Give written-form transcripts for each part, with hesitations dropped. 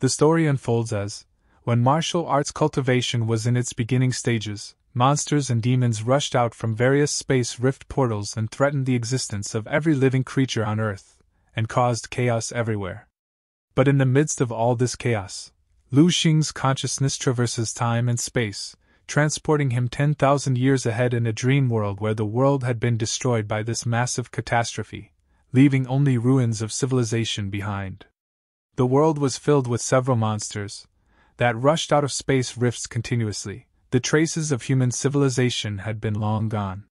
The story unfolds as, when martial arts cultivation was in its beginning stages, monsters and demons rushed out from various space rift portals and threatened the existence of every living creature on Earth, and caused chaos everywhere. But in the midst of all this chaos, Lu Xing's consciousness traverses time and space, transporting him 10,000 years ahead in a dream world where the world had been destroyed by this massive catastrophe, leaving only ruins of civilization behind. The world was filled with several monsters that rushed out of space rifts continuously. The traces of human civilization had been long gone.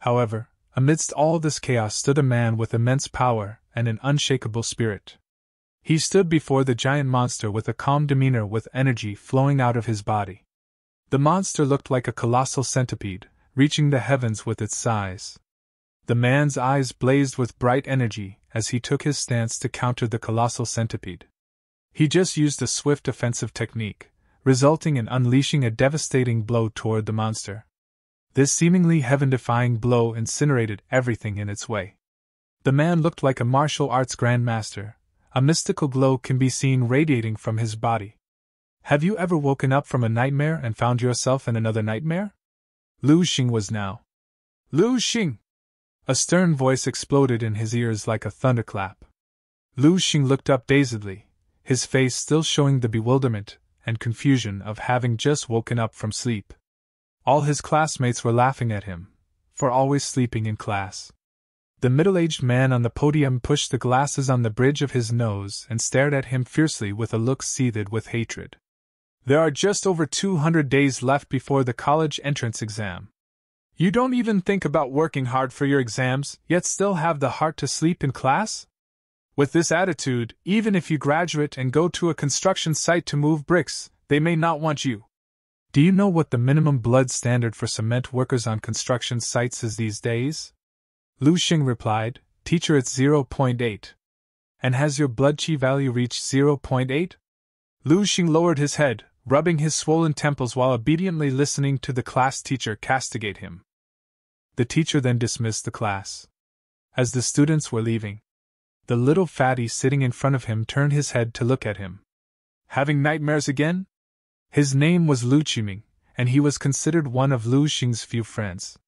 However, amidst all this chaos stood a man with immense power and an unshakable spirit. He stood before the giant monster with a calm demeanor with energy flowing out of his body. The monster looked like a colossal centipede, reaching the heavens with its size. The man's eyes blazed with bright energy as he took his stance to counter the colossal centipede. He just used a swift offensive technique, resulting in unleashing a devastating blow toward the monster. This seemingly heaven-defying blow incinerated everything in its way. The man looked like a martial arts grandmaster. A mystical glow can be seen radiating from his body. Have you ever woken up from a nightmare and found yourself in another nightmare? Lu Xing was now. Lu Xing! A stern voice exploded in his ears like a thunderclap. Lu Xing looked up dazedly, his face still showing the bewilderment and confusion of having just woken up from sleep. All his classmates were laughing at him, for always sleeping in class. The middle-aged man on the podium pushed the glasses on the bridge of his nose and stared at him fiercely with a look seethed with hatred. There are just over 200 days left before the college entrance exam. You don't even think about working hard for your exams, yet still have the heart to sleep in class? With this attitude, even if you graduate and go to a construction site to move bricks, they may not want you. Do you know what the minimum blood standard for cement workers on construction sites is these days? Lu Xing replied, Teacher, it's 0.8. And has your blood qi value reached 0.8? Lu Xing lowered his head, rubbing his swollen temples while obediently listening to the class teacher castigate him. The teacher then dismissed the class. As the students were leaving, the little fatty sitting in front of him turned his head to look at him. Having nightmares again? His name was Lu Qiming, and he was considered one of Lu Xing's few friends.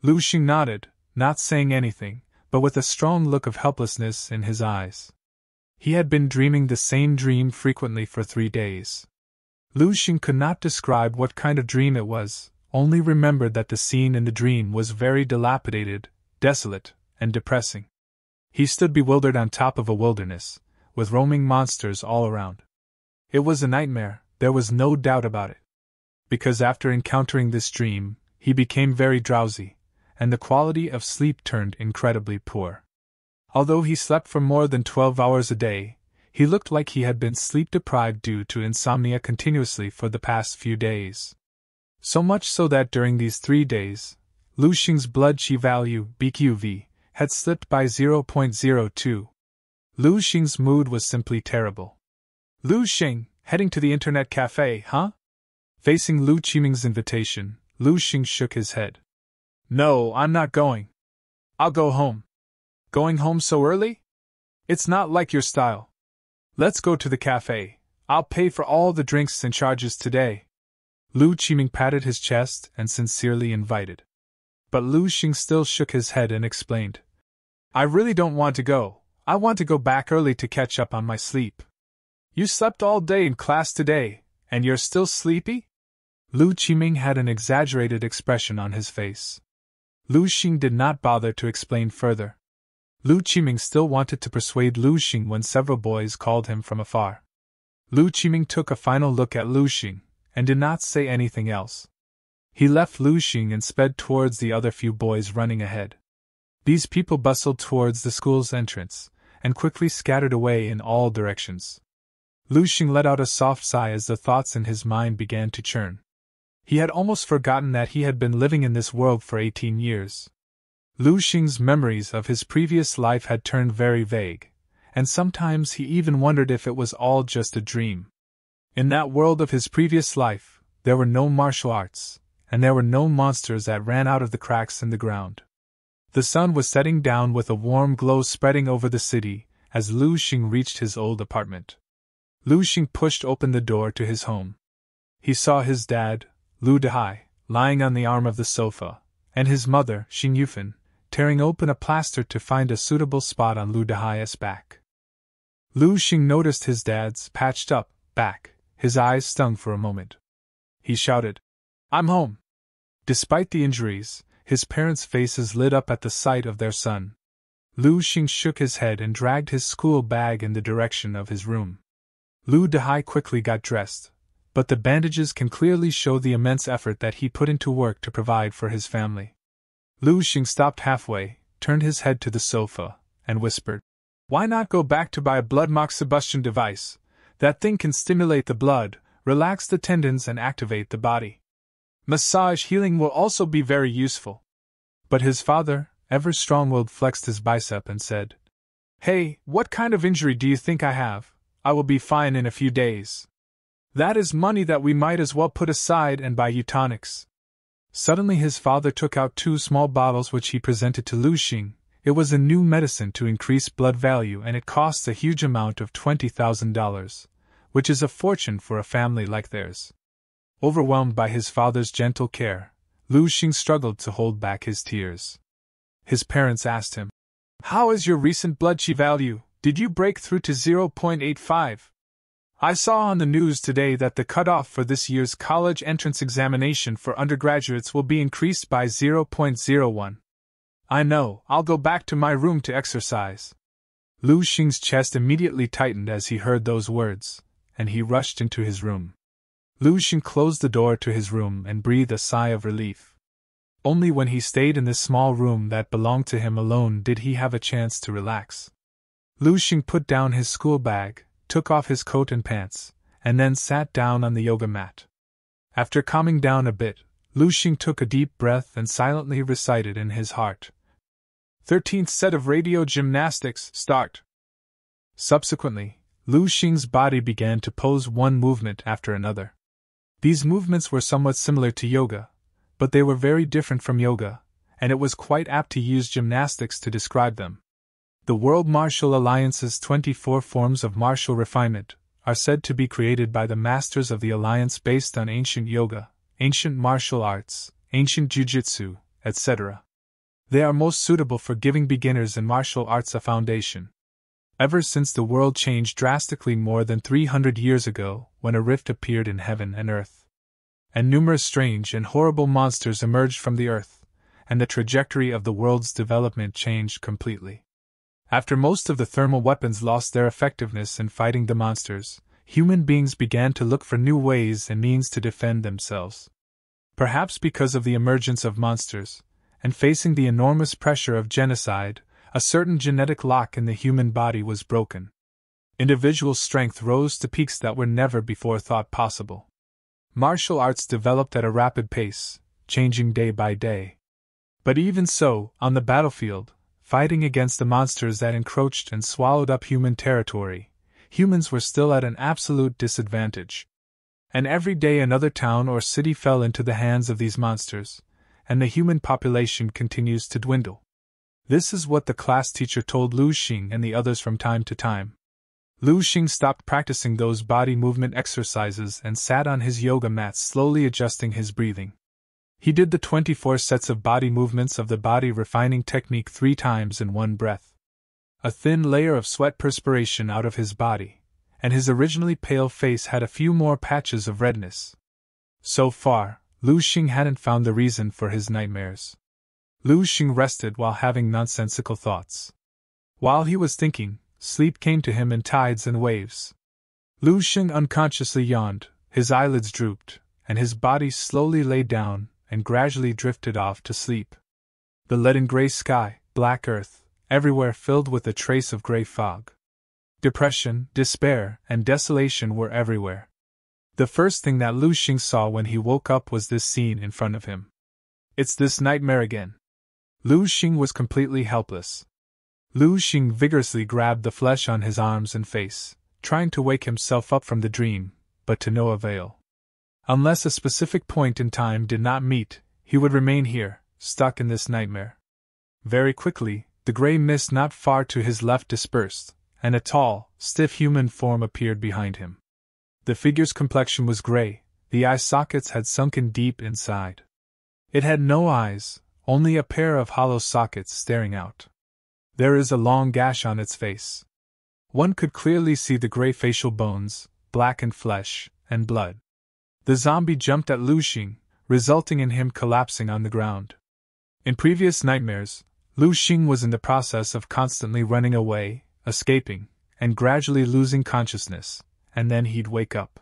Lu Xing nodded, not saying anything, but with a strong look of helplessness in his eyes. He had been dreaming the same dream frequently for 3 days. Lu Xing could not describe what kind of dream it was, only remembered that the scene in the dream was very dilapidated, desolate, and depressing. He stood bewildered on top of a wilderness, with roaming monsters all around. It was a nightmare, there was no doubt about it. Because after encountering this dream, he became very drowsy, and the quality of sleep turned incredibly poor. Although he slept for more than 12 hours a day, he looked like he had been sleep-deprived due to insomnia continuously for the past few days. So much so that during these 3 days, Lu Xing's blood qi value, BQV, had slipped by 0.02. Lu Xing's mood was simply terrible. Lu Xing, heading to the internet cafe, huh? Facing Lu Qiming's invitation, Lu Xing shook his head. No, I'm not going. I'll go home. Going home so early? It's not like your style. Let's go to the cafe. I'll pay for all the drinks and charges today. Lu Qiming patted his chest and sincerely invited. But Lu Xing still shook his head and explained. I really don't want to go. I want to go back early to catch up on my sleep. You slept all day in class today, and you're still sleepy? Lu Qiming had an exaggerated expression on his face. Lu Xing did not bother to explain further. Lu Qiming still wanted to persuade Lu Xing when several boys called him from afar. Lu Qiming took a final look at Lu Xing and did not say anything else. He left Lu Xing and sped towards the other few boys running ahead. These people bustled towards the school's entrance, and quickly scattered away in all directions. Lu Xing let out a soft sigh as the thoughts in his mind began to churn. He had almost forgotten that he had been living in this world for 18 years. Lu Xing's memories of his previous life had turned very vague, and sometimes he even wondered if it was all just a dream. In that world of his previous life, there were no martial arts, and there were no monsters that ran out of the cracks in the ground. The sun was setting down with a warm glow spreading over the city as Lu Xing reached his old apartment. Lu Xing pushed open the door to his home. He saw his dad, Lu Dehai, lying on the arm of the sofa, and his mother, Xing Yufen, tearing open a plaster to find a suitable spot on Lu Dehai's back. Lu Xing noticed his dad's patched-up back, his eyes stung for a moment. He shouted, "I'm home!" Despite the injuries, his parents' faces lit up at the sight of their son. Lu Xing shook his head and dragged his school bag in the direction of his room. Lu Dehai quickly got dressed, but the bandages can clearly show the immense effort that he put into work to provide for his family. Lu Xing stopped halfway, turned his head to the sofa, and whispered, "Why not go back to buy a blood moxibustion device? That thing can stimulate the blood, relax the tendons and activate the body. Massage healing will also be very useful." But his father, ever strong-willed, flexed his bicep and said, "Hey, what kind of injury do you think I have? I will be fine in a few days. That is money that we might as well put aside and buy you tonics." Suddenly his father took out two small bottles which he presented to Lu Xing. It was a new medicine to increase blood value and it costs a huge amount of $20,000, which is a fortune for a family like theirs. Overwhelmed by his father's gentle care, Lu Xing struggled to hold back his tears. His parents asked him, "How is your recent blood qi value? Did you break through to 0.85? I saw on the news today that the cutoff for this year's college entrance examination for undergraduates will be increased by 0.01. I know, I'll go back to my room to exercise." Lu Xing's chest immediately tightened as he heard those words, and he rushed into his room. Lu Xing closed the door to his room and breathed a sigh of relief. Only when he stayed in this small room that belonged to him alone did he have a chance to relax. Lu Xing put down his school bag, took off his coat and pants, and then sat down on the yoga mat. After calming down a bit, Lu Xing took a deep breath and silently recited in his heart, 13th set of radio gymnastics, start. Subsequently, Lu Xing's body began to pose one movement after another. These movements were somewhat similar to yoga, but they were very different from yoga, and it was quite apt to use gymnastics to describe them. The World Martial Alliance's 24 forms of martial refinement are said to be created by the masters of the alliance based on ancient yoga, ancient martial arts, ancient jiu-jitsu, etc. They are most suitable for giving beginners in martial arts a foundation. Ever since the world changed drastically more than 300 years ago, when a rift appeared in heaven and earth, and numerous strange and horrible monsters emerged from the earth, and the trajectory of the world's development changed completely. After most of the thermal weapons lost their effectiveness in fighting the monsters, human beings began to look for new ways and means to defend themselves. Perhaps because of the emergence of monsters, and facing the enormous pressure of genocide, a certain genetic lock in the human body was broken. Individual strength rose to peaks that were never before thought possible. Martial arts developed at a rapid pace, changing day by day. But even so, on the battlefield, fighting against the monsters that encroached and swallowed up human territory, humans were still at an absolute disadvantage. And every day another town or city fell into the hands of these monsters, and the human population continues to dwindle. This is what the class teacher told Lu Xing and the others from time to time. Lu Xing stopped practicing those body movement exercises and sat on his yoga mat, slowly adjusting his breathing. He did the 24 sets of body movements of the body refining technique 3 times in one breath. A thin layer of sweat perspiration out of his body, and his originally pale face had a few more patches of redness. So far, Lu Xing hadn't found the reason for his nightmares. Lu Xing rested while having nonsensical thoughts. While he was thinking, sleep came to him in tides and waves. Lu Xing unconsciously yawned, his eyelids drooped, and his body slowly lay down and gradually drifted off to sleep. The leaden gray sky, black earth, everywhere filled with a trace of gray fog. Depression, despair, and desolation were everywhere. The first thing that Lu Xing saw when he woke up was this scene in front of him. It's this nightmare again. Lu Xing was completely helpless. Lu Xing vigorously grabbed the flesh on his arms and face, trying to wake himself up from the dream, but to no avail. Unless a specific point in time did not meet, he would remain here, stuck in this nightmare. Very quickly, the gray mist not far to his left dispersed, and a tall, stiff human form appeared behind him. The figure's complexion was gray, the eye sockets had sunken deep inside. It had no eyes, only a pair of hollow sockets staring out. There is a long gash on its face. One could clearly see the gray facial bones, blackened flesh, and blood. The zombie jumped at Lu Xing, resulting in him collapsing on the ground. In previous nightmares, Lu Xing was in the process of constantly running away, escaping, and gradually losing consciousness, and then he'd wake up.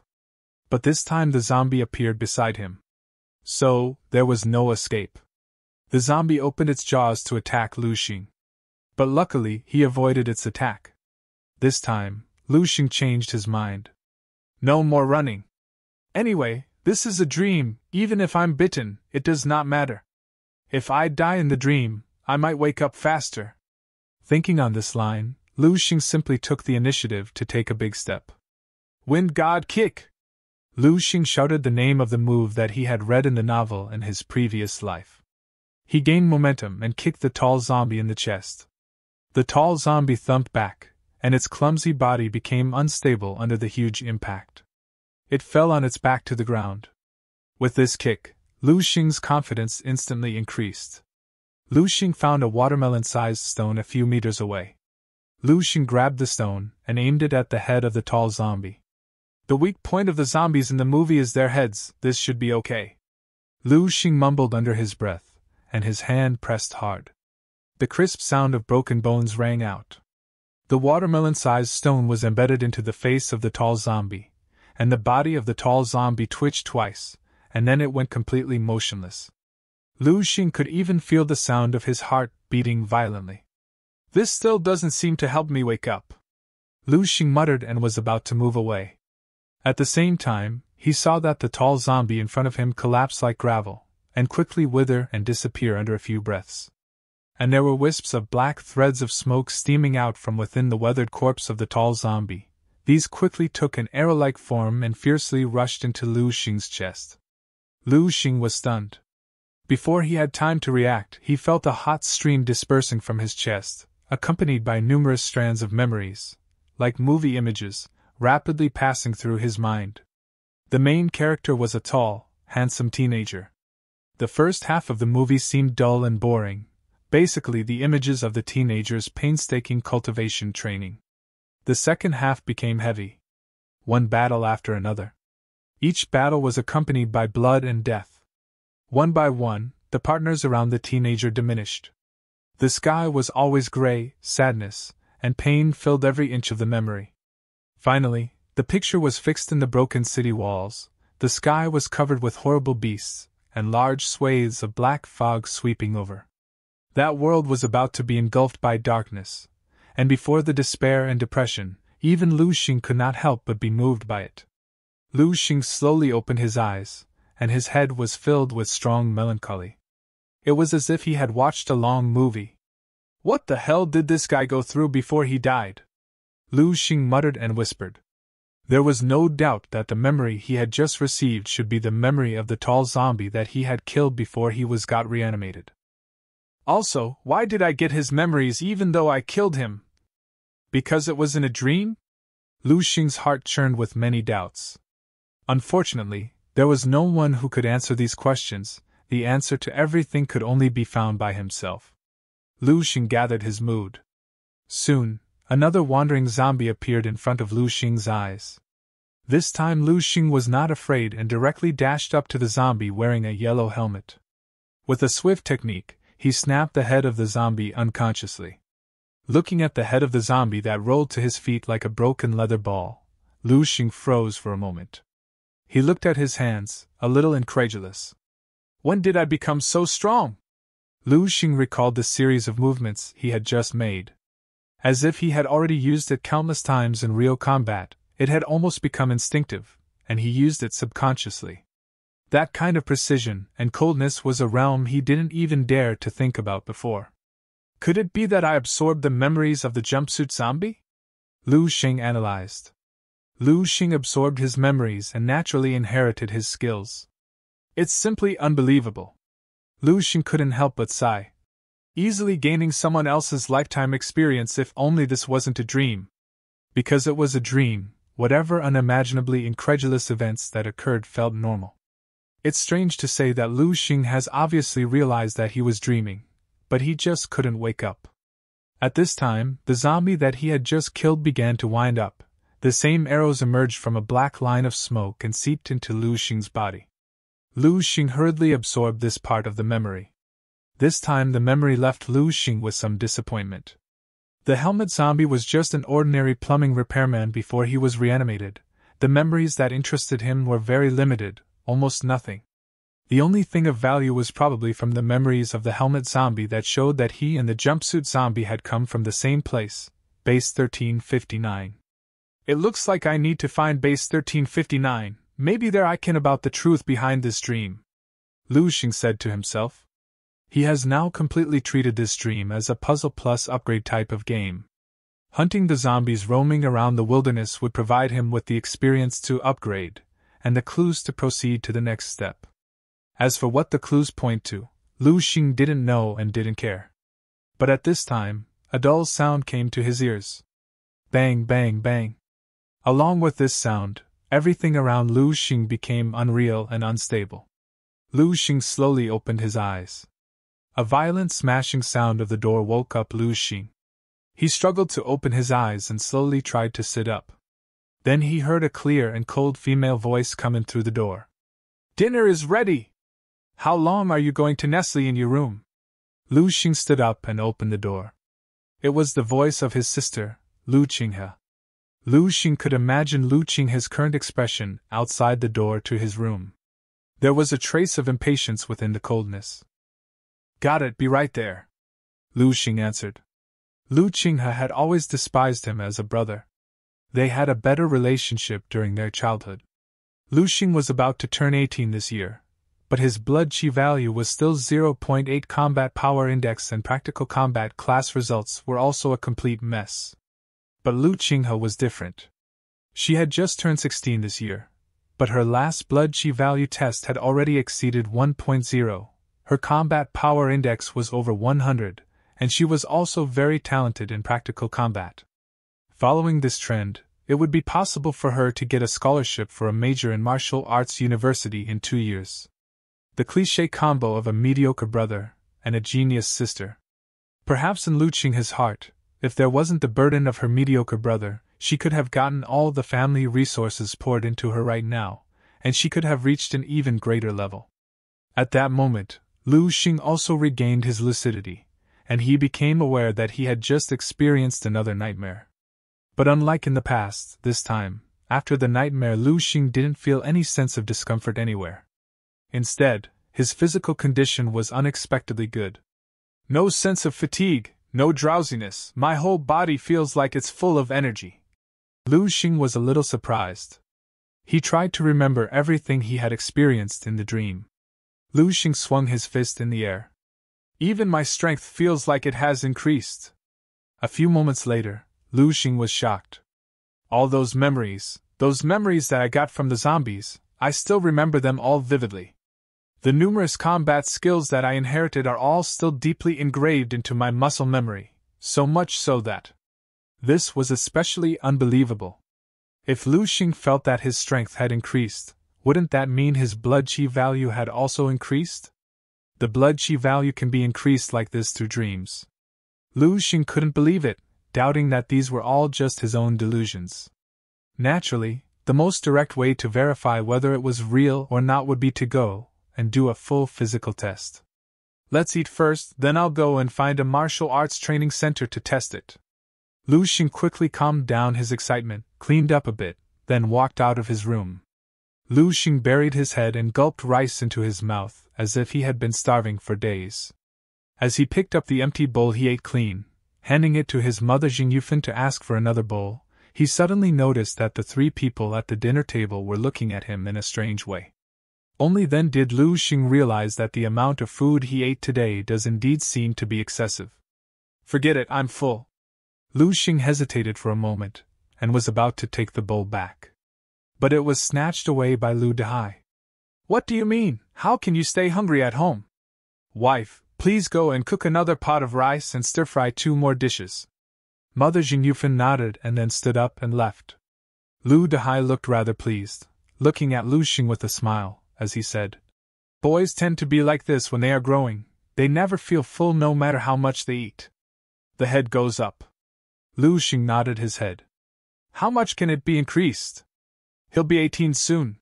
But this time the zombie appeared beside him. So, there was no escape. The zombie opened its jaws to attack Lu Xing. But luckily, he avoided its attack. This time, Lu Xing changed his mind. No more running. Anyway, this is a dream, even if I'm bitten, it does not matter. If I die in the dream, I might wake up faster. Thinking on this line, Lu Xing simply took the initiative to take a big step. Wind God Kick! Lu Xing shouted the name of the move that he had read in the novel in his previous life. He gained momentum and kicked the tall zombie in the chest. The tall zombie thumped back, and its clumsy body became unstable under the huge impact. It fell on its back to the ground. With this kick, Lu Xing's confidence instantly increased. Lu Xing found a watermelon-sized stone a few meters away. Lu Xing grabbed the stone and aimed it at the head of the tall zombie. The weak point of the zombies in the movie is their heads, this should be okay. Lu Xing mumbled under his breath, and his hand pressed hard. The crisp sound of broken bones rang out. The watermelon-sized stone was embedded into the face of the tall zombie, and the body of the tall zombie twitched twice, and then it went completely motionless. Lu Xing could even feel the sound of his heart beating violently. This still doesn't seem to help me wake up. Lu Xing muttered and was about to move away. At the same time, he saw that the tall zombie in front of him collapsed like gravel, and quickly wither and disappear under a few breaths. And there were wisps of black threads of smoke steaming out from within the weathered corpse of the tall zombie. These quickly took an arrow-like form and fiercely rushed into Lu Xing's chest. Lu Xing was stunned. Before he had time to react, he felt a hot stream dispersing from his chest, accompanied by numerous strands of memories, like movie images, rapidly passing through his mind. The main character was a tall, handsome teenager. The first half of the movie seemed dull and boring, basically the images of the teenager's painstaking cultivation training. The second half became heavy. One battle after another. Each battle was accompanied by blood and death. One by one, the partners around the teenager diminished. The sky was always gray, sadness, and pain filled every inch of the memory. Finally, the picture was fixed in the broken city walls, the sky was covered with horrible beasts, and large swathes of black fog sweeping over. That world was about to be engulfed by darkness. And before the despair and depression, even Lu Xing could not help but be moved by it. Lu Xing slowly opened his eyes, and his head was filled with strong melancholy. It was as if he had watched a long movie. What the hell did this guy go through before he died? Lu Xing muttered and whispered. There was no doubt that the memory he had just received should be the memory of the tall zombie that he had killed before he was got reanimated. Also, why did I get his memories even though I killed him? Because it was in a dream? Lu Xing's heart churned with many doubts. Unfortunately, there was no one who could answer these questions, the answer to everything could only be found by himself. Lu Xing gathered his mood. Soon, another wandering zombie appeared in front of Lu Xing's eyes. This time Lu Xing was not afraid and directly dashed up to the zombie wearing a yellow helmet. With a swift technique, he snapped the head of the zombie unconsciously. Looking at the head of the zombie that rolled to his feet like a broken leather ball, Lu Xing froze for a moment. He looked at his hands, a little incredulous. When did I become so strong? Lu Xing recalled the series of movements he had just made. As if he had already used it countless times in real combat, it had almost become instinctive, and he used it subconsciously. That kind of precision and coldness was a realm he didn't even dare to think about before. Could it be that I absorbed the memories of the jumpsuit zombie? Lu Xing analyzed. Lu Xing absorbed his memories and naturally inherited his skills. It's simply unbelievable. Lu Xing couldn't help but sigh. Easily gaining someone else's lifetime experience if only this wasn't a dream. Because it was a dream, whatever unimaginably incredulous events that occurred felt normal. It's strange to say that Lu Xing has obviously realized that he was dreaming, but he just couldn't wake up. At this time, the zombie that he had just killed began to wind up. The same arrows emerged from a black line of smoke and seeped into Lu Xing's body. Lu Xing hurriedly absorbed this part of the memory. This time the memory left Lu Xing with some disappointment. The helmet zombie was just an ordinary plumbing repairman before he was reanimated. The memories that interested him were very limited, almost nothing. The only thing of value was probably from the memories of the helmet zombie that showed that he and the jumpsuit zombie had come from the same place, Base 1359. It looks like I need to find Base 1359, maybe there I can about the truth behind this dream, Lu Xing said to himself. He has now completely treated this dream as a puzzle plus upgrade type of game. Hunting the zombies roaming around the wilderness would provide him with the experience to upgrade, and the clues to proceed to the next step. As for what the clues point to, Lu Xing didn't know and didn't care. But at this time, a dull sound came to his ears. Bang, bang, bang. Along with this sound, everything around Lu Xing became unreal and unstable. Lu Xing slowly opened his eyes. A violent smashing sound of the door woke up Lu Xing. He struggled to open his eyes and slowly tried to sit up. Then he heard a clear and cold female voice come in through the door. "Dinner is ready! How long are you going to nestle in your room?" Lu Xing stood up and opened the door. It was the voice of his sister, Lu Qinghe. Lu Xing could imagine Lu Qinghe's current expression outside the door to his room. There was a trace of impatience within the coldness. "Got it, be right there," Lu Xing answered. Lu Qinghe had always despised him as a brother. They had a better relationship during their childhood. Lu Xing was about to turn 18 this year, but his blood qi value was still 0.8. Combat power index and practical combat class results were also a complete mess. But Lu Qinghe was different. She had just turned 16 this year, but her last blood qi value test had already exceeded 1.0. Her combat power index was over 100, and she was also very talented in practical combat. Following this trend, it would be possible for her to get a scholarship for a major in martial arts university in 2 years. The cliché combo of a mediocre brother and a genius sister. Perhaps in Lu Qinghe's heart, if there wasn't the burden of her mediocre brother, she could have gotten all the family resources poured into her right now, and she could have reached an even greater level. At that moment, Lu Xing also regained his lucidity, and he became aware that he had just experienced another nightmare. But unlike in the past, this time, after the nightmare Lu Xing didn't feel any sense of discomfort anywhere. Instead, his physical condition was unexpectedly good. No sense of fatigue, no drowsiness, my whole body feels like it's full of energy. Lu Xing was a little surprised. He tried to remember everything he had experienced in the dream. Lu Xing swung his fist in the air. Even my strength feels like it has increased. A few moments later, Lu Xing was shocked. All those memories that I got from the zombies, I still remember them all vividly. The numerous combat skills that I inherited are all still deeply engraved into my muscle memory, so much so that this was especially unbelievable. If Lu Xing felt that his strength had increased, wouldn't that mean his blood qi value had also increased? The blood qi value can be increased like this through dreams. Lu Xing couldn't believe it, doubting that these were all just his own delusions. Naturally, the most direct way to verify whether it was real or not would be to go and do a full physical test. Let's eat first, then I'll go and find a martial arts training center to test it. Lu Xing quickly calmed down his excitement, cleaned up a bit, then walked out of his room. Lu Xing buried his head and gulped rice into his mouth, as if he had been starving for days. As he picked up the empty bowl he ate clean, handing it to his mother Xing Yufen to ask for another bowl, he suddenly noticed that the three people at the dinner table were looking at him in a strange way. Only then did Lu Xing realize that the amount of food he ate today does indeed seem to be excessive. Forget it, I'm full. Lu Xing hesitated for a moment, and was about to take the bowl back. But it was snatched away by Lu Dehai. What do you mean? How can you stay hungry at home? Wife, please go and cook another pot of rice and stir-fry 2 more dishes. Mother Xing Yufen nodded and then stood up and left. Lu Dehai looked rather pleased, looking at Lu Xing with a smile, as he said, "Boys tend to be like this when they are growing. They never feel full no matter how much they eat. The head goes up." Lu Xing nodded his head. "How much can it be increased? He'll be 18 soon."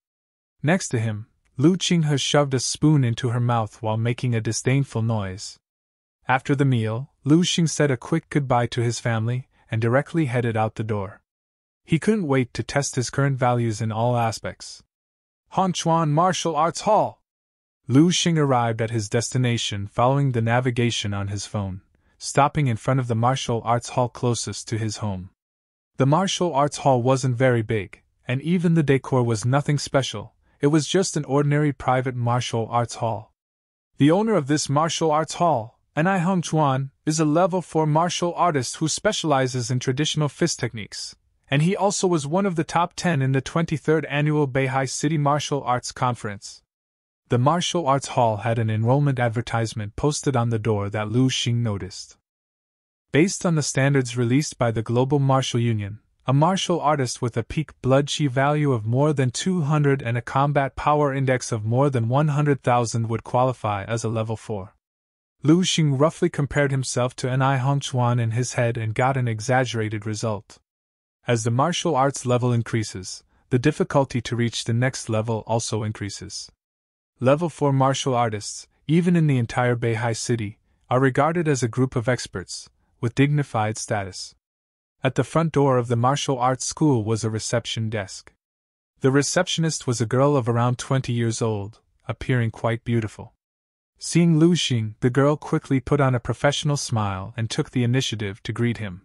Next to him, Lu Qinghe shoved a spoon into her mouth while making a disdainful noise. After the meal, Lu Xing said a quick goodbye to his family and directly headed out the door. He couldn't wait to test his current values in all aspects. Hanchuan Martial Arts Hall! Lu Xing arrived at his destination following the navigation on his phone, stopping in front of the martial arts hall closest to his home. The martial arts hall wasn't very big, and even the decor was nothing special. It was just an ordinary private martial arts hall. The owner of this martial arts hall, Ni Hongchuan, is a level 4 martial artist who specializes in traditional fist techniques, and he also was one of the top 10 in the 23rd annual Beihai City Martial Arts Conference. The martial arts hall had an enrollment advertisement posted on the door that Lu Xing noticed. Based on the standards released by the Global Martial Union, a martial artist with a peak blood qi value of more than 200 and a combat power index of more than 100,000 would qualify as a level 4. Lu Xing roughly compared himself to Ni Hongchuan in his head and got an exaggerated result. As the martial arts level increases, the difficulty to reach the next level also increases. Level 4 martial artists, even in the entire Beihai City, are regarded as a group of experts, with dignified status. At the front door of the martial arts school was a reception desk. The receptionist was a girl of around 20 years old, appearing quite beautiful. Seeing Lu Xing, the girl quickly put on a professional smile and took the initiative to greet him.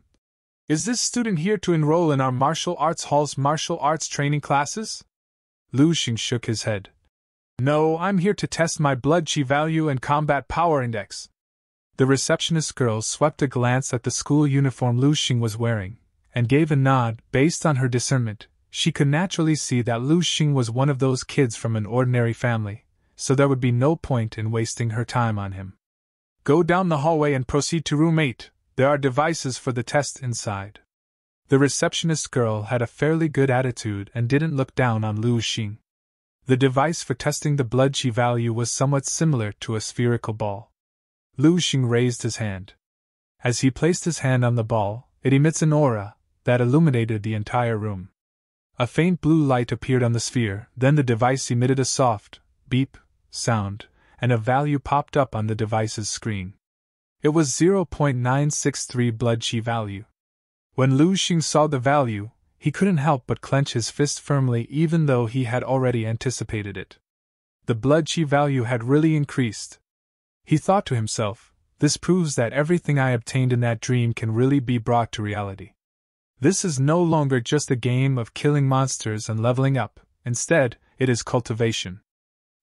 "Is this student here to enroll in our martial arts hall's martial arts training classes?" Lu Xing shook his head. "No, I'm here to test my blood qi value and combat power index." The receptionist girl swept a glance at the school uniform Lu Xing was wearing, and gave a nod. Based on her discernment, she could naturally see that Lu Xing was one of those kids from an ordinary family, so there would be no point in wasting her time on him. "Go down the hallway and proceed to room 8, there are devices for the test inside." The receptionist girl had a fairly good attitude and didn't look down on Lu Xing. The device for testing the blood qi value was somewhat similar to a spherical ball. Lu Xing raised his hand. As he placed his hand on the ball, it emits an aura that illuminated the entire room. A faint blue light appeared on the sphere, then the device emitted a soft beep sound, and a value popped up on the device's screen. It was 0.963 blood qi value. When Lu Xing saw the value, he couldn't help but clench his fist firmly even though he had already anticipated it. The blood qi value had really increased. He thought to himself, "This proves that everything I obtained in that dream can really be brought to reality. This is no longer just a game of killing monsters and leveling up. Instead, it is cultivation."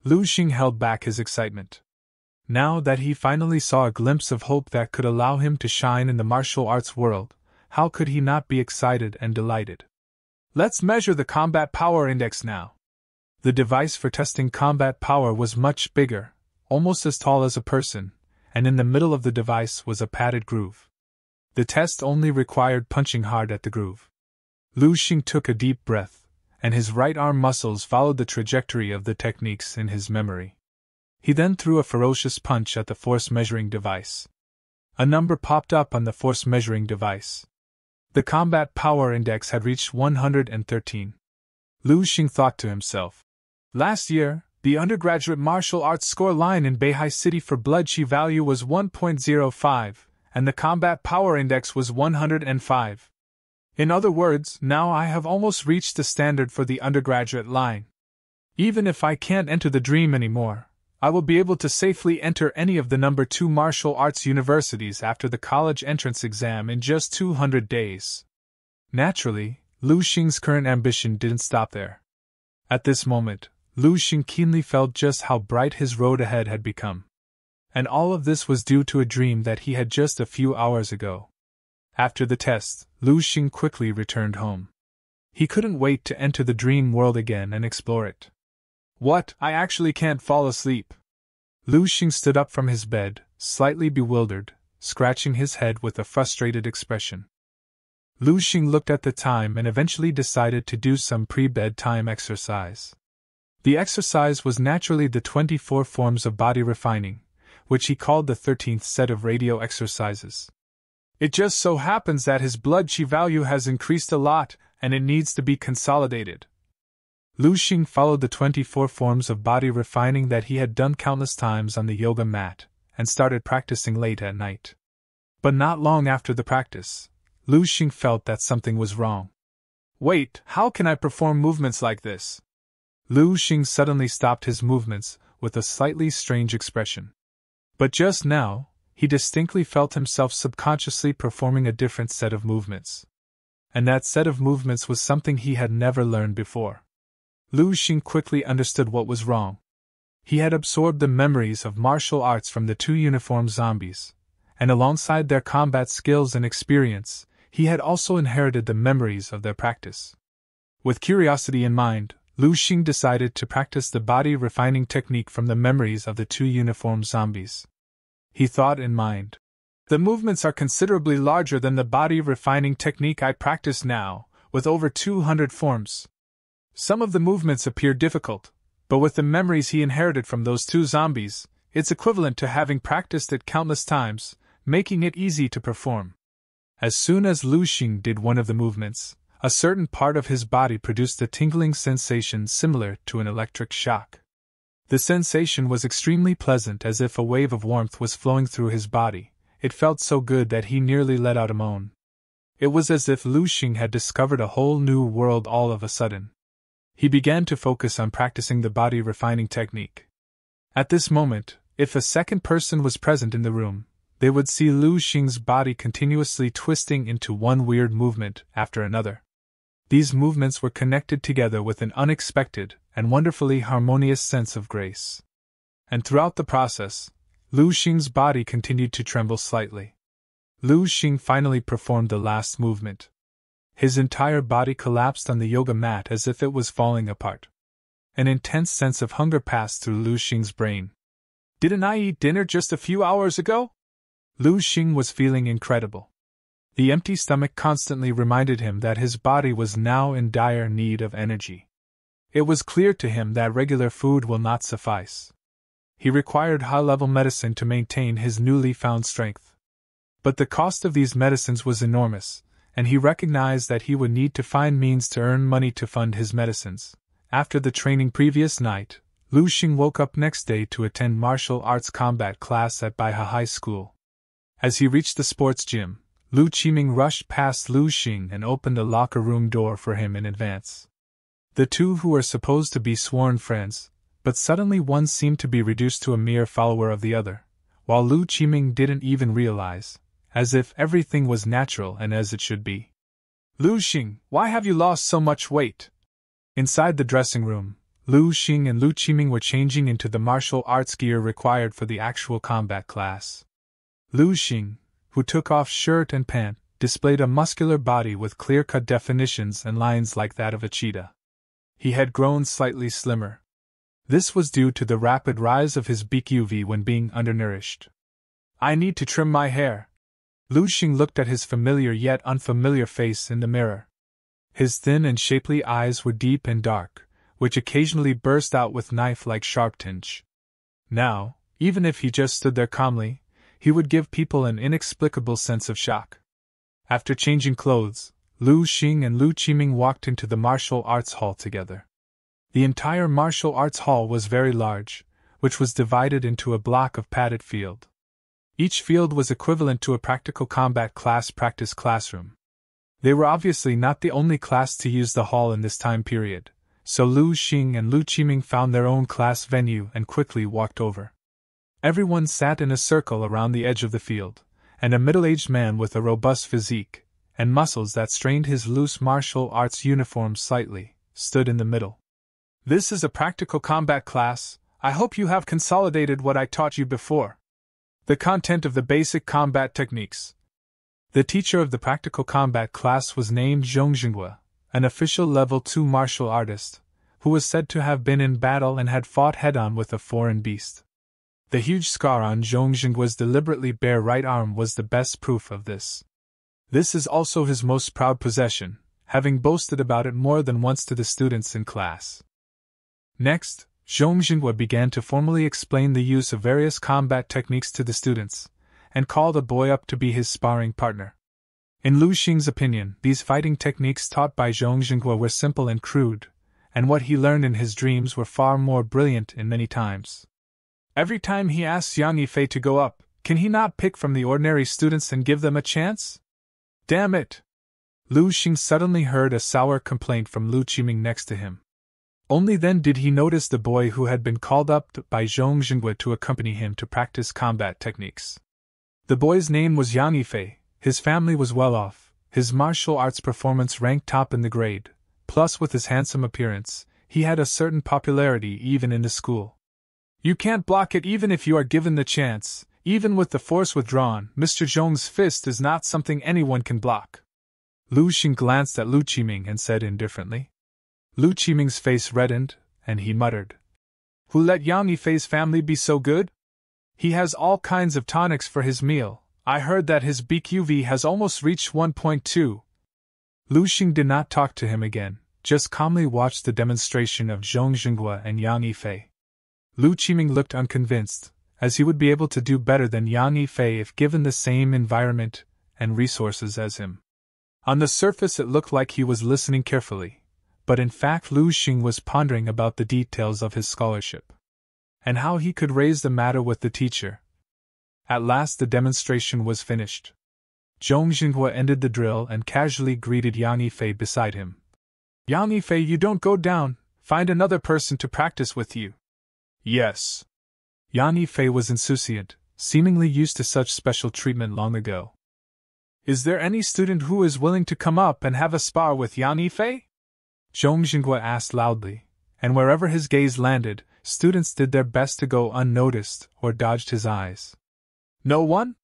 Lu Xing held back his excitement. Now that he finally saw a glimpse of hope that could allow him to shine in the martial arts world, how could he not be excited and delighted? "Let's measure the combat power index now." The device for testing combat power was much bigger, almost as tall as a person, and in the middle of the device was a padded groove. The test only required punching hard at the groove. Lu Xing took a deep breath, and his right arm muscles followed the trajectory of the techniques in his memory. He then threw a ferocious punch at the force measuring device. A number popped up on the force measuring device. The combat power index had reached 113. Lu Xing thought to himself, "Last year, the undergraduate martial arts score line in Beihai City for blood qi value was 1.05, and the combat power index was 105. In other words, now I have almost reached the standard for the undergraduate line. Even if I can't enter the dream anymore, I will be able to safely enter any of the number 2 martial arts universities after the college entrance exam in just 200 days. Naturally, Lu Xing's current ambition didn't stop there. At this moment, Lu Xing keenly felt just how bright his road ahead had become. And all of this was due to a dream that he had just a few hours ago. After the test, Lu Xing quickly returned home. He couldn't wait to enter the dream world again and explore it. "What, I actually can't fall asleep?" Lu Xing stood up from his bed, slightly bewildered, scratching his head with a frustrated expression. Lu Xing looked at the time and eventually decided to do some pre-bedtime exercise. The exercise was naturally the 24 forms of body refining, which he called the 13th set of radio exercises. It just so happens that his blood qi value has increased a lot, and it needs to be consolidated. Lu Xing followed the 24 forms of body refining that he had done countless times on the yoga mat, and started practicing late at night. But not long after the practice, Lu Xing felt that something was wrong. Wait, how can I perform movements like this? Lu Xing suddenly stopped his movements, with a slightly strange expression. But just now, he distinctly felt himself subconsciously performing a different set of movements. And that set of movements was something he had never learned before. Lu Xing quickly understood what was wrong. He had absorbed the memories of martial arts from the two uniformed zombies, and alongside their combat skills and experience, he had also inherited the memories of their practice. With curiosity in mind, Lu Xing decided to practice the body refining technique from the memories of the two uniformed zombies. He thought in mind. The movements are considerably larger than the body refining technique I practice now, with over 200 forms. Some of the movements appear difficult, but with the memories he inherited from those two zombies, it's equivalent to having practiced it countless times, making it easy to perform. As soon as Lu Xing did one of the movements, a certain part of his body produced a tingling sensation similar to an electric shock. The sensation was extremely pleasant, as if a wave of warmth was flowing through his body. It felt so good that he nearly let out a moan. It was as if Lu Xing had discovered a whole new world all of a sudden. He began to focus on practicing the body refining technique. At this moment, if a second person was present in the room, they would see Lu Xing's body continuously twisting into one weird movement after another. These movements were connected together with an unexpected and wonderfully harmonious sense of grace. And throughout the process, Lu Xing's body continued to tremble slightly. Lu Xing finally performed the last movement. His entire body collapsed on the yoga mat as if it was falling apart. An intense sense of hunger passed through Lu Xing's brain. Didn't I eat dinner just a few hours ago? Lu Xing was feeling incredible. The empty stomach constantly reminded him that his body was now in dire need of energy. It was clear to him that regular food will not suffice. He required high-level medicine to maintain his newly found strength. But the cost of these medicines was enormous, and he recognized that he would need to find means to earn money to fund his medicines. After the training previous night, Lu Xing woke up next day to attend martial arts combat class at Baihe High School. As he reached the sports gym, Lu Qiming rushed past Lu Xing and opened a locker room door for him in advance. The two who were supposed to be sworn friends, but suddenly one seemed to be reduced to a mere follower of the other, while Lu Qiming didn't even realize, as if everything was natural and as it should be. Lu Xing, why have you lost so much weight? Inside the dressing room, Lu Xing and Lu Qiming were changing into the martial arts gear required for the actual combat class. Lu Xing, who took off shirt and pant, displayed a muscular body with clear-cut definitions and lines like that of a cheetah. He had grown slightly slimmer. This was due to the rapid rise of his BQV when being undernourished. I need to trim my hair. Lu Xing looked at his familiar yet unfamiliar face in the mirror. His thin and shapely eyes were deep and dark, which occasionally burst out with knife-like sharp tinge. Now, even if he just stood there calmly, he would give people an inexplicable sense of shock. After changing clothes, Lu Xing and Lu Qiming walked into the martial arts hall together. The entire martial arts hall was very large, which was divided into a block of padded field. Each field was equivalent to a practical combat class practice classroom. They were obviously not the only class to use the hall in this time period, so Lu Xing and Lu Qiming found their own class venue and quickly walked over. Everyone sat in a circle around the edge of the field, and a middle-aged man with a robust physique, and muscles that strained his loose martial arts uniform slightly, stood in the middle. This is a practical combat class. I hope you have consolidated what I taught you before. The content of the basic combat techniques. The teacher of the practical combat class was named Zhong Jinghua, an official level 2 martial artist, who was said to have been in battle and had fought head-on with a foreign beast. The huge scar on Zhong Jinghua's deliberately bare right arm was the best proof of this. This is also his most proud possession, having boasted about it more than once to the students in class. Next, Zhong Jinghua began to formally explain the use of various combat techniques to the students, and called a boy up to be his sparring partner. In Lu Xing's opinion, these fighting techniques taught by Zhong Jinghua were simple and crude, and what he learned in his dreams were far more brilliant in many times. Every time he asks Yang Yifei to go up, can he not pick from the ordinary students and give them a chance? Damn it! Lu Xing suddenly heard a sour complaint from Lu Qiming next to him. Only then did he notice the boy who had been called up by Zhong Jinghua to accompany him to practice combat techniques. The boy's name was Yang Yifei, his family was well off, his martial arts performance ranked top in the grade, plus with his handsome appearance, he had a certain popularity even in the school. You can't block it even if you are given the chance, even with the force withdrawn, Mr. Zhong's fist is not something anyone can block. Lu Xing glanced at Lu Qiming and said indifferently. Lu Qiming's face reddened, and he muttered. Who let Yang Yifei's family be so good? He has all kinds of tonics for his meal. I heard that his BQV has almost reached 1.2. Lu Xing did not talk to him again, just calmly watched the demonstration of Zhong Jinghua and Yang Yifei. Lu Qiming looked unconvinced, as he would be able to do better than Yang Yifei if given the same environment and resources as him. On the surface it looked like he was listening carefully, but in fact Lu Xing was pondering about the details of his scholarship and how he could raise the matter with the teacher. At last the demonstration was finished. Zhong Jinghua ended the drill and casually greeted Yang Yifei beside him. Yang Yifei, you don't go down, find another person to practice with you. Yes. Yang Yifei was insouciant, seemingly used to such special treatment long ago. Is there any student who is willing to come up and have a spar with Yang Yifei? Zhong Jinghua asked loudly, and wherever his gaze landed, students did their best to go unnoticed or dodged his eyes. No one?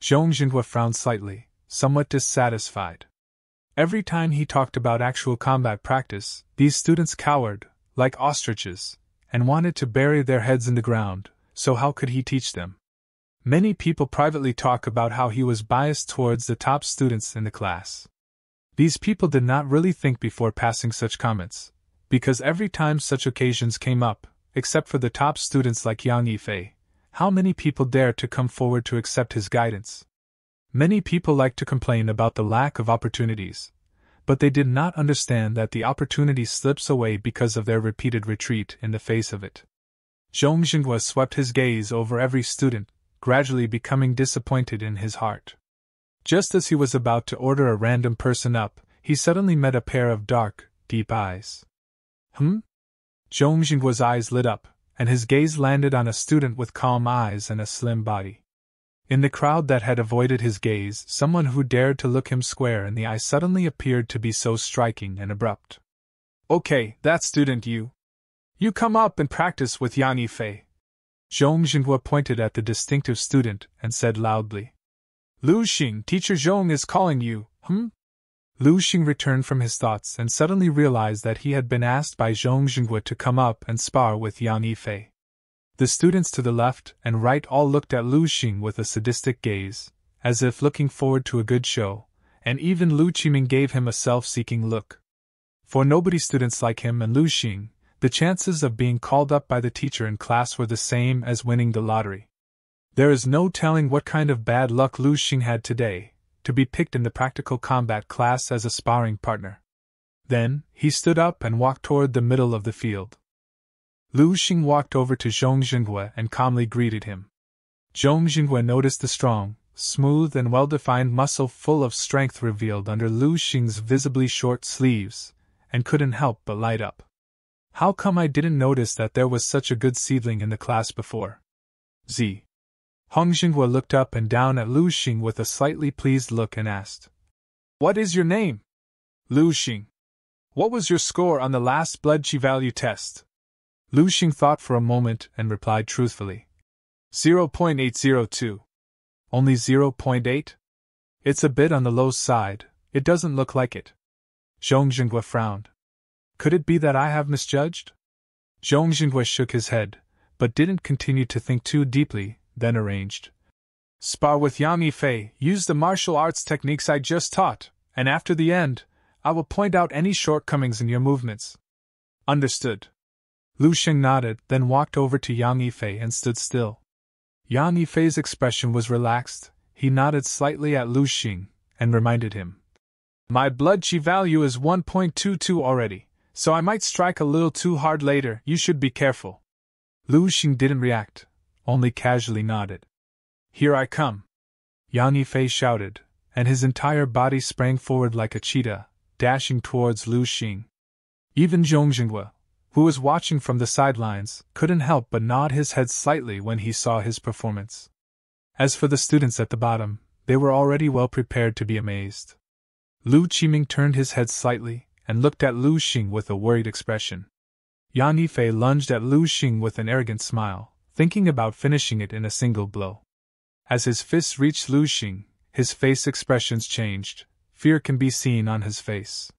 Zhong Jinghua frowned slightly, somewhat dissatisfied. Every time he talked about actual combat practice, these students cowered, like ostriches, and wanted to bury their heads in the ground, so how could he teach them? Many people privately talk about how he was biased towards the top students in the class. These people did not really think before passing such comments, because every time such occasions came up, except for the top students like Yang Yifei, how many people dare to come forward to accept his guidance? Many people like to complain about the lack of opportunities, but they did not understand that the opportunity slips away because of their repeated retreat in the face of it. Zhong Jinghua swept his gaze over every student, gradually becoming disappointed in his heart. Just as he was about to order a random person up, he suddenly met a pair of dark, deep eyes. Hmm? Zhong Jinggua's eyes lit up, and his gaze landed on a student with calm eyes and a slim body. In the crowd that had avoided his gaze, someone who dared to look him square in the eye suddenly appeared to be so striking and abrupt. Okay, that student you. You come up and practice with Yang Yifei. Zhong Jinghua pointed at the distinctive student and said loudly. Lu Xing, teacher Zhong is calling you, Lu Xing returned from his thoughts and suddenly realized that he had been asked by Zhong Jinghua to come up and spar with Yang Yifei. The students to the left and right all looked at Lu Xing with a sadistic gaze, as if looking forward to a good show, and even Lu Qiming gave him a self-seeking look. For nobody students like him and Lu Xing, the chances of being called up by the teacher in class were the same as winning the lottery. There is no telling what kind of bad luck Lu Xing had today, to be picked in the practical combat class as a sparring partner. Then, he stood up and walked toward the middle of the field. Lu Xing walked over to Zhong Jinghua and calmly greeted him. Zhong Jinghua noticed the strong, smooth and well-defined muscle full of strength revealed under Lu Xing's visibly short sleeves, and couldn't help but light up. How come I didn't notice that there was such a good seedling in the class before? Zhong Jinghua looked up and down at Lu Xing with a slightly pleased look and asked, What is your name? Lu Xing. What was your score on the last blood qi value test? Lu Xing thought for a moment and replied truthfully, 0.802. Only 0.8? It's a bit on the low side, it doesn't look like it. Zhong Jinghua frowned. Could it be that I have misjudged? Zhong Jinghua shook his head, but didn't continue to think too deeply. Then arranged. Spar with Yang Yifei, use the martial arts techniques I just taught, and after the end, I will point out any shortcomings in your movements. Understood. Lu Xing nodded, then walked over to Yang Yifei and stood still. Yang Yifei's expression was relaxed. He nodded slightly at Lu Xing and reminded him. My blood qi value is 1.22 already, so I might strike a little too hard later. You should be careful. Lu Xing didn't react, only casually nodded. Here I come. Yang Yifei shouted, and his entire body sprang forward like a cheetah, dashing towards Lu Xing. Even Zhong Jinghua, who was watching from the sidelines, couldn't help but nod his head slightly when he saw his performance. As for the students at the bottom, they were already well prepared to be amazed. Lu Qiming turned his head slightly and looked at Lu Xing with a worried expression. Yang Yifei lunged at Lu Xing with an arrogant smile, thinking about finishing it in a single blow. As his fists reached Lu Xing, his face expressions changed. Fear can be seen on his face.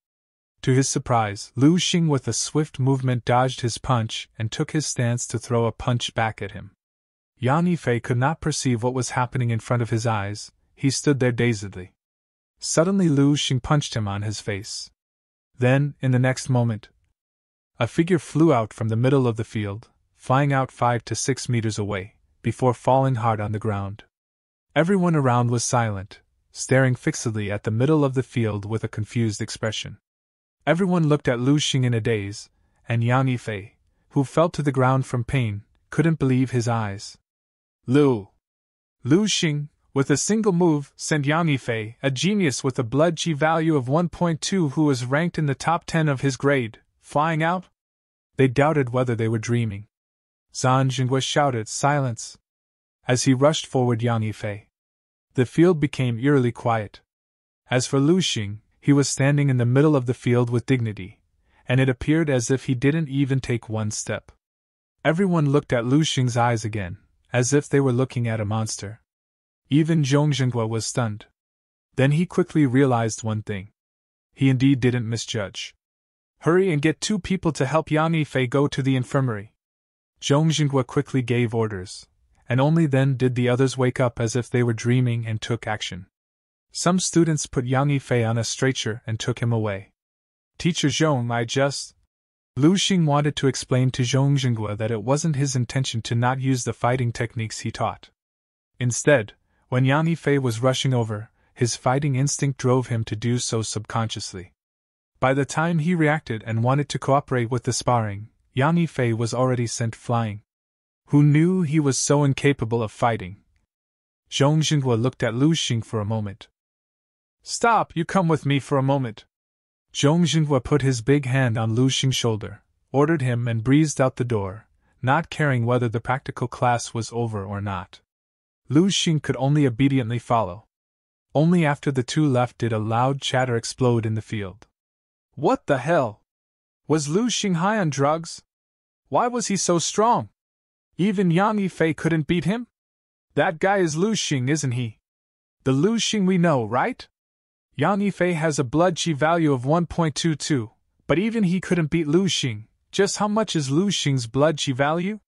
To his surprise, Lu Xing with a swift movement dodged his punch and took his stance to throw a punch back at him. Yang Yifei could not perceive what was happening in front of his eyes. He stood there dazedly. Suddenly Lu Xing punched him on his face. Then, in the next moment, a figure flew out from the middle of the field, flying out 5 to 6 meters away, before falling hard on the ground. Everyone around was silent, staring fixedly at the middle of the field with a confused expression. Everyone looked at Lu Xing in a daze, and Yang Yifei, who fell to the ground from pain, couldn't believe his eyes. Lu Xing, with a single move, sent Yang Yifei, a genius with a blood qi value of 1.2 who was ranked in the top 10 of his grade, flying out? They doubted whether they were dreaming. Zhang Jinghua shouted silence as he rushed forward Yang Yifei. The field became eerily quiet. As for Lu Xing, he was standing in the middle of the field with dignity, and it appeared as if he didn't even take one step. Everyone looked at Lu Xing's eyes again, as if they were looking at a monster. Even Zhong Jinghua was stunned. Then he quickly realized one thing. He indeed didn't misjudge. Hurry and get 2 people to help Yang Yifei go to the infirmary. Zhong Jinghua quickly gave orders, and only then did the others wake up as if they were dreaming and took action. Some students put Yang Yifei on a stretcher and took him away. Teacher Zhong, Lu Xing wanted to explain to Zhong Jinghua that it wasn't his intention to not use the fighting techniques he taught. Instead, when Yang Yifei was rushing over, his fighting instinct drove him to do so subconsciously. By the time he reacted and wanted to cooperate with the sparring, Yang Yifei was already sent flying. Who knew he was so incapable of fighting? Zhong Jinghua looked at Lu Xing for a moment. Stop, you come with me for a moment. Zhong Jinghua put his big hand on Lu Xing's shoulder, ordered him and breezed out the door, not caring whether the practical class was over or not. Lu Xing could only obediently follow. Only after the 2 left did a loud chatter explode in the field. What the hell? Was Lu Xing high on drugs? Why was he so strong? Even Yang Yifei couldn't beat him? That guy is Lu Xing, isn't he? The Lu Xing we know, right? Yang Yifei has a blood qi value of 1.22, but even he couldn't beat Lu Xing. Just how much is Lu Xing's blood qi value?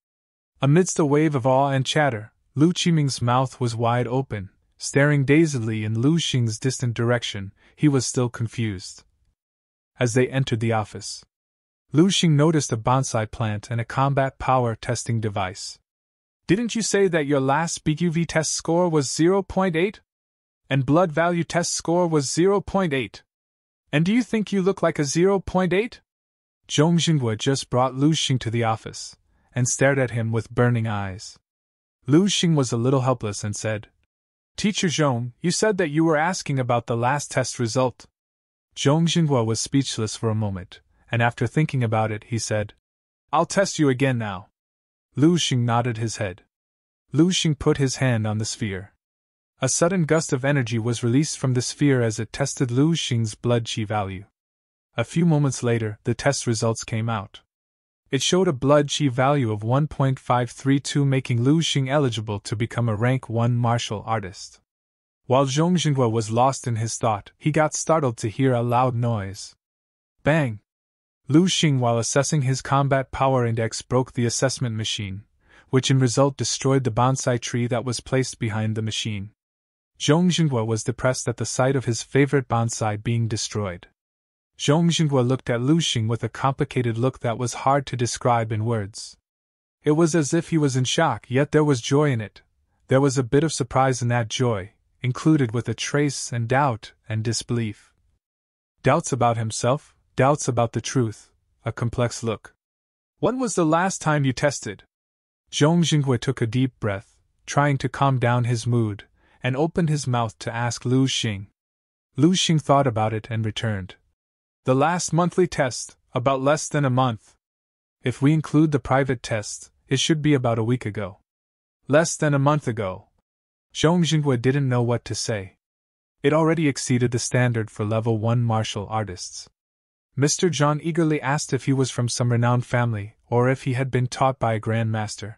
Amidst a wave of awe and chatter, Lu Qiming's mouth was wide open, staring dazedly in Lu Xing's distant direction. He was still confused. As they entered the office, Lu Xing noticed a bonsai plant and a combat power testing device. Didn't you say that your last BQV test score was 0.8? And blood value test score was 0.8? And do you think you look like a 0.8? Zhong Jinghua just brought Lu Xing to the office and stared at him with burning eyes. Lu Xing was a little helpless and said, Teacher Zhong, you said that you were asking about the last test result. Zhong Jinghua was speechless for a moment, and after thinking about it he said, I'll test you again now. Lu Xing nodded his head. Lu Xing put his hand on the sphere. A sudden gust of energy was released from the sphere as it tested Lu Xing's blood qi value. A few moments later, the test results came out. It showed a blood qi value of 1.532, making Lu Xing eligible to become a rank 1 martial artist. While Zhong Jinghua was lost in his thought, he got startled to hear a loud noise. Bang! Lu Xing, while assessing his combat power index, broke the assessment machine, which in result destroyed the bonsai tree that was placed behind the machine. Zhong Jinghua was depressed at the sight of his favorite bonsai being destroyed. Zhong Jinghua looked at Lu Xing with a complicated look that was hard to describe in words. It was as if he was in shock, yet there was joy in it. There was a bit of surprise in that joy, included with a trace and doubt and disbelief. Doubts about himself, doubts about the truth, a complex look. When was the last time you tested? Zhong Jinghua took a deep breath, trying to calm down his mood, and opened his mouth to ask Lu Xing. Lu Xing thought about it and returned. The last monthly test, about less than a month. If we include the private test, it should be about a week ago. Less than a month ago. Zhong Jinghua didn't know what to say. It already exceeded the standard for level 1 martial artists. Mr. John eagerly asked if he was from some renowned family, or if he had been taught by a grandmaster.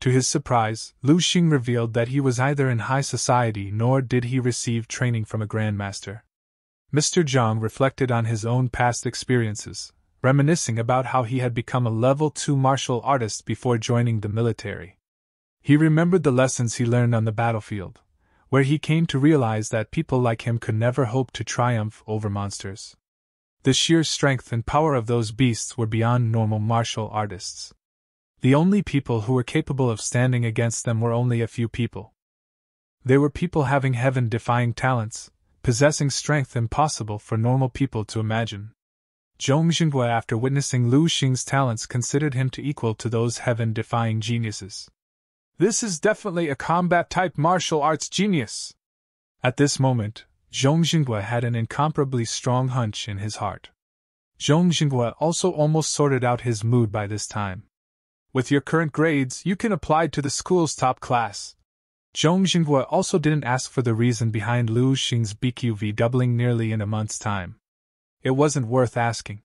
To his surprise, Lu Xing revealed that he was either in high society nor did he receive training from a grandmaster. Mr. Zhang reflected on his own past experiences, reminiscing about how he had become a level 2 martial artist before joining the military. He remembered the lessons he learned on the battlefield, where he came to realize that people like him could never hope to triumph over monsters. The sheer strength and power of those beasts were beyond normal martial artists. The only people who were capable of standing against them were only a few people. They were people having heaven-defying talents, possessing strength impossible for normal people to imagine. Zhong Jinghua, after witnessing Lu Xing's talents, considered him to equal to those heaven-defying geniuses. This is definitely a combat-type martial arts genius. At this moment, Zhong Jinghua had an incomparably strong hunch in his heart. Zhong Jinghua also almost sorted out his mood by this time. With your current grades, you can apply to the school's top class. Zhong Jinghua also didn't ask for the reason behind Lu Xing's BQV doubling nearly in a month's time. It wasn't worth asking.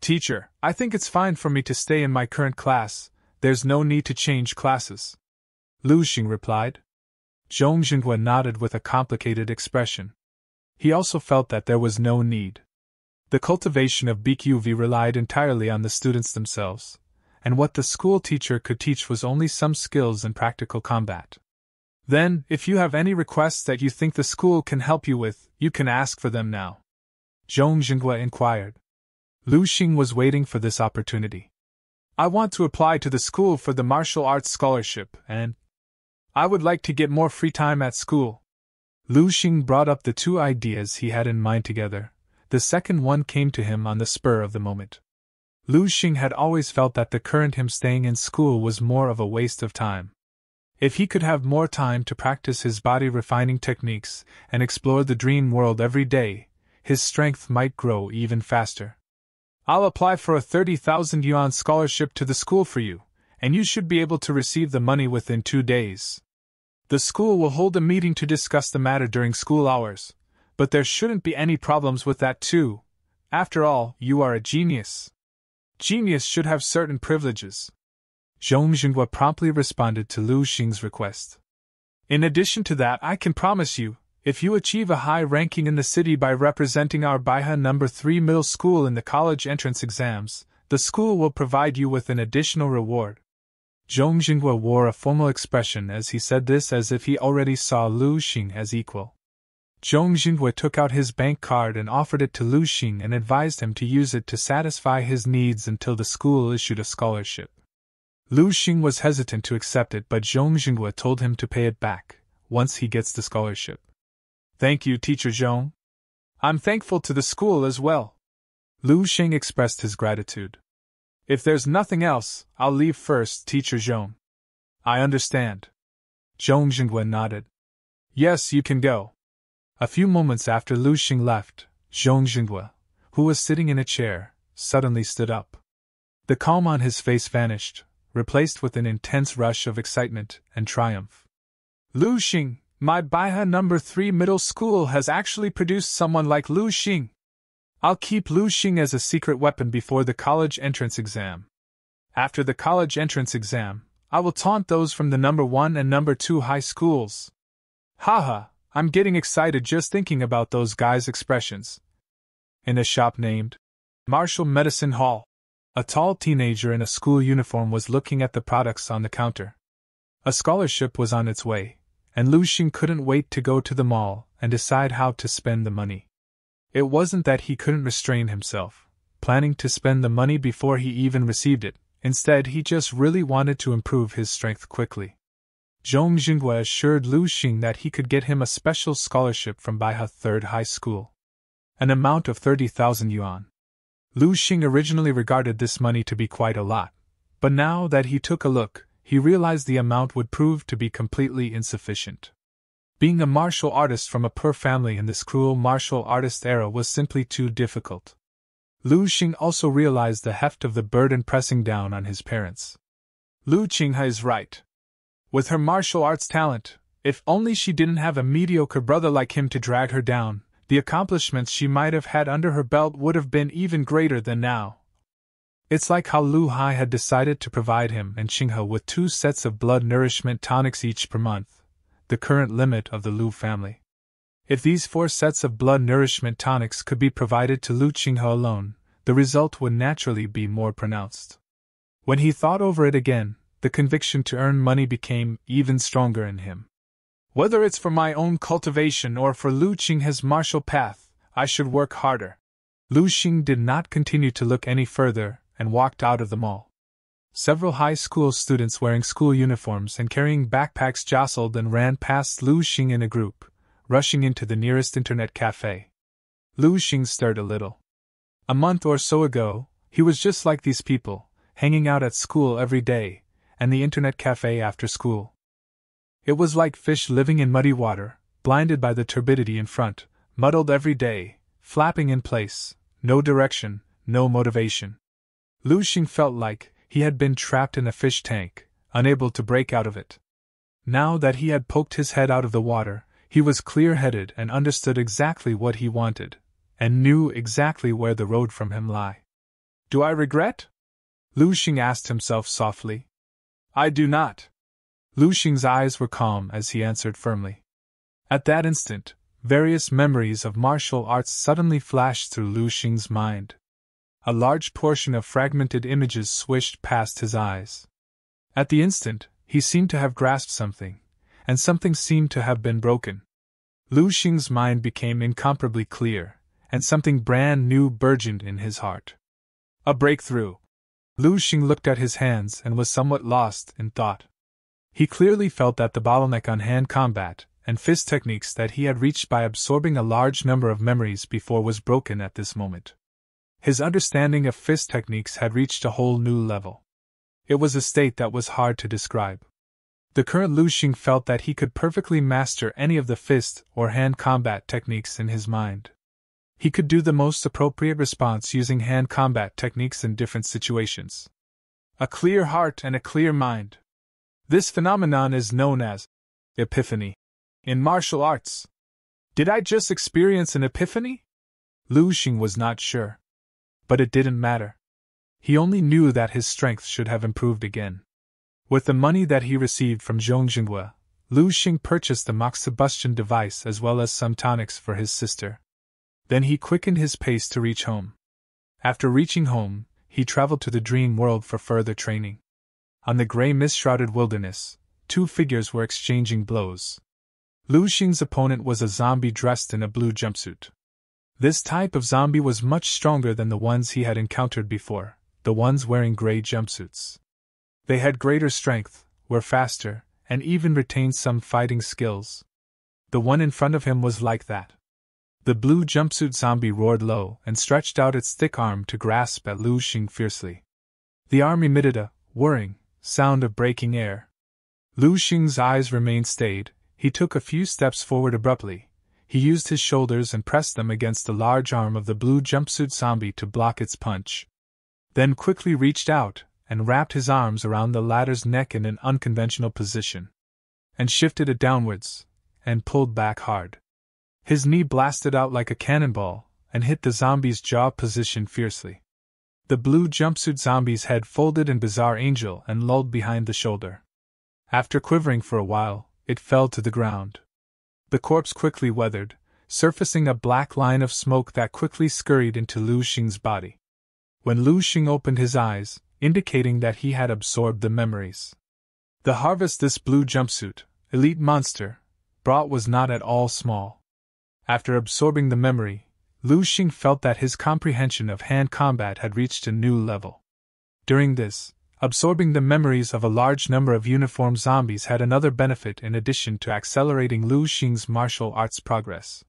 Teacher, I think it's fine for me to stay in my current class, there's no need to change classes. Lu Xing replied. Zhong Jinghua nodded with a complicated expression. He also felt that there was no need. The cultivation of BQV relied entirely on the students themselves, and what the school teacher could teach was only some skills in practical combat. Then, if you have any requests that you think the school can help you with, you can ask for them now. Zhong Jinghua inquired. Lu Xing was waiting for this opportunity. I want to apply to the school for the martial arts scholarship, and I would like to get more free time at school. Lu Xing brought up the two ideas he had in mind together. The second one came to him on the spur of the moment. Lu Xing had always felt that the current him staying in school was more of a waste of time. If he could have more time to practice his body refining techniques and explore the dream world every day, his strength might grow even faster. I'll apply for a 30,000 yuan scholarship to the school for you, and you should be able to receive the money within 2 days. The school will hold a meeting to discuss the matter during school hours, but there shouldn't be any problems with that too. After all, you are a genius. Genius should have certain privileges. Zhong Jinghua promptly responded to Lu Xing's request. In addition to that, I can promise you, if you achieve a high ranking in the city by representing our Baihe No. 3 middle school in the college entrance exams, the school will provide you with an additional reward. Zhong Jinghua wore a formal expression as he said this, as if he already saw Lu Xing as equal. Zhong Jinghua took out his bank card and offered it to Lu Xing and advised him to use it to satisfy his needs until the school issued a scholarship. Lu Xing was hesitant to accept it, but Zhong Jinghua told him to pay it back once he gets the scholarship. Thank you, Teacher Zhong. I'm thankful to the school as well. Lu Xing expressed his gratitude. If there's nothing else, I'll leave first, Teacher Zhong. I understand. Zhong Jinghua nodded. Yes, you can go. A few moments after Lu Xing left, Zhong Jinghua, who was sitting in a chair, suddenly stood up. The calm on his face vanished, replaced with an intense rush of excitement and triumph. Lu Xing! My Baihe No. 3 middle school has actually produced someone like Lu Xing. I'll keep Lu Xing as a secret weapon before the college entrance exam. After the college entrance exam, I will taunt those from the No. 1 and No. 2 high schools. Haha, I'm getting excited just thinking about those guys' expressions. In a shop named Martial Medicine Hall, A tall teenager in a school uniform was looking at the products on the counter. A scholarship was on its way, and Lu Xing couldn't wait to go to the mall and decide how to spend the money. It wasn't that he couldn't restrain himself, planning to spend the money before he even received it. Instead, he just really wanted to improve his strength quickly. Zhong Jinghua assured Lu Xing that he could get him a special scholarship from Baihe Third High School, an amount of 30,000 yuan. Lu Xing originally regarded this money to be quite a lot, but now that he took a look, he realized the amount would prove to be completely insufficient. Being a martial artist from a poor family in this cruel martial artist era was simply too difficult. Lu Xing also realized the heft of the burden pressing down on his parents. Lu Qinghe is right. With her martial arts talent, if only she didn't have a mediocre brother like him to drag her down, the accomplishments she might have had under her belt would have been even greater than now. It's like how Lu Hai had decided to provide him and Qinghe with 2 sets of blood nourishment tonics each per month, the current limit of the Lu family. If these 4 sets of blood nourishment tonics could be provided to Lu Qinghe alone, the result would naturally be more pronounced. When he thought over it again, the conviction to earn money became even stronger in him. Whether it's for my own cultivation or for Lu Qinghe's martial path, I should work harder. Lu Xing did not continue to look any further and walked out of the mall. Several high school students wearing school uniforms and carrying backpacks jostled and ran past Lu Xing in a group, rushing into the nearest internet cafe. Lu Xing stirred a little. A month or so ago, he was just like these people, hanging out at school every day, and the internet cafe after school. It was like fish living in muddy water, blinded by the turbidity in front, muddled every day, flapping in place, no direction, no motivation. Lu Xing felt like he had been trapped in a fish tank, unable to break out of it. Now that he had poked his head out of the water, he was clear-headed and understood exactly what he wanted, and knew exactly where the road from him lay. Do I regret? Lu Xing asked himself softly. I do not. Lu Xing's eyes were calm as he answered firmly. At that instant, various memories of martial arts suddenly flashed through Lu Xing's mind. A large portion of fragmented images swished past his eyes. At the instant, he seemed to have grasped something, and something seemed to have been broken. Lu Xing's mind became incomparably clear, and something brand new burgeoned in his heart. A breakthrough. Lu Xing looked at his hands and was somewhat lost in thought. He clearly felt that the bottleneck on hand combat and fist techniques that he had reached by absorbing a large number of memories before was broken at this moment. His understanding of fist techniques had reached a whole new level. It was a state that was hard to describe. The current Lu Xing felt that he could perfectly master any of the fist or hand combat techniques in his mind. He could do the most appropriate response using hand combat techniques in different situations. A clear heart and a clear mind. This phenomenon is known as epiphany in martial arts. Did I just experience an epiphany? Lu Xing was not sure. But it didn't matter. He only knew that his strength should have improved again. With the money that he received from Zhong Jinghua, Lu Xing purchased the mock-combustion device as well as some tonics for his sister. Then he quickened his pace to reach home. After reaching home, he traveled to the dream world for further training. On the gray mist-shrouded wilderness, 2 figures were exchanging blows. Lu Xing's opponent was a zombie dressed in a blue jumpsuit. This type of zombie was much stronger than the ones he had encountered before, the ones wearing gray jumpsuits. They had greater strength, were faster, and even retained some fighting skills. The one in front of him was like that. The blue jumpsuit zombie roared low and stretched out its thick arm to grasp at Lu Xing fiercely. The arm emitted a whirring sound of breaking air. Lu Xing's eyes remained stayed. He took a few steps forward abruptly. He used his shoulders and pressed them against the large arm of the blue jumpsuit zombie to block its punch. Then quickly reached out and wrapped his arms around the latter's neck in an unconventional position, and shifted it downwards, and pulled back hard. His knee blasted out like a cannonball, and hit the zombie's jaw position fiercely. The blue jumpsuit zombie's head folded in bizarre angel and lulled behind the shoulder. After quivering for a while, it fell to the ground. The corpse quickly weathered, surfacing a black line of smoke that quickly scurried into Lu Xing's body. when Lu Xing opened his eyes, indicating that he had absorbed the memories. The harvest this blue jumpsuit, elite monster, brought was not at all small. After absorbing the memory, Lu Xing felt that his comprehension of hand combat had reached a new level. During this, absorbing the memories of a large number of uniformed zombies had another benefit in addition to accelerating Lu Xing's martial arts progress.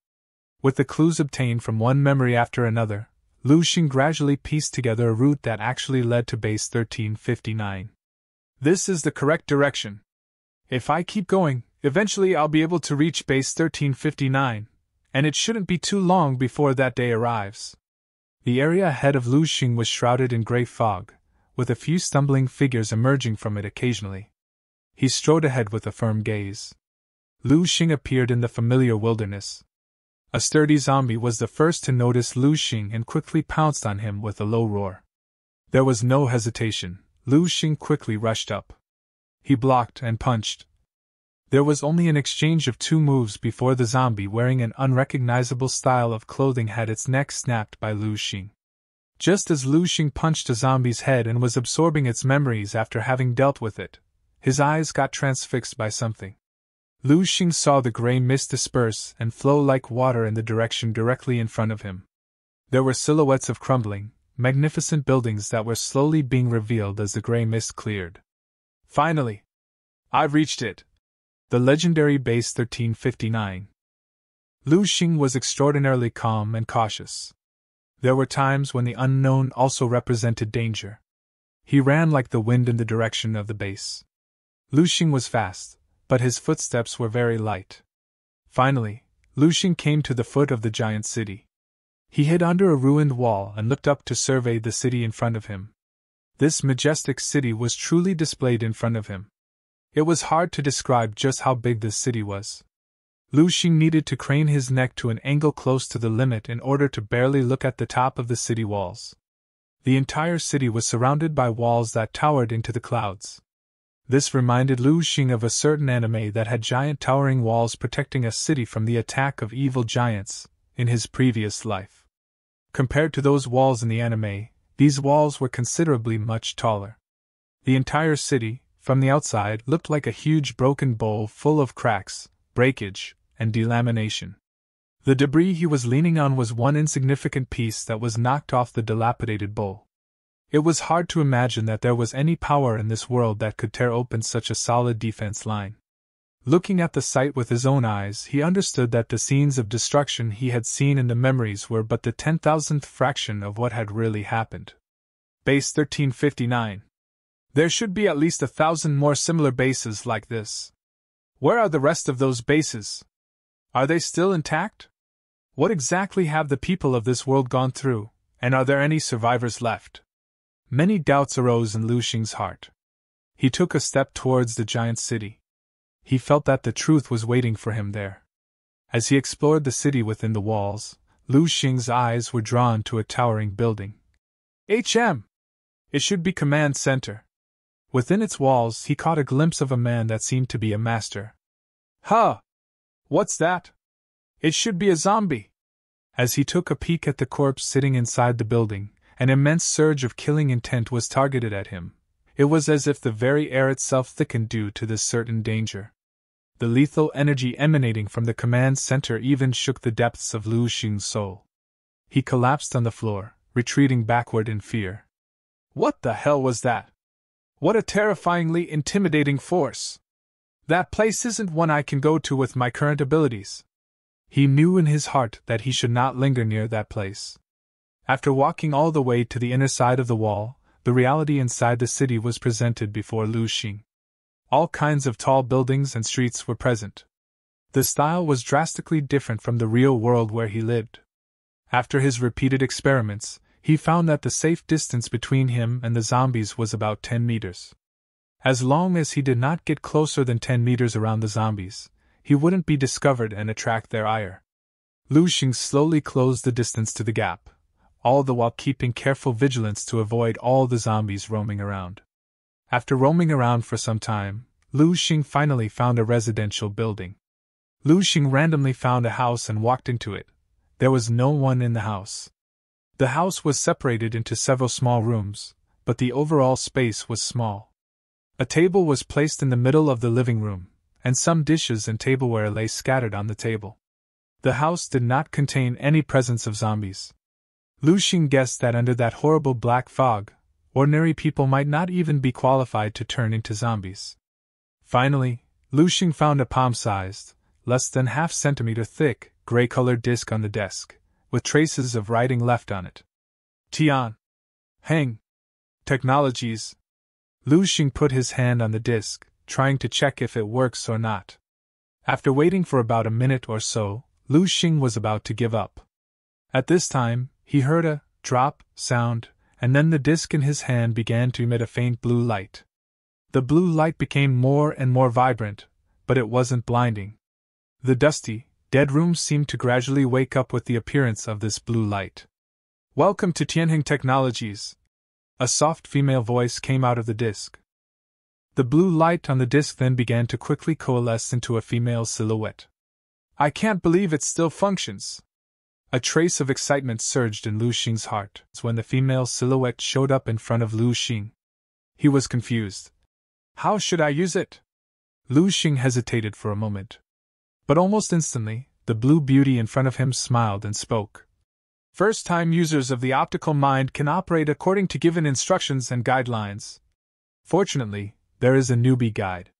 With the clues obtained from one memory after another, Lu Xing gradually pieced together a route that actually led to Base 1359. This is the correct direction. If I keep going, eventually I'll be able to reach Base 1359, and it shouldn't be too long before that day arrives. The area ahead of Lu Xing was shrouded in gray fog, with a few stumbling figures emerging from it occasionally. He strode ahead with a firm gaze. Lu Xing appeared in the familiar wilderness. A sturdy zombie was the first to notice Lu Xing and quickly pounced on him with a low roar. There was no hesitation. Lu Xing quickly rushed up. He blocked and punched. There was only an exchange of two moves before the zombie wearing an unrecognizable style of clothing had its neck snapped by Lu Xing. Just as Lu Xing punched a zombie's head and was absorbing its memories after having dealt with it, his eyes got transfixed by something. Lu Xing saw the gray mist disperse and flow like water in the direction directly in front of him. There were silhouettes of crumbling, magnificent buildings that were slowly being revealed as the gray mist cleared. Finally! I've reached it! The legendary Base 1359. Lu Xing was extraordinarily calm and cautious. There were times when the unknown also represented danger. He ran like the wind in the direction of the base. Lu Xing was fast, but his footsteps were very light. Finally, Lu Xing came to the foot of the giant city. He hid under a ruined wall and looked up to survey the city in front of him. This majestic city was truly displayed in front of him. It was hard to describe just how big this city was. Lu Xing needed to crane his neck to an angle close to the limit in order to barely look at the top of the city walls. The entire city was surrounded by walls that towered into the clouds. This reminded Lu Xing of a certain anime that had giant towering walls protecting a city from the attack of evil giants, in his previous life. Compared to those walls in the anime, these walls were considerably much taller. The entire city, from the outside, looked like a huge broken bowl full of cracks, breakage, and delamination. The debris he was leaning on was one insignificant piece that was knocked off the dilapidated bowl. It was hard to imagine that there was any power in this world that could tear open such a solid defense line. Looking at the sight with his own eyes, he understood that the scenes of destruction he had seen in the memories were but the 10,000th fraction of what had really happened. Base 1359. There should be at least 1,000 more similar bases like this. Where are the rest of those bases? Are they still intact? What exactly have the people of this world gone through, and are there any survivors left? Many doubts arose in Lu Xing's heart. He took a step towards the giant city. He felt that the truth was waiting for him there. As he explored the city within the walls, Lu Xing's eyes were drawn to a towering building. HM! It should be command center. Within its walls he caught a glimpse of a man that seemed to be a master. Huh! What's that? It should be a zombie! As he took a peek at the corpse sitting inside the building, an immense surge of killing intent was targeted at him. It was as if the very air itself thickened due to this certain danger. The lethal energy emanating from the command center even shook the depths of Lu Xing's soul. He collapsed on the floor, retreating backward in fear. What the hell was that? What a terrifyingly intimidating force! That place isn't one I can go to with my current abilities. He knew in his heart that he should not linger near that place. After walking all the way to the inner side of the wall, the reality inside the city was presented before Lu Xing. All kinds of tall buildings and streets were present. The style was drastically different from the real world where he lived. After his repeated experiments, he found that the safe distance between him and the zombies was about 10 meters. As long as he did not get closer than 10 meters around the zombies, he wouldn't be discovered and attract their ire. Lu Xing slowly closed the distance to the gap, all the while keeping careful vigilance to avoid all the zombies roaming around. After roaming around for some time, Lu Xing finally found a residential building. Lu Xing randomly found a house and walked into it. There was no one in the house. The house was separated into several small rooms, but the overall space was small. A table was placed in the middle of the living room, and some dishes and tableware lay scattered on the table. The house did not contain any presence of zombies. Lu Xing guessed that under that horrible black fog, ordinary people might not even be qualified to turn into zombies. Finally, Lu Xing found a palm-sized, less than half-centimeter thick, gray-colored disc on the desk, with traces of writing left on it. Tianheng Technologies. Lu Xing put his hand on the disc, trying to check if it works or not. After waiting for about a minute or so, Lu Xing was about to give up. At this time, he heard a drop sound, and then the disc in his hand began to emit a faint blue light. The blue light became more and more vibrant, but it wasn't blinding. The dusty, dead room seemed to gradually wake up with the appearance of this blue light. "Welcome to Tianheng Technologies," a soft female voice came out of the disc. The blue light on the disc then began to quickly coalesce into a female silhouette. "I can't believe it still functions." A trace of excitement surged in Lu Xing's heart when the female silhouette showed up in front of Lu Xing. He was confused. "How should I use it?" Lu Xing hesitated for a moment. But almost instantly, the blue beauty in front of him smiled and spoke. "First-time users of the optical mind can operate according to given instructions and guidelines. Fortunately, there is a newbie guide."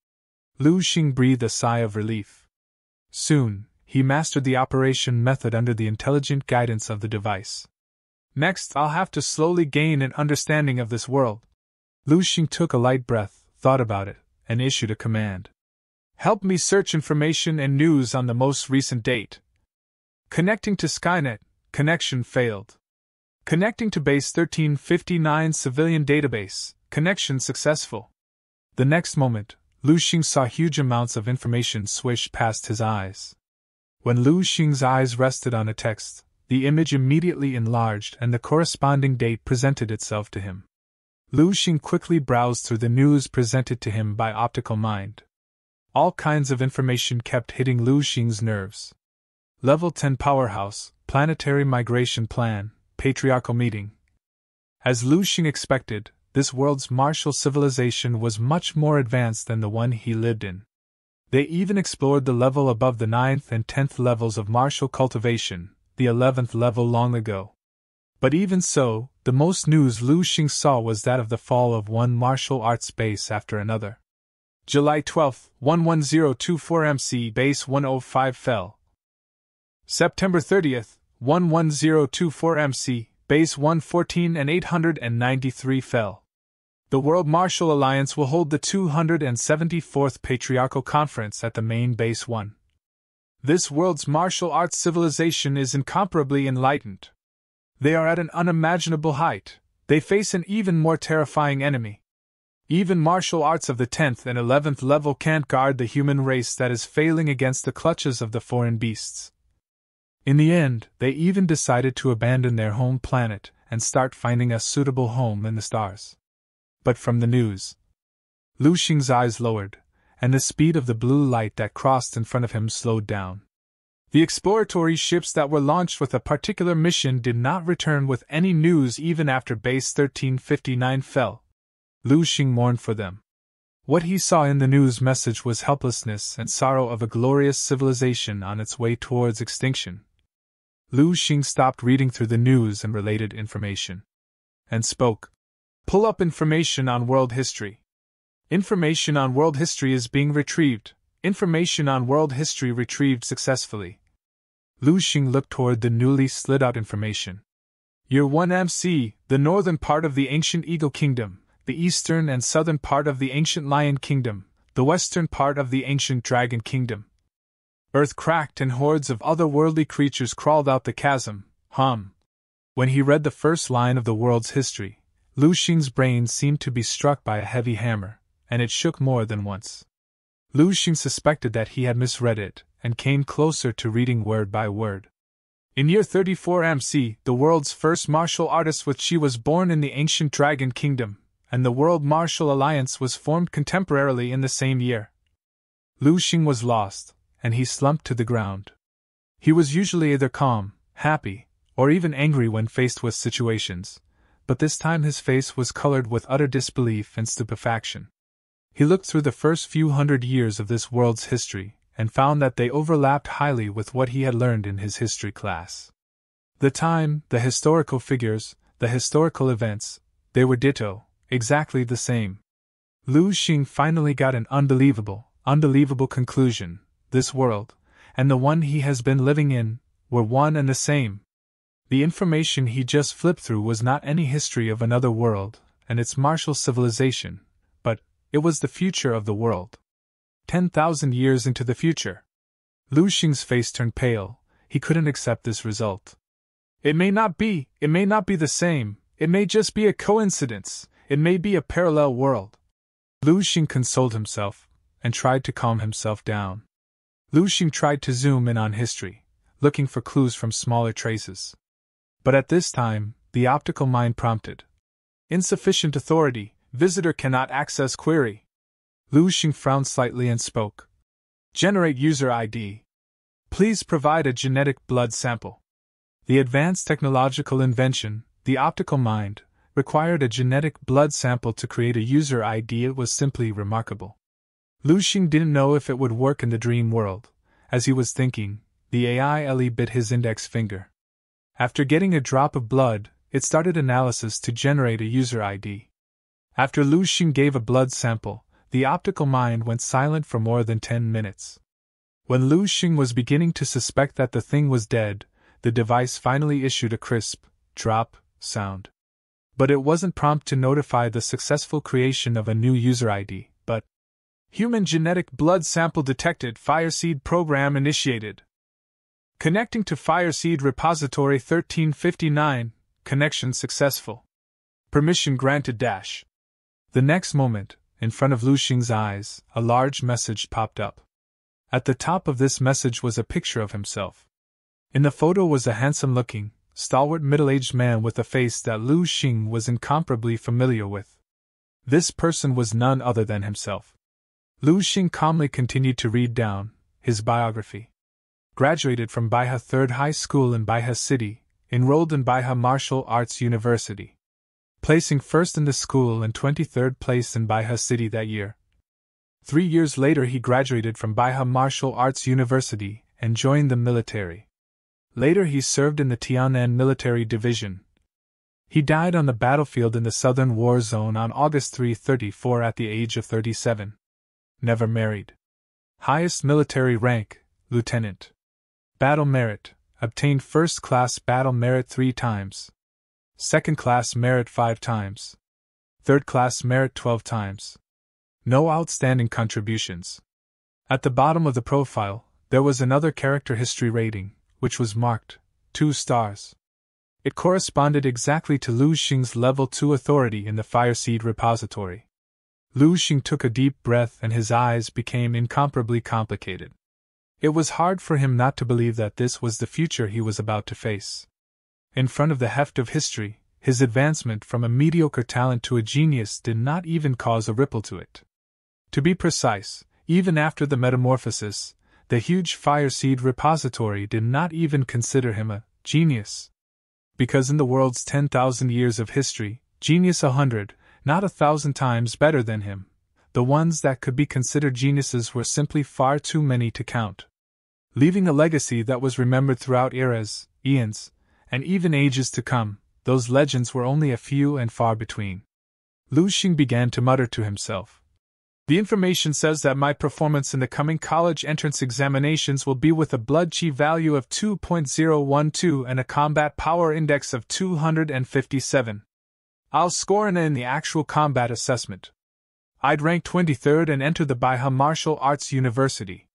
Lu Xing breathed a sigh of relief. Soon, he mastered the operation method under the intelligent guidance of the device. "Next, I'll have to slowly gain an understanding of this world." Lu Xing took a light breath, thought about it, and issued a command. "Help me search information and news on the most recent date. Connecting to Skynet, connection failed. Connecting to Base 1359 civilian database, connection successful." The next moment, Lu Xing saw huge amounts of information swish past his eyes. When Lu Xing's eyes rested on a text, the image immediately enlarged and the corresponding date presented itself to him. Lu Xing quickly browsed through the news presented to him by Optical Mind. All kinds of information kept hitting Lu Xing's nerves. Level 10 Powerhouse, Planetary Migration Plan, Patriarchal Meeting. As Lu Xing expected, this world's martial civilization was much more advanced than the one he lived in. They even explored the level above the 9th and 10th levels of martial cultivation, the 11th level long ago. But even so, the most news Lu Xing saw was that of the fall of one martial arts base after another. July 12, 11024 MC Base 105 fell. September 30, 11024 MC Base 114 and 893 fell. The World Martial Alliance will hold the 274th Patriarchal Conference at the main Base 1. This world's martial arts civilization is incomparably enlightened. They are at an unimaginable height. They face an even more terrifying enemy. Even martial arts of the 10th and 11th level can't guard the human race that is failing against the clutches of the foreign beasts. In the end, they even decided to abandon their home planet and start finding a suitable home in the stars. But from the news, Lu Xing's eyes lowered, and the speed of the blue light that crossed in front of him slowed down. The exploratory ships that were launched with a particular mission did not return with any news even after Base 1359 fell. Lu Xing mourned for them. What he saw in the news message was helplessness and sorrow of a glorious civilization on its way towards extinction. Lu Xing stopped reading through the news and related information, and spoke. "Pull up information on world history. Information on world history is being retrieved. Information on world history retrieved successfully." Lu Xing looked toward the newly slid out information. Year 1 MC, the northern part of the ancient Eagle Kingdom, the eastern and southern part of the ancient Lion Kingdom, the western part of the ancient Dragon Kingdom. Earth cracked and hordes of otherworldly creatures crawled out the chasm. When he read the first line of the world's history, Lu Xing's brain seemed to be struck by a heavy hammer, and it shook more than once. Lu Xing suspected that he had misread it, and came closer to reading word by word. In year 34 MC, the world's first martial artist with Qi was born in the ancient Dragon Kingdom, and the World Martial Alliance was formed contemporarily in the same year. Lu Xing was lost, and he slumped to the ground. He was usually either calm, happy, or even angry when faced with situations, but this time his face was colored with utter disbelief and stupefaction. He looked through the first few hundred years of this world's history and found that they overlapped highly with what he had learned in his history class. The time, the historical figures, the historical events, they were ditto, exactly the same. Lu Xing finally got an unbelievable conclusion: this world, and the one he has been living in, were one and the same. The information he just flipped through was not any history of another world and its martial civilization, but it was the future of the world. 10,000 years into the future. Lu Xing's face turned pale. He couldn't accept this result. It may not be the same, it may just be a coincidence, it may be a parallel world. Lu Xing consoled himself and tried to calm himself down. Lu Xing tried to zoom in on history, looking for clues from smaller traces. But at this time, the optical mind prompted. Insufficient authority, visitor cannot access query. Lu Xing frowned slightly and spoke. Generate user ID. Please provide a genetic blood sample. The advanced technological invention, the optical mind, required a genetic blood sample to create a user ID. It was simply remarkable. Lu Xing didn't know if it would work in the dream world. As he was thinking, the AILE bit his index finger. After getting a drop of blood, it started analysis to generate a user ID. After Lu Xing gave a blood sample, the optical mind went silent for more than 10 minutes. When Lu Xing was beginning to suspect that the thing was dead, the device finally issued a crisp, drop, sound. But it wasn't prompt to notify the successful creation of a new user ID, but human genetic blood sample detected, Fireseed program initiated. Connecting to Fireseed Repository 1359, connection successful. Permission granted. The next moment, in front of Lu Xing's eyes, a large message popped up. At the top of this message was a picture of himself. In the photo was a handsome-looking, stalwart middle-aged man with a face that Lu Xing was incomparably familiar with. This person was none other than himself. Lu Xing calmly continued to read down his biography. Graduated from Baihe Third High School in Beihai City, enrolled in Baihe Martial Arts University. Placing first in the school and 23rd place in Beihai City that year. 3 years later he graduated from Baihe Martial Arts University and joined the military. Later he served in the Tiannan Military Division. He died on the battlefield in the Southern War Zone on August 3, 1934 at the age of 37. Never married. Highest military rank, Lieutenant. Battle merit, obtained first class battle merit 3 times, second class merit 5 times, third class merit 12 times. No outstanding contributions. At the bottom of the profile, there was another character history rating, which was marked 2 stars. It corresponded exactly to Lu Xing's level 2 authority in the Fireseed repository. Lu Xing took a deep breath and his eyes became incomparably complicated. It was hard for him not to believe that this was the future he was about to face. In front of the heft of history, his advancement from a mediocre talent to a genius did not even cause a ripple to it. To be precise, even after the metamorphosis, the huge Fireseed repository did not even consider him a genius. Because in the world's 10,000 years of history, genius 100, not 1,000 times better than him. The ones that could be considered geniuses were simply far too many to count. Leaving a legacy that was remembered throughout eras, eons, and even ages to come, those legends were only a few and far between. Lu Xing began to mutter to himself. The information says that my performance in the coming college entrance examinations will be with a blood qi value of 2.012 and a combat power index of 257. I'll score an A in the actual combat assessment. I'd rank 23rd and enter the Baihe Martial Arts University.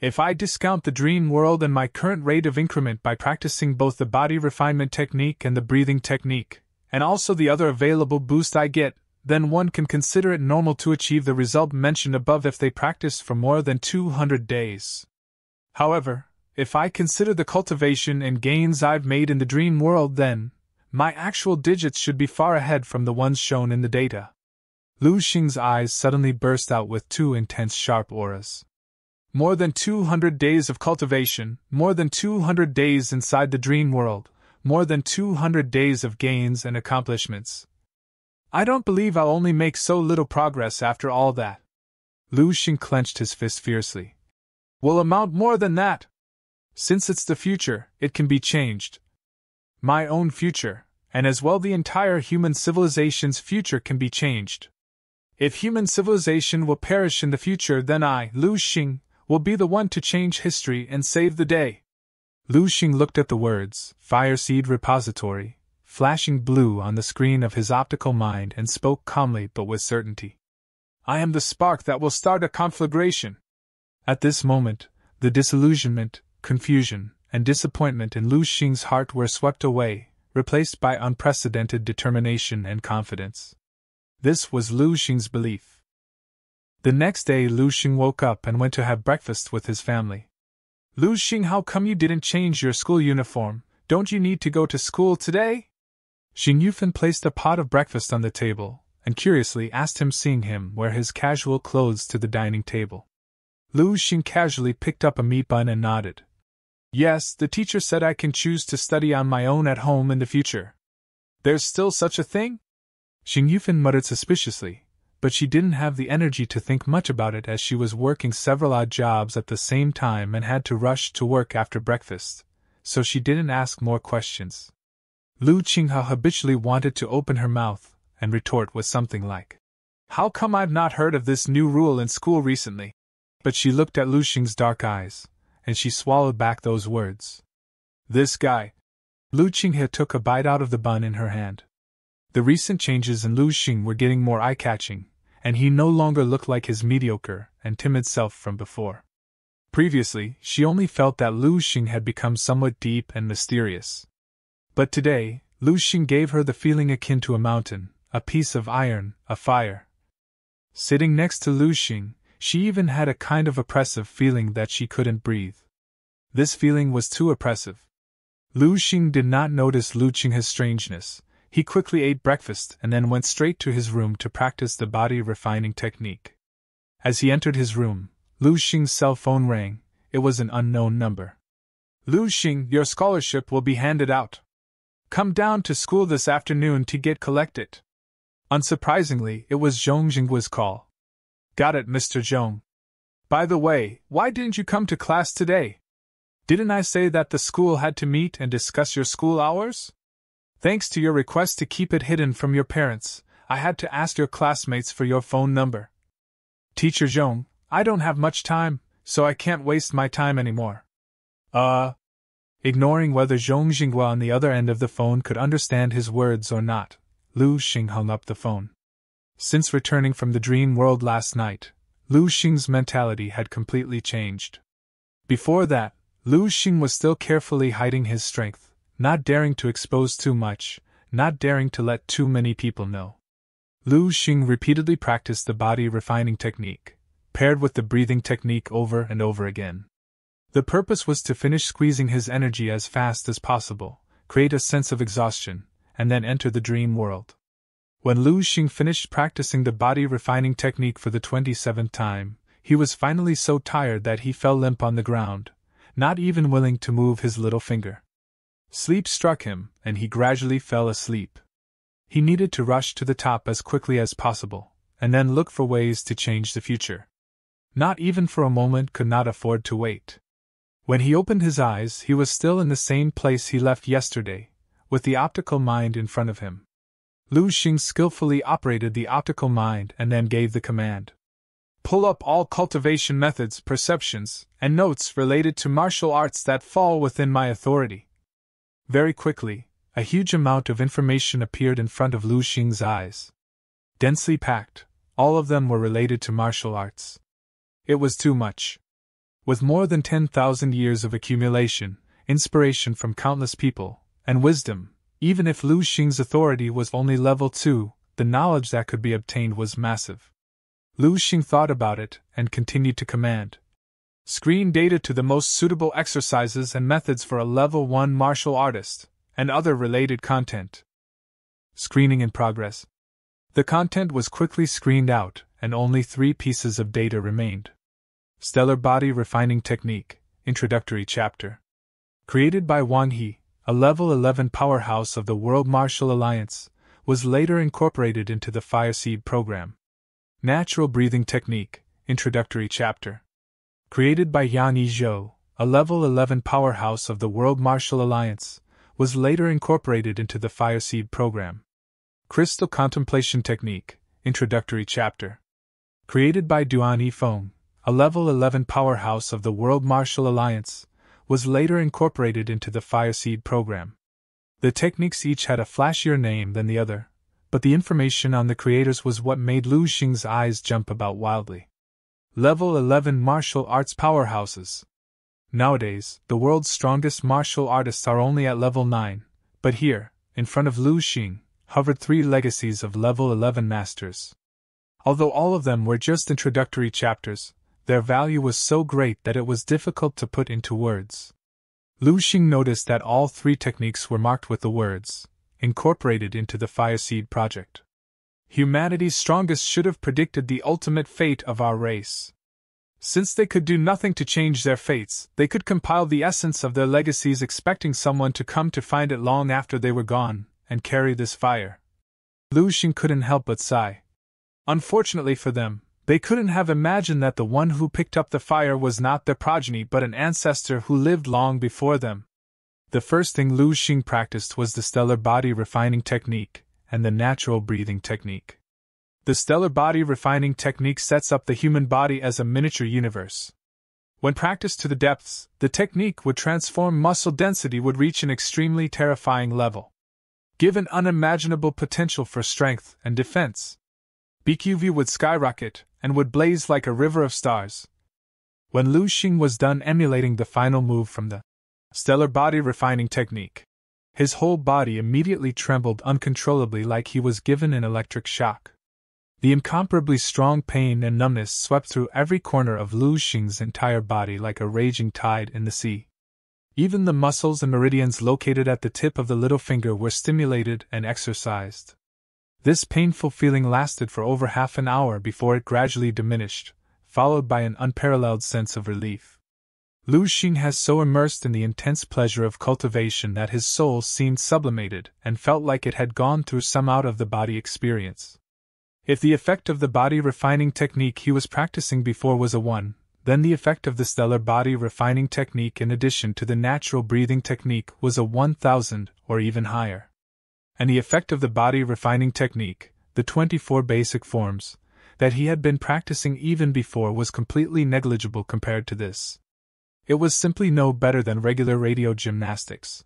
If I discount the dream world and my current rate of increment by practicing both the body refinement technique and the breathing technique, and also the other available boost I get, then one can consider it normal to achieve the result mentioned above if they practice for more than 200 days. However, if I consider the cultivation and gains I've made in the dream world, then my actual digits should be far ahead from the ones shown in the data. Lu Xing's eyes suddenly burst out with 2 intense sharp auras. More than 200 days of cultivation, more than 200 days inside the dream world, more than 200 days of gains and accomplishments. I don't believe I'll only make so little progress after all that. Lu Xing clenched his fist fiercely. Will amount more than that. Since it's the future, it can be changed. My own future, and as well the entire human civilization's future can be changed. If human civilization will perish in the future, then I, Lu Xing, will be the one to change history and save the day. Lu Xing looked at the words, Fireseed Repository, flashing blue on the screen of his optical mind and spoke calmly but with certainty. I am the spark that will start a conflagration. At this moment, the disillusionment, confusion, and disappointment in Lu Xing's heart were swept away, replaced by unprecedented determination and confidence. This was Lu Xing's belief. The next day Lu Xing woke up and went to have breakfast with his family. Lu Xing, how come you didn't change your school uniform? Don't you need to go to school today? Xing Yufen placed a pot of breakfast on the table, and curiously asked him, seeing him wear his casual clothes to the dining table. Lu Xing casually picked up a meat bun and nodded. Yes, the teacher said I can choose to study on my own at home in the future. There's still such a thing? Xing Yufen muttered suspiciously, but she didn't have the energy to think much about it as she was working several odd jobs at the same time and had to rush to work after breakfast, so she didn't ask more questions. Lu Qinghe habitually wanted to open her mouth and retort with something like, How come I've not heard of this new rule in school recently? But she looked at Lu Xing's dark eyes, and she swallowed back those words. This guy. Lu Qinghe took a bite out of the bun in her hand. The recent changes in Lu Xing were getting more eye-catching, and he no longer looked like his mediocre and timid self from before. Previously, she only felt that Lu Xing had become somewhat deep and mysterious. But today, Lu Xing gave her the feeling akin to a mountain, a piece of iron, a fire. Sitting next to Lu Xing, she even had a kind of oppressive feeling that she couldn't breathe. This feeling was too oppressive. Lu Xing did not notice Lu Qinghe's strangeness. He quickly ate breakfast and then went straight to his room to practice the body refining technique. As he entered his room, Lu Xing's cell phone rang. It was an unknown number. Lu Xing, your scholarship will be handed out. Come down to school this afternoon to get collected. Unsurprisingly, it was Zhong Jinghua's call. Got it, Mr. Zhong. By the way, why didn't you come to class today? Didn't I say that the school had to meet and discuss your school hours? Thanks to your request to keep it hidden from your parents, I had to ask your classmates for your phone number. Teacher Zhong, I don't have much time, so I can't waste my time anymore. Ignoring whether Zhong Jinghua on the other end of the phone could understand his words or not, Lu Xing hung up the phone. Since returning from the dream world last night, Lu Xing's mentality had completely changed. Before that, Lu Xing was still carefully hiding his strength, not daring to expose too much, not daring to let too many people know. Lu Xing repeatedly practiced the body refining technique, paired with the breathing technique over and over again. The purpose was to finish squeezing his energy as fast as possible, create a sense of exhaustion, and then enter the dream world. When Lu Xing finished practicing the body refining technique for the 27th time, he was finally so tired that he fell limp on the ground, not even willing to move his little finger. Sleep struck him, and he gradually fell asleep. He needed to rush to the top as quickly as possible, and then look for ways to change the future. Not even for a moment could not afford to wait. When he opened his eyes, he was still in the same place he left yesterday, with the optical mind in front of him. Lu Xing skillfully operated the optical mind and then gave the command. Pull up all cultivation methods, perceptions, and notes related to martial arts that fall within my authority. Very quickly, a huge amount of information appeared in front of Lu Xing's eyes. Densely packed, all of them were related to martial arts. It was too much. With more than 10,000 years of accumulation, inspiration from countless people, and wisdom, even if Lu Xing's authority was only level 2, the knowledge that could be obtained was massive. Lu Xing thought about it and continued to command. Screen data to the most suitable exercises and methods for a level 1 martial artist, and other related content. Screening in progress. The content was quickly screened out, and only 3 pieces of data remained. Stellar Body Refining Technique, Introductory Chapter. Created by Wang He, a level 11 powerhouse of the World Martial Alliance, was later incorporated into the Fireseed program. Natural Breathing Technique, Introductory Chapter. Created by Yang Yifei, a level 11 powerhouse of the World Martial Alliance, was later incorporated into the Fireseed program. Crystal Contemplation Technique, Introductory Chapter. Created by Duan Yifeng, a level 11 powerhouse of the World Martial Alliance, was later incorporated into the Fireseed program. The techniques each had a flashier name than the other, but the information on the creators was what made Lu Xing's eyes jump about wildly. Level 11 Martial Arts Powerhouses. Nowadays, the world's strongest martial artists are only at level 9, but here, in front of Lu Xing, hovered three legacies of level 11 masters. Although all of them were just introductory chapters, their value was so great that it was difficult to put into words. Lu Xing noticed that all three techniques were marked with the words, incorporated into the Fireseed project. Humanity's strongest should have predicted the ultimate fate of our race. Since they could do nothing to change their fates, they could compile the essence of their legacies expecting someone to come to find it long after they were gone, and carry this fire. Lu Xing couldn't help but sigh. Unfortunately for them, they couldn't have imagined that the one who picked up the fire was not their progeny but an ancestor who lived long before them. The first thing Lu Xing practiced was the Stellar Body Refining Technique and the Natural Breathing Technique. The Stellar Body Refining Technique sets up the human body as a miniature universe. When practiced to the depths, the technique would transform muscle density would reach an extremely terrifying level. Given unimaginable potential for strength and defense, BQV would skyrocket and would blaze like a river of stars. When Lu Xing was done emulating the final move from the Stellar Body Refining Technique, his whole body immediately trembled uncontrollably like he was given an electric shock. The incomparably strong pain and numbness swept through every corner of Lu Xing's entire body like a raging tide in the sea. Even the muscles and meridians located at the tip of the little finger were stimulated and exercised. This painful feeling lasted for over half an hour before it gradually diminished, followed by an unparalleled sense of relief. Lu Xing was so immersed in the intense pleasure of cultivation that his soul seemed sublimated and felt like it had gone through some out-of-the-body experience. If the effect of the body refining technique he was practicing before was a one, then the effect of the Stellar Body Refining Technique in addition to the Natural Breathing Technique was a 1000 or even higher. And the effect of the body refining technique, the 24 basic forms, that he had been practicing even before was completely negligible compared to this. It was simply no better than regular radio gymnastics.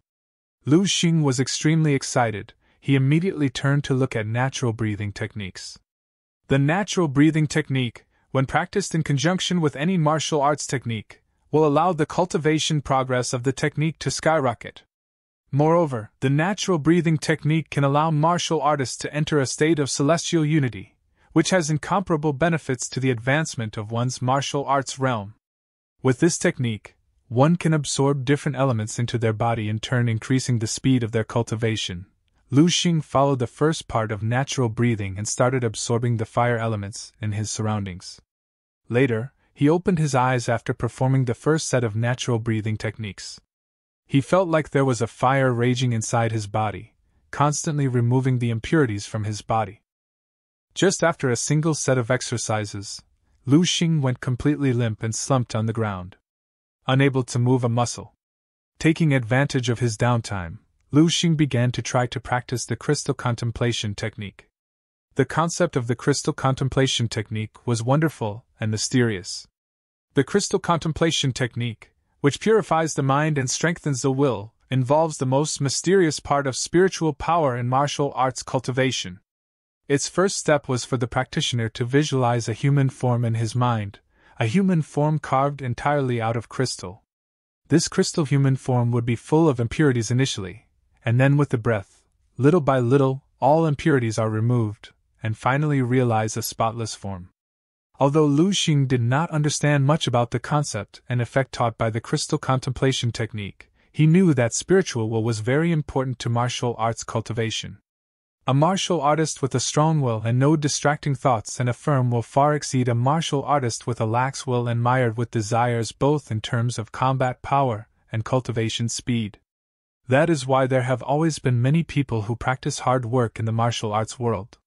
Lu Xing was extremely excited. He immediately turned to look at natural breathing techniques. The natural breathing technique, when practiced in conjunction with any martial arts technique, will allow the cultivation progress of the technique to skyrocket. Moreover, the natural breathing technique can allow martial artists to enter a state of celestial unity, which has incomparable benefits to the advancement of one's martial arts realm. With this technique, one can absorb different elements into their body in turn increasing the speed of their cultivation. Lu Xing followed the first part of natural breathing and started absorbing the fire elements in his surroundings. Later, he opened his eyes after performing the first set of natural breathing techniques. He felt like there was a fire raging inside his body, constantly removing the impurities from his body. Just after a single set of exercises, Lu Xing went completely limp and slumped on the ground, unable to move a muscle. Taking advantage of his downtime, Lu Xing began to try to practice the Crystal Contemplation Technique. The concept of the Crystal Contemplation Technique was wonderful and mysterious. The Crystal Contemplation Technique, which purifies the mind and strengthens the will, involves the most mysterious part of spiritual power in martial arts cultivation. Its first step was for the practitioner to visualize a human form in his mind, a human form carved entirely out of crystal. This crystal human form would be full of impurities initially, and then with the breath, little by little, all impurities are removed, and finally realize a spotless form. Although Lu Xing did not understand much about the concept and effect taught by the crystal contemplation technique, he knew that spiritual will was very important to martial arts cultivation. A martial artist with a strong will and no distracting thoughts and a firm will far exceed a martial artist with a lax will and mired with desires both in terms of combat power and cultivation speed. That is why there have always been many people who practice hard work in the martial arts world.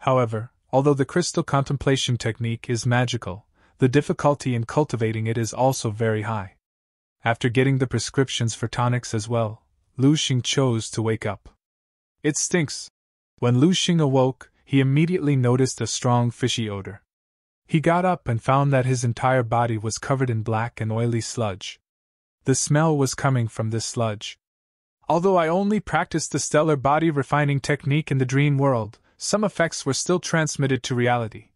However, although the crystal contemplation technique is magical, the difficulty in cultivating it is also very high. After getting the prescriptions for tonics as well, Lu Xing chose to wake up. It stinks. When Lu Xing awoke, he immediately noticed a strong fishy odor. He got up and found that his entire body was covered in black and oily sludge. The smell was coming from this sludge. Although I only practiced the stellar body refining technique in the dream world, some effects were still transmitted to reality.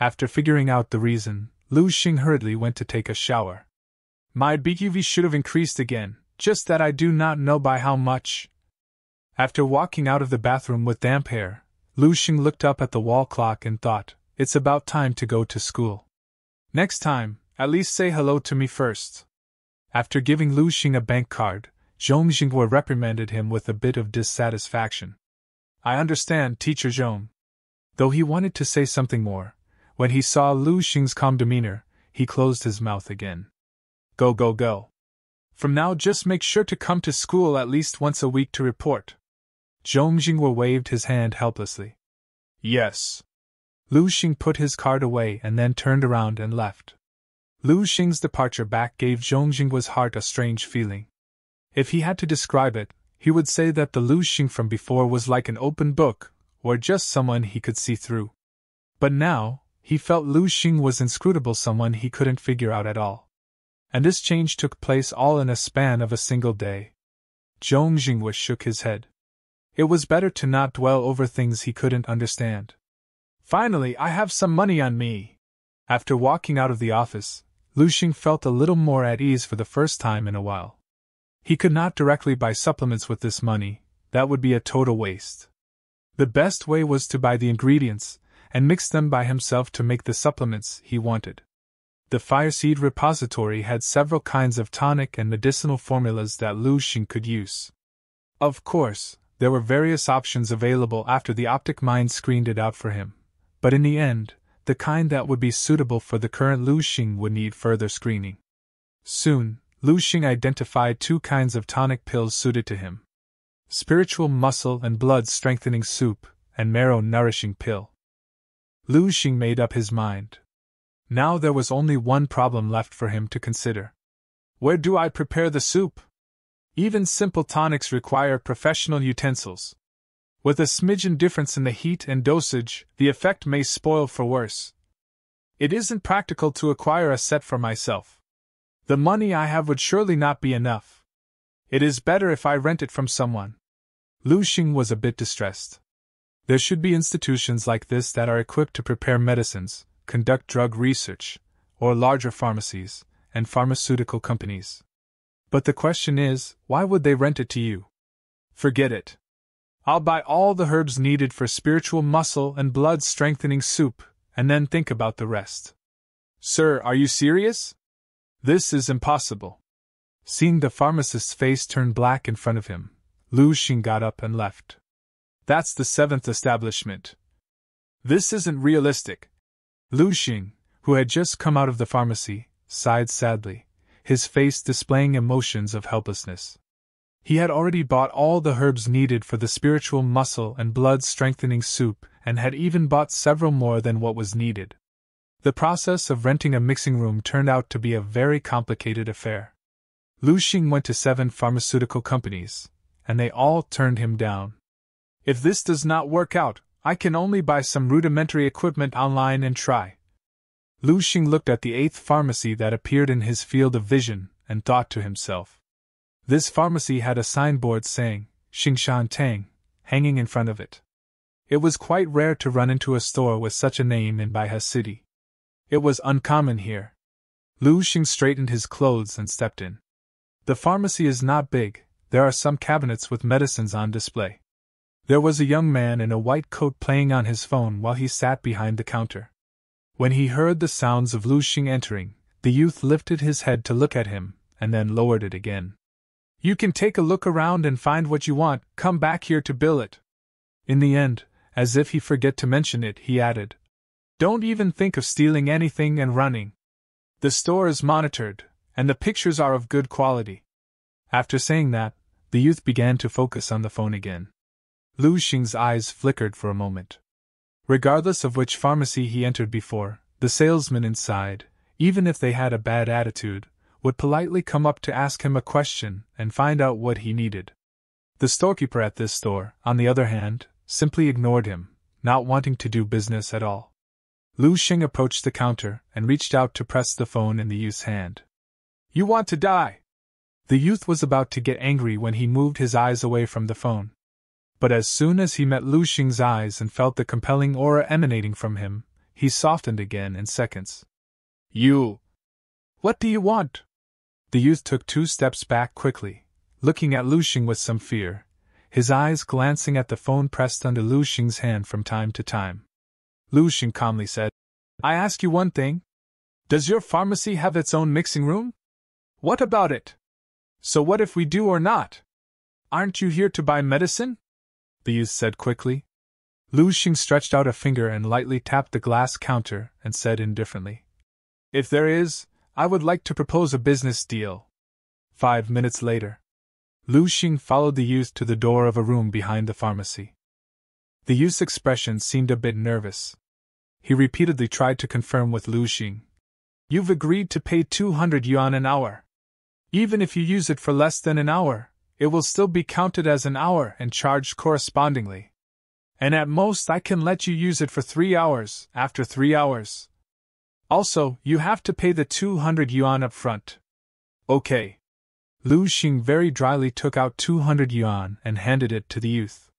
After figuring out the reason, Lu Xing hurriedly went to take a shower. My BQV should have increased again, just that I do not know by how much. After walking out of the bathroom with damp hair, Lu Xing looked up at the wall clock and thought, it's about time to go to school. Next time, at least say hello to me first. After giving Lu Xing a bank card, Zhong Jinghua reprimanded him with a bit of dissatisfaction. I understand, Teacher Zhong. Though he wanted to say something more, when he saw Lu Xing's calm demeanor, he closed his mouth again. Go, go, go. From now just make sure to come to school at least once a week to report. Zhong Jinghua waved his hand helplessly. Yes. Lu Xing put his card away and then turned around and left. Lu Xing's departure back gave Zhong Jinghua's heart a strange feeling. If he had to describe it, he would say that the Lu Xing from before was like an open book, or just someone he could see through. But now, he felt Lu Xing was inscrutable, someone he couldn't figure out at all. And this change took place all in a span of a single day. Zhong Jinghua shook his head. It was better to not dwell over things he couldn't understand. Finally, I have some money on me. After walking out of the office, Lu Xing felt a little more at ease for the first time in a while. He could not directly buy supplements with this money, that would be a total waste. The best way was to buy the ingredients, and mix them by himself to make the supplements he wanted. The Fireseed Repository had several kinds of tonic and medicinal formulas that Lu Xing could use. Of course, there were various options available after the optic mind screened it out for him, but in the end, the kind that would be suitable for the current Lu Xing would need further screening. Soon, Lu Xing identified two kinds of tonic pills suited to him. Spiritual muscle and blood strengthening soup, and marrow nourishing pill. Lu Xing made up his mind. Now there was only one problem left for him to consider. Where do I prepare the soup? Even simple tonics require professional utensils. With a smidgen difference in the heat and dosage, the effect may spoil for worse. It isn't practical to acquire a set for myself. The money I have would surely not be enough. It is better if I rent it from someone. Lu Xing was a bit distressed. There should be institutions like this that are equipped to prepare medicines, conduct drug research, or larger pharmacies and pharmaceutical companies. But the question is, why would they rent it to you? Forget it. I'll buy all the herbs needed for spiritual muscle and blood strengthening soup, and then think about the rest. Sir, are you serious? This is impossible. Seeing the pharmacist's face turn black in front of him, Lu Xing got up and left. That's the seventh establishment. This isn't realistic. Lu Xing, who had just come out of the pharmacy, sighed sadly, his face displaying emotions of helplessness. He had already bought all the herbs needed for the spiritual muscle and blood strengthening soup, and had even bought several more than what was needed. The process of renting a mixing room turned out to be a very complicated affair. Lu Xing went to 7 pharmaceutical companies, and they all turned him down. If this does not work out, I can only buy some rudimentary equipment online and try. Lu Xing looked at the 8th pharmacy that appeared in his field of vision and thought to himself. This pharmacy had a signboard saying, Xingshan Tang, hanging in front of it. It was quite rare to run into a store with such a name in Baihe City. It was uncommon here. Lu Xing straightened his clothes and stepped in. The pharmacy is not big, there are some cabinets with medicines on display. There was a young man in a white coat playing on his phone while he sat behind the counter. When he heard the sounds of Lu Xing entering, the youth lifted his head to look at him, and then lowered it again. You can take a look around and find what you want, come back here to bill it. In the end, as if he forgot to mention it, he added, Don't even think of stealing anything and running. The store is monitored, and the pictures are of good quality. After saying that, The youth began to focus on the phone again. Lu Xing's eyes flickered for a moment. Regardless of which pharmacy he entered before, the salesman inside, even if they had a bad attitude, would politely come up to ask him a question and find out what he needed. The storekeeper at this store, on the other hand, simply ignored him, not wanting to do business at all. Lu Xing approached the counter and reached out to press the phone in the youth's hand. "You want to die?" The youth was about to get angry when he moved his eyes away from the phone. But as soon as he met Lu Xing's eyes and felt the compelling aura emanating from him, he softened again in seconds. "You! What do you want?" The youth took two steps back quickly, looking at Lu Xing with some fear, his eyes glancing at the phone pressed under Lu Xing's hand from time to time. Lu Xing calmly said, "I ask you one thing. Does your pharmacy have its own mixing room? What about it? So what if we do or not? Aren't you here to buy medicine?" the youth said quickly. Lu Xing stretched out a finger and lightly tapped the glass counter and said indifferently, "If there is, I would like to propose a business deal." 5 minutes later, Lu Xing followed the youth to the door of a room behind the pharmacy. The youth's expression seemed a bit nervous. He repeatedly tried to confirm with Lu Xing. "You've agreed to pay 200 yuan an hour. Even if you use it for less than an hour, it will still be counted as an hour and charged correspondingly. And at most I can let you use it for 3 hours after 3 hours. Also, you have to pay the 200 yuan up front." "Okay." Lu Xing very dryly took out 200 yuan and handed it to the youth.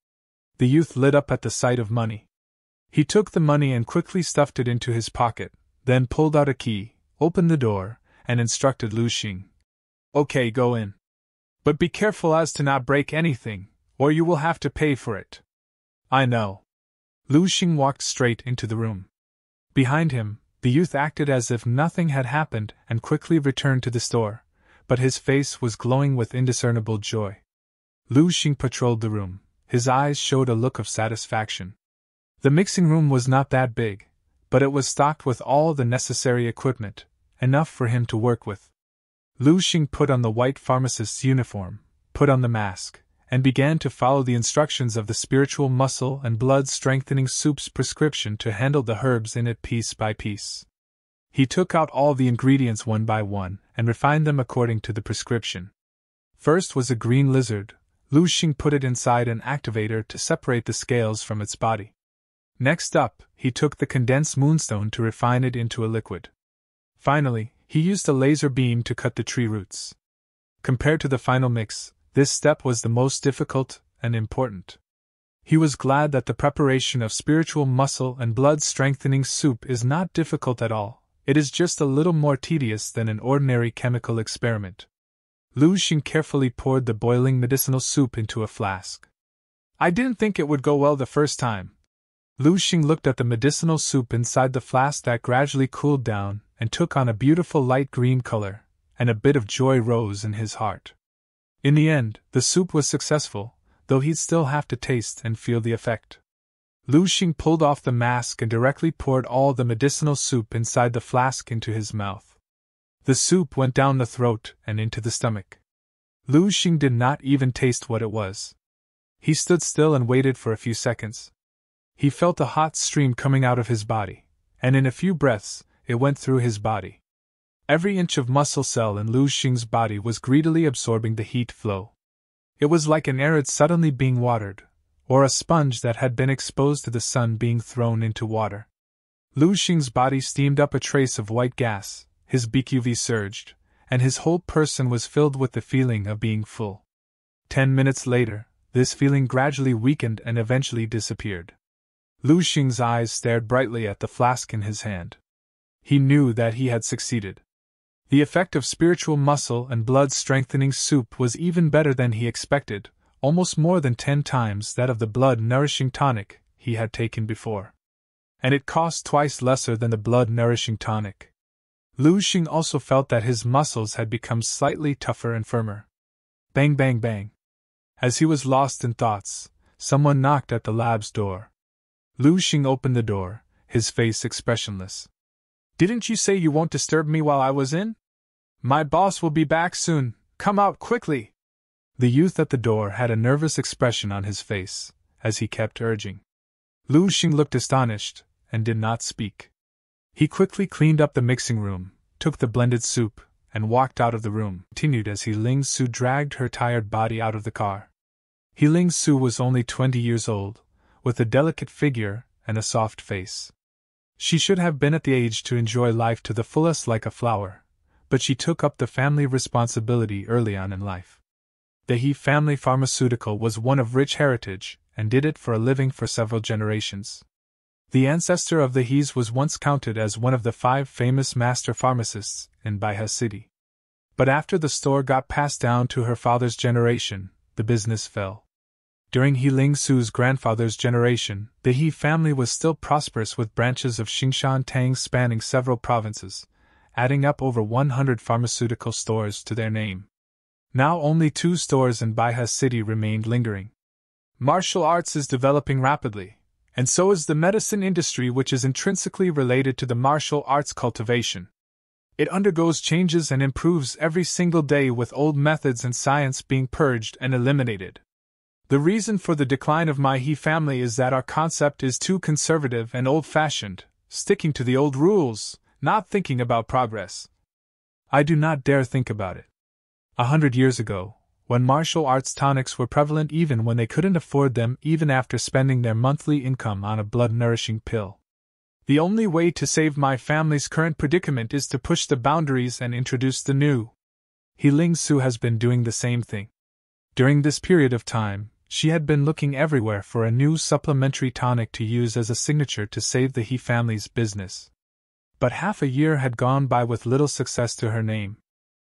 The youth lit up at the sight of money. He took the money and quickly stuffed it into his pocket, then pulled out a key, opened the door, and instructed Lu Xing. "Okay, go in. But be careful as to not break anything, or you will have to pay for it." "I know." Lu Xing walked straight into the room. Behind him, the youth acted as if nothing had happened and quickly returned to the store, but his face was glowing with indiscernible joy. Lu Xing patrolled the room. His eyes showed a look of satisfaction. The mixing room was not that big, but it was stocked with all the necessary equipment, enough for him to work with. Lu Xing put on the white pharmacist's uniform, put on the mask, and began to follow the instructions of the spiritual muscle and blood strengthening soup's prescription to handle the herbs in it piece by piece. He took out all the ingredients one by one and refined them according to the prescription. First was a green lizard. Lu Xing put it inside an activator to separate the scales from its body. Next up, he took the condensed moonstone to refine it into a liquid. Finally, he used a laser beam to cut the tree roots. Compared to the final mix, this step was the most difficult and important. He was glad that the preparation of spiritual muscle and blood strengthening soup is not difficult at all. It is just a little more tedious than an ordinary chemical experiment. Lu Xing carefully poured the boiling medicinal soup into a flask. "I didn't think it would go well the first time." Lu Xing looked at the medicinal soup inside the flask that gradually cooled down and took on a beautiful light green color, and a bit of joy rose in his heart. In the end, the soup was successful, though he'd still have to taste and feel the effect. Lu Xing pulled off the mask and directly poured all the medicinal soup inside the flask into his mouth. The soup went down the throat and into the stomach. Lu Xing did not even taste what it was. He stood still and waited for a few seconds. He felt a hot stream coming out of his body, and in a few breaths, it went through his body. Every inch of muscle cell in Lu Xing's body was greedily absorbing the heat flow. It was like an arid suddenly being watered, or a sponge that had been exposed to the sun being thrown into water. Lu Xing's body steamed up a trace of white gas. His BQV surged, and his whole person was filled with the feeling of being full. 10 minutes later, this feeling gradually weakened and eventually disappeared. Lu Xing's eyes stared brightly at the flask in his hand. He knew that he had succeeded. The effect of spiritual muscle and blood-strengthening soup was even better than he expected, almost more than 10 times that of the blood-nourishing tonic he had taken before. And it cost twice lesser than the blood-nourishing tonic. Lu Xing also felt that his muscles had become slightly tougher and firmer. Bang, bang, bang. As he was lost in thoughts, someone knocked at the lab's door. Lu Xing opened the door, his face expressionless. "Didn't you say you won't disturb me while I was in? My boss will be back soon. Come out quickly." The youth at the door had a nervous expression on his face, as he kept urging. Lu Xing looked astonished, and did not speak. He quickly cleaned up the mixing room, took the blended soup, and walked out of the room, continued as He Ling Su dragged her tired body out of the car. He Ling Su was only 20 years old, with a delicate figure and a soft face. She should have been at the age to enjoy life to the fullest like a flower, but she took up the family responsibility early on in life. The He family pharmaceutical was one of rich heritage, and did it for a living for several generations. The ancestor of the He's was once counted as one of the 5 famous master pharmacists in Baihe City. But after the store got passed down to her father's generation, the business fell. During He Ling Su's grandfather's generation, the He family was still prosperous with branches of Xingshan Tang spanning several provinces, adding up over 100 pharmaceutical stores to their name. Now only 2 stores in Baihe City remained lingering. Martial arts is developing rapidly, and so is the medicine industry, which is intrinsically related to the martial arts cultivation. It undergoes changes and improves every single day, with old methods and science being purged and eliminated. The reason for the decline of my He family is that our concept is too conservative and old-fashioned, sticking to the old rules, not thinking about progress. I do not dare think about it. 100 years ago, when martial arts tonics were prevalent even when they couldn't afford them, even after spending their monthly income on a blood-nourishing pill. The only way to save my family's current predicament is to push the boundaries and introduce the new. He Ling Su has been doing the same thing. During this period of time, she had been looking everywhere for a new supplementary tonic to use as a signature to save the He family's business. But half a year had gone by with little success to her name.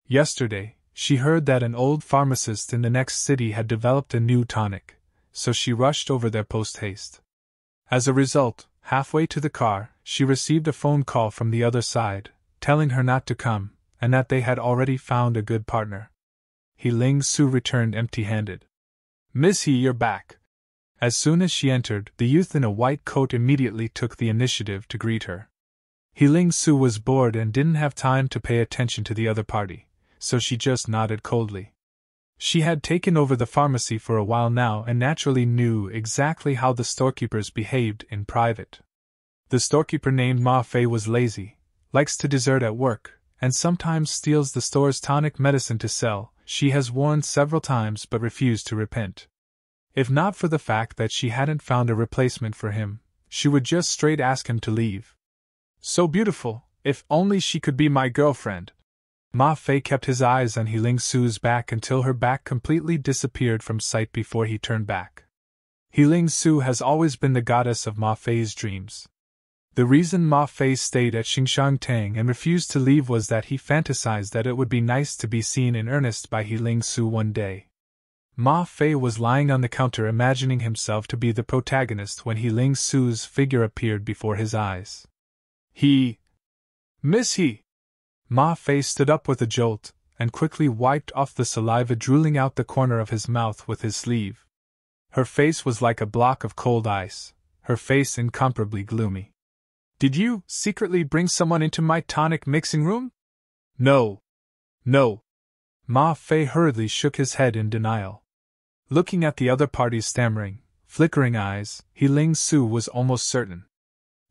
Yesterday, she heard that an old pharmacist in the next city had developed a new tonic, so she rushed over there post-haste. As a result, halfway to the car, she received a phone call from the other side, telling her not to come, and that they had already found a good partner. He Ling Su returned empty-handed. "Miss He, you're back." As soon as she entered, the youth in a white coat immediately took the initiative to greet her. He Ling Su was bored and didn't have time to pay attention to the other party, so she just nodded coldly. She had taken over the pharmacy for a while now and naturally knew exactly how the storekeepers behaved in private. The storekeeper named Ma Fei was lazy, likes to desert at work, and sometimes steals the store's tonic medicine to sell. She has warned several times but refused to repent. If not for the fact that she hadn't found a replacement for him, she would just straight ask him to leave. "So beautiful, if only she could be my girlfriend." Ma Fei kept his eyes on He Ling Su's back until her back completely disappeared from sight before he turned back. He Ling Su has always been the goddess of Ma Fei's dreams. The reason Ma Fei stayed at Xingshan Tang and refused to leave was that he fantasized that it would be nice to be seen in earnest by He Ling Su one day. Ma Fei was lying on the counter imagining himself to be the protagonist when He Ling Su's figure appeared before his eyes. "He... Miss He!" Ma Fei stood up with a jolt, and quickly wiped off the saliva drooling out the corner of his mouth with his sleeve. Her face was like a block of cold ice, her face incomparably gloomy. "Did you secretly bring someone into my tonic mixing room?" "No. No." Ma Fei hurriedly shook his head in denial. Looking at the other party's stammering, flickering eyes, He Ling Su was almost certain.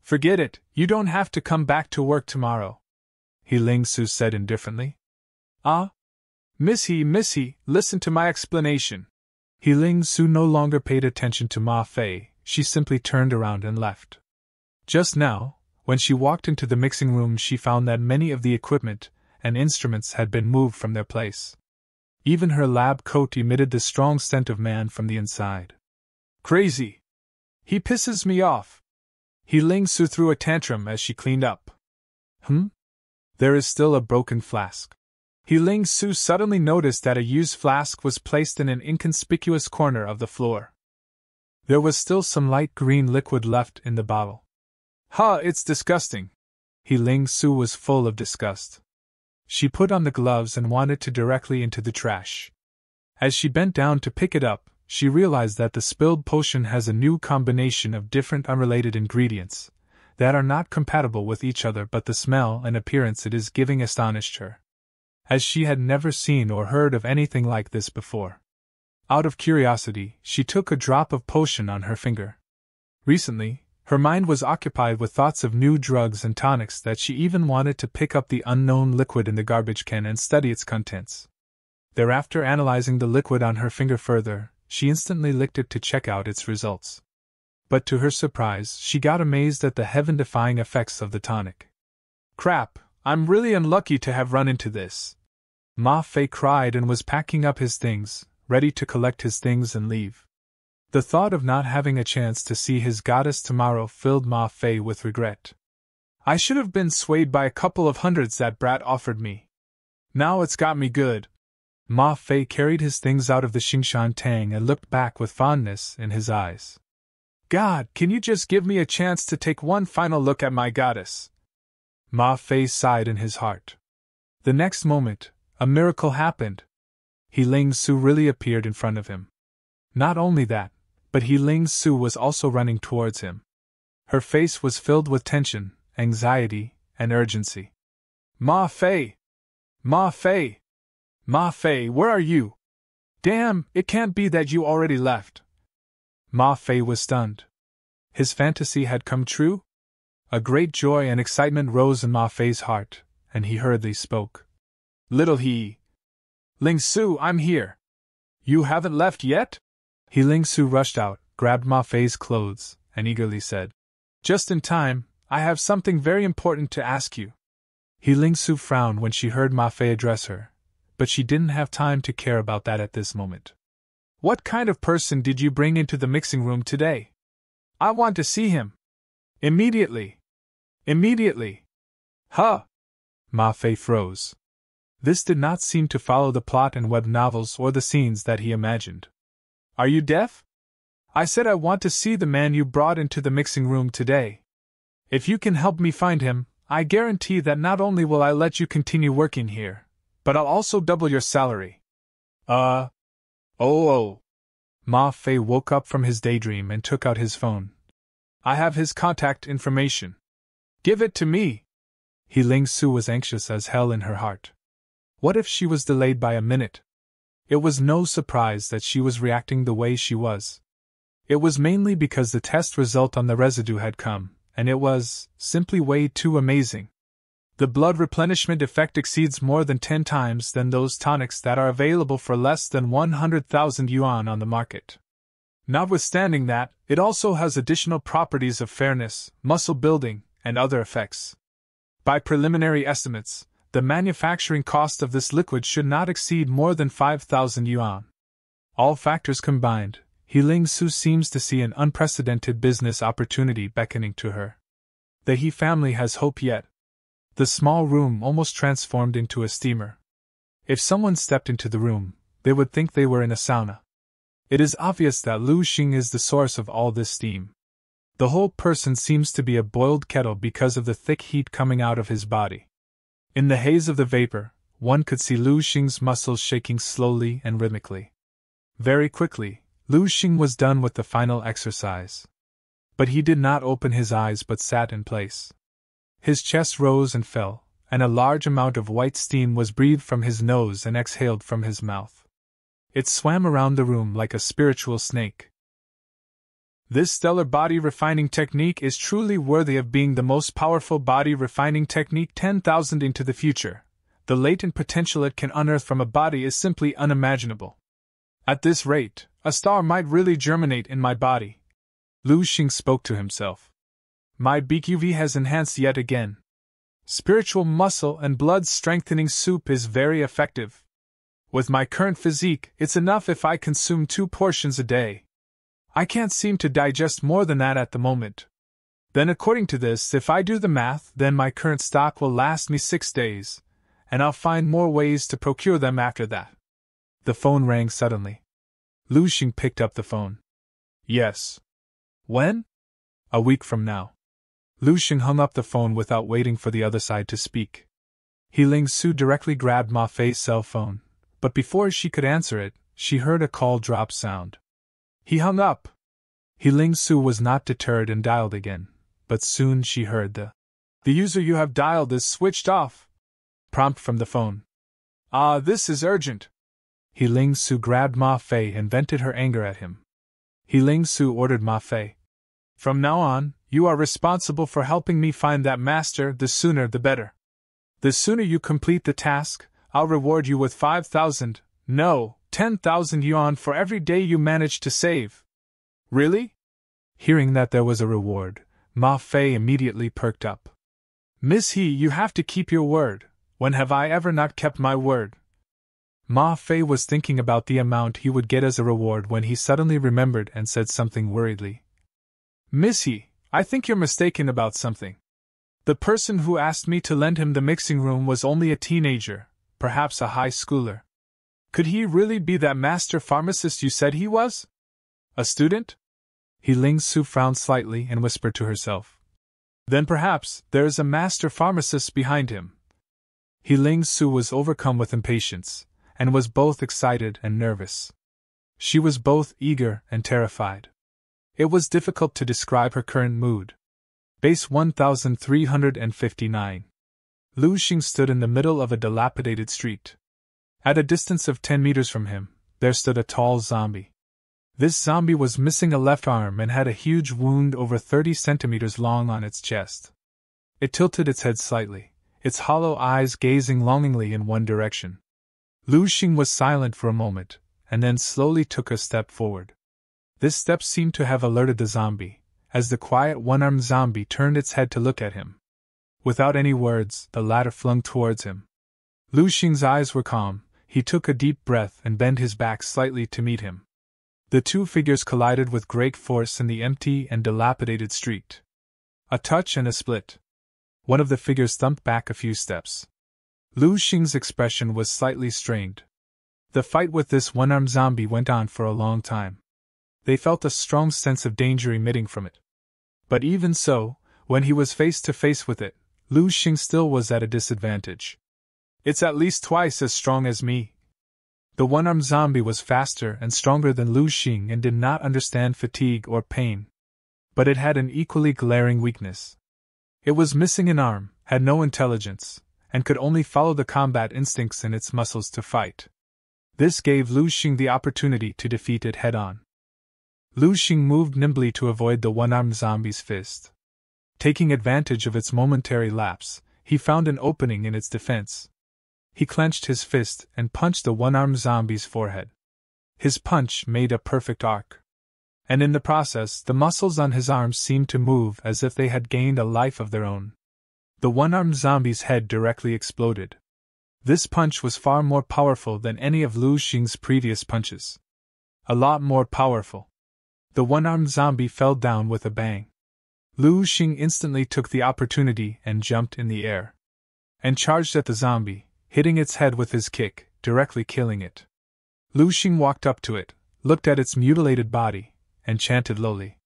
"Forget it, you don't have to come back to work tomorrow," He Ling Su said indifferently. "Ah? Miss He, listen to my explanation." He Ling Su no longer paid attention to Ma Fei, she simply turned around and left. Just now, when she walked into the mixing room, she found that many of the equipment and instruments had been moved from their place. Even her lab coat emitted the strong scent of man from the inside. "Crazy! He pisses me off!" He Ling Su threw a tantrum as she cleaned up. There is still a broken flask. He Ling Su suddenly noticed that a used flask was placed in an inconspicuous corner of the floor. There was still some light green liquid left in the bottle. "Ha, it's disgusting." He Ling Su was full of disgust. She put on the gloves and wanted to directly into the trash. As she bent down to pick it up, she realized that the spilled potion has a new combination of different unrelated ingredients that are not compatible with each other, but the smell and appearance it is giving astonished her, as she had never seen or heard of anything like this before. Out of curiosity, she took a drop of potion on her finger. Recently, her mind was occupied with thoughts of new drugs and tonics that she even wanted to pick up the unknown liquid in the garbage can and study its contents. Thereafter, analyzing the liquid on her finger further, she instantly licked it to check out its results. But to her surprise, she got amazed at the heaven-defying effects of the tonic. "Crap, I'm really unlucky to have run into this," Ma Fei cried and was packing up his things, ready to collect his things and leave. The thought of not having a chance to see his goddess tomorrow filled Ma Fei with regret. "I should have been swayed by a couple of hundreds that brat offered me. Now it's got me good." Ma Fei carried his things out of the Xingshan Tang and looked back with fondness in his eyes. "God, can you just give me a chance to take one final look at my goddess?" Ma Fei sighed in his heart. The next moment, a miracle happened. He Ling Su really appeared in front of him. Not only that, but He Ling Su was also running towards him. Her face was filled with tension, anxiety, and urgency. "Ma Fei! Ma Fei! Ma Fei, where are you? Damn, it can't be that you already left." Ma Fei was stunned. His fantasy had come true? A great joy and excitement rose in Ma Fei's heart, and he hurriedly spoke. "Little He Ling Su, I'm here. You haven't left yet?" He Ling Su rushed out, grabbed Ma Fei's clothes, and eagerly said, "Just in time, I have something very important to ask you." He Ling Su frowned when she heard Ma Fei address her, but she didn't have time to care about that at this moment. "What kind of person did you bring into the mixing room today? I want to see him. Immediately. Immediately." "Huh?" Ma Fei froze. This did not seem to follow the plot in web novels or the scenes that he imagined. "Are you deaf? I said I want to see the man you brought into the mixing room today. If you can help me find him, I guarantee that not only will I let you continue working here, but I'll also double your salary." Ma Fei woke up from his daydream and took out his phone. "I have his contact information. Give it to me." He Ling Su was anxious as hell in her heart. What if she was delayed by a minute? It was no surprise that she was reacting the way she was. It was mainly because the test result on the residue had come, and it was simply way too amazing. The blood replenishment effect exceeds more than 10 times than those tonics that are available for less than 100,000 yuan on the market. Notwithstanding that, it also has additional properties of fairness, muscle building, and other effects. By preliminary estimates, the manufacturing cost of this liquid should not exceed more than 5,000 yuan. All factors combined, He Ling Su seems to see an unprecedented business opportunity beckoning to her. The He family has hope yet. The small room almost transformed into a steamer. If someone stepped into the room, they would think they were in a sauna. It is obvious that Lu Xing is the source of all this steam. The whole person seems to be a boiled kettle because of the thick heat coming out of his body. In the haze of the vapor, one could see Lu Xing's muscles shaking slowly and rhythmically. Very quickly, Lu Xing was done with the final exercise. But he did not open his eyes but sat in place. His chest rose and fell, and a large amount of white steam was breathed from his nose and exhaled from his mouth. It swam around the room like a spiritual snake. "This stellar body refining technique is truly worthy of being the most powerful body refining technique 10,000 into the future. The latent potential it can unearth from a body is simply unimaginable. At this rate, a star might really germinate in my body." Lu Xing spoke to himself. "My BQV has enhanced yet again. Spiritual muscle and blood strengthening soup is very effective. With my current physique, it's enough if I consume 2 portions a day. I can't seem to digest more than that at the moment. Then according to this, if I do the math, then my current stock will last me 6 days, and I'll find more ways to procure them after that." The phone rang suddenly. Lu Xing picked up the phone. "Yes. When?" "A week from now." Lu Xing hung up the phone without waiting for the other side to speak. He Ling Su directly grabbed Ma Fei's cell phone, but before she could answer it, she heard a call drop sound. He hung up. He Ling Su was not deterred and dialed again, but soon she heard the user you have dialed is switched off" prompt from the phone. "Ah, this is urgent." He Ling Su grabbed Ma Fei and vented her anger at him. He Ling Su ordered Ma Fei, "From now on, you are responsible for helping me find that master, the sooner the better. The sooner you complete the task, I'll reward you with 5,000, no, 10,000 yuan for every day you manage to save." "Really?" Hearing that there was a reward, Ma Fei immediately perked up. "Miss He, you have to keep your word. When have I ever not kept my word?" Ma Fei was thinking about the amount he would get as a reward when he suddenly remembered and said something worriedly. "Miss He, I think you're mistaken about something. The person who asked me to lend him the mixing room was only a teenager, perhaps a high schooler. Could he really be that master pharmacist you said he was? A student?" He Ling Su frowned slightly and whispered to herself, "Then perhaps there is a master pharmacist behind him." He Ling Su was overcome with impatience, and was both excited and nervous. She was both eager and terrified. It was difficult to describe her current mood. Base 1359. Lu Xing stood in the middle of a dilapidated street. At a distance of 10 meters from him, there stood a tall zombie. This zombie was missing a left arm and had a huge wound over 30 centimeters long on its chest. It tilted its head slightly, its hollow eyes gazing longingly in one direction. Lu Xing was silent for a moment, and then slowly took a step forward. This step seemed to have alerted the zombie, as the quiet one-armed zombie turned its head to look at him. Without any words, the latter flung towards him. Lu Xing's eyes were calm, he took a deep breath and bent his back slightly to meet him. The two figures collided with great force in the empty and dilapidated street. A touch and a split. One of the figures thumped back a few steps. Lu Xing's expression was slightly strained. The fight with this one-armed zombie went on for a long time. They felt a strong sense of danger emitting from it. But even so, when he was face to face with it, Lu Xing still was at a disadvantage. "It's at least twice as strong as me." The one-armed zombie was faster and stronger than Lu Xing and did not understand fatigue or pain. But it had an equally glaring weakness. It was missing an arm, had no intelligence, and could only follow the combat instincts in its muscles to fight. This gave Lu Xing the opportunity to defeat it head-on. Lu Xing moved nimbly to avoid the one-armed zombie's fist. Taking advantage of its momentary lapse, he found an opening in its defense. He clenched his fist and punched the one-armed zombie's forehead. His punch made a perfect arc. And in the process, the muscles on his arms seemed to move as if they had gained a life of their own. The one-armed zombie's head directly exploded. This punch was far more powerful than any of Lu Xing's previous punches. A lot more powerful. The one-armed zombie fell down with a bang. Lu Xing instantly took the opportunity and jumped in the air. And charged at the zombie, hitting its head with his kick, directly killing it. Lu Xing walked up to it, looked at its mutilated body, and chanted lowly,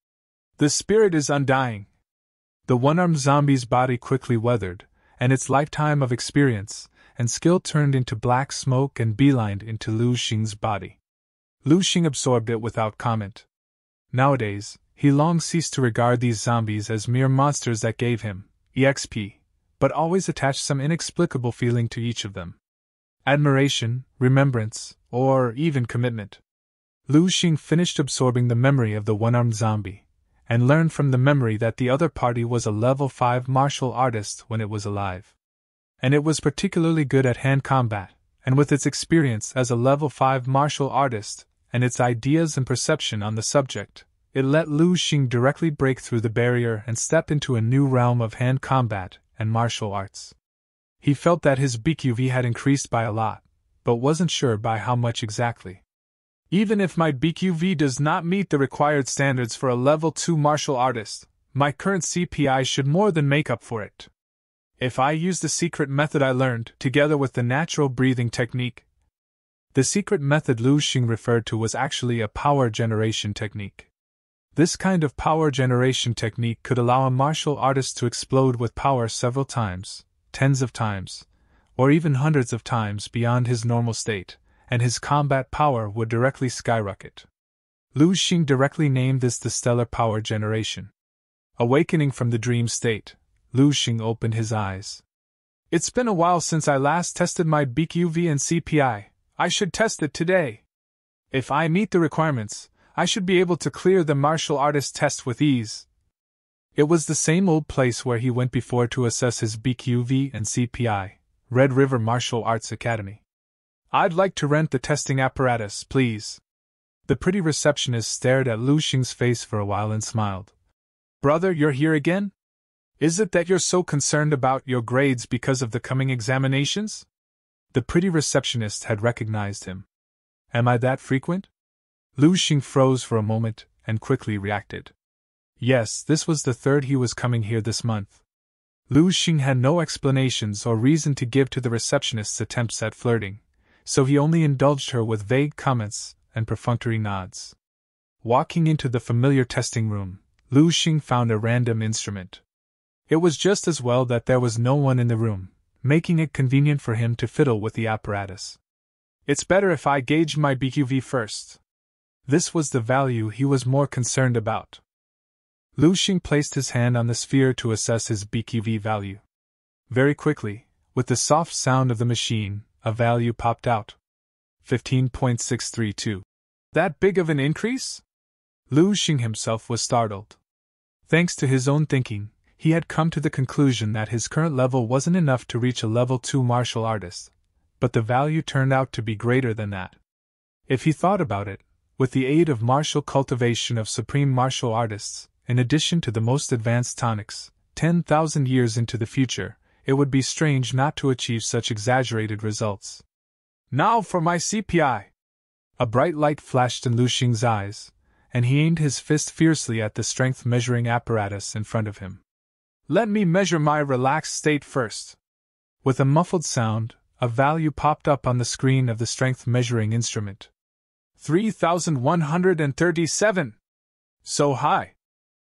"The spirit is undying." The one-armed zombie's body quickly weathered, and its lifetime of experience and skill turned into black smoke and beelined into Lu Xing's body. Lu Xing absorbed it without comment. Nowadays, he long ceased to regard these zombies as mere monsters that gave him exp, but always attached some inexplicable feeling to each of them. Admiration, remembrance, or even commitment. Lu Xing finished absorbing the memory of the one-armed zombie, and learned from the memory that the other party was a level 5 martial artist when it was alive. And it was particularly good at hand combat, and with its experience as a level 5 martial artist, and its ideas and perception on the subject, it let Lu Xing directly break through the barrier and step into a new realm of hand combat and martial arts. He felt that his BQV had increased by a lot, but wasn't sure by how much exactly. "Even if my BQV does not meet the required standards for a level 2 martial artist, my current CPI should more than make up for it. If I use the secret method I learned, together with the natural breathing technique." The secret method Lu Xing referred to was actually a power generation technique. This kind of power generation technique could allow a martial artist to explode with power several times, tens of times, or even hundreds of times beyond his normal state, and his combat power would directly skyrocket. Lu Xing directly named this the Stellar Power Generation. Awakening from the dream state, Lu Xing opened his eyes. "It's been a while since I last tested my BQV and CPI. I should test it today. If I meet the requirements, I should be able to clear the martial artist test with ease. It was the same old place where he went before to assess his BQV and CPI, Red River Martial Arts Academy. I'd like to rent the testing apparatus, please. The pretty receptionist stared at Lu Xing's face for a while and smiled. Brother, you're here again? Is it that you're so concerned about your grades because of the coming examinations? The pretty receptionist had recognized him. Am I that frequent? Lu Xing froze for a moment and quickly reacted. Yes, this was the third he was coming here this month. Lu Xing had no explanations or reason to give to the receptionist's attempts at flirting, so he only indulged her with vague comments and perfunctory nods. Walking into the familiar testing room, Lu Xing found a random instrument. It was just as well that there was no one in the room, making it convenient for him to fiddle with the apparatus. It's better if I gauge my BQV first. This was the value he was more concerned about. Lu Xing placed his hand on the sphere to assess his BQV value. Very quickly, with the soft sound of the machine, a value popped out. 15.632. That big of an increase? Lu Xing himself was startled. Thanks to his own thinking, he had come to the conclusion that his current level wasn't enough to reach a level 2 martial artist, but the value turned out to be greater than that. If he thought about it, with the aid of martial cultivation of supreme martial artists, in addition to the most advanced tonics, 10,000 years into the future, it would be strange not to achieve such exaggerated results. Now for my CPI! A bright light flashed in Lu Xing's eyes, and he aimed his fist fiercely at the strength-measuring apparatus in front of him. Let me measure my relaxed state first. With a muffled sound, a value popped up on the screen of the strength-measuring instrument. 3,137! So high!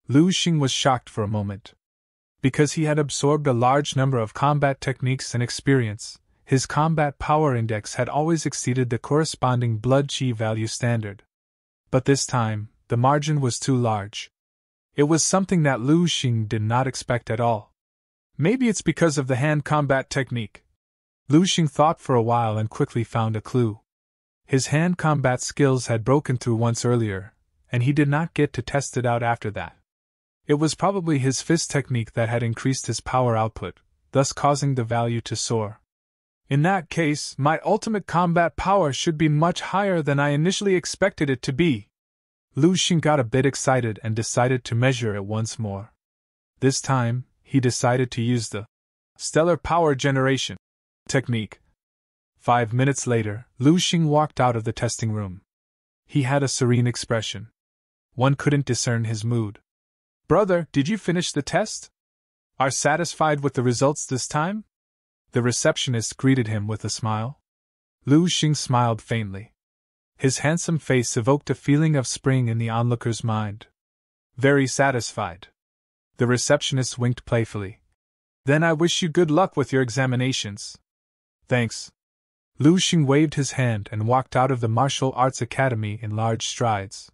Lu Xing was shocked for a moment. Because he had absorbed a large number of combat techniques and experience, his combat power index had always exceeded the corresponding blood qi value standard. But this time, the margin was too large. It was something that Lu Xing did not expect at all. Maybe it's because of the hand combat technique. Lu Xing thought for a while and quickly found a clue. His hand combat skills had broken through once earlier, and he did not get to test it out after that. It was probably his fist technique that had increased his power output, thus causing the value to soar. In that case, my ultimate combat power should be much higher than I initially expected it to be. Lu Xing got a bit excited and decided to measure it once more. This time, he decided to use the Stellar Power Generation technique. 5 minutes later, Lu Xing walked out of the testing room. He had a serene expression. One couldn't discern his mood. Brother, did you finish the test? Are satisfied with the results this time? The receptionist greeted him with a smile. Lu Xing smiled faintly. His handsome face evoked a feeling of spring in the onlooker's mind. Very satisfied. The receptionist winked playfully. Then I wish you good luck with your examinations. Thanks. Lu Xing waved his hand and walked out of the Martial Arts Academy in large strides.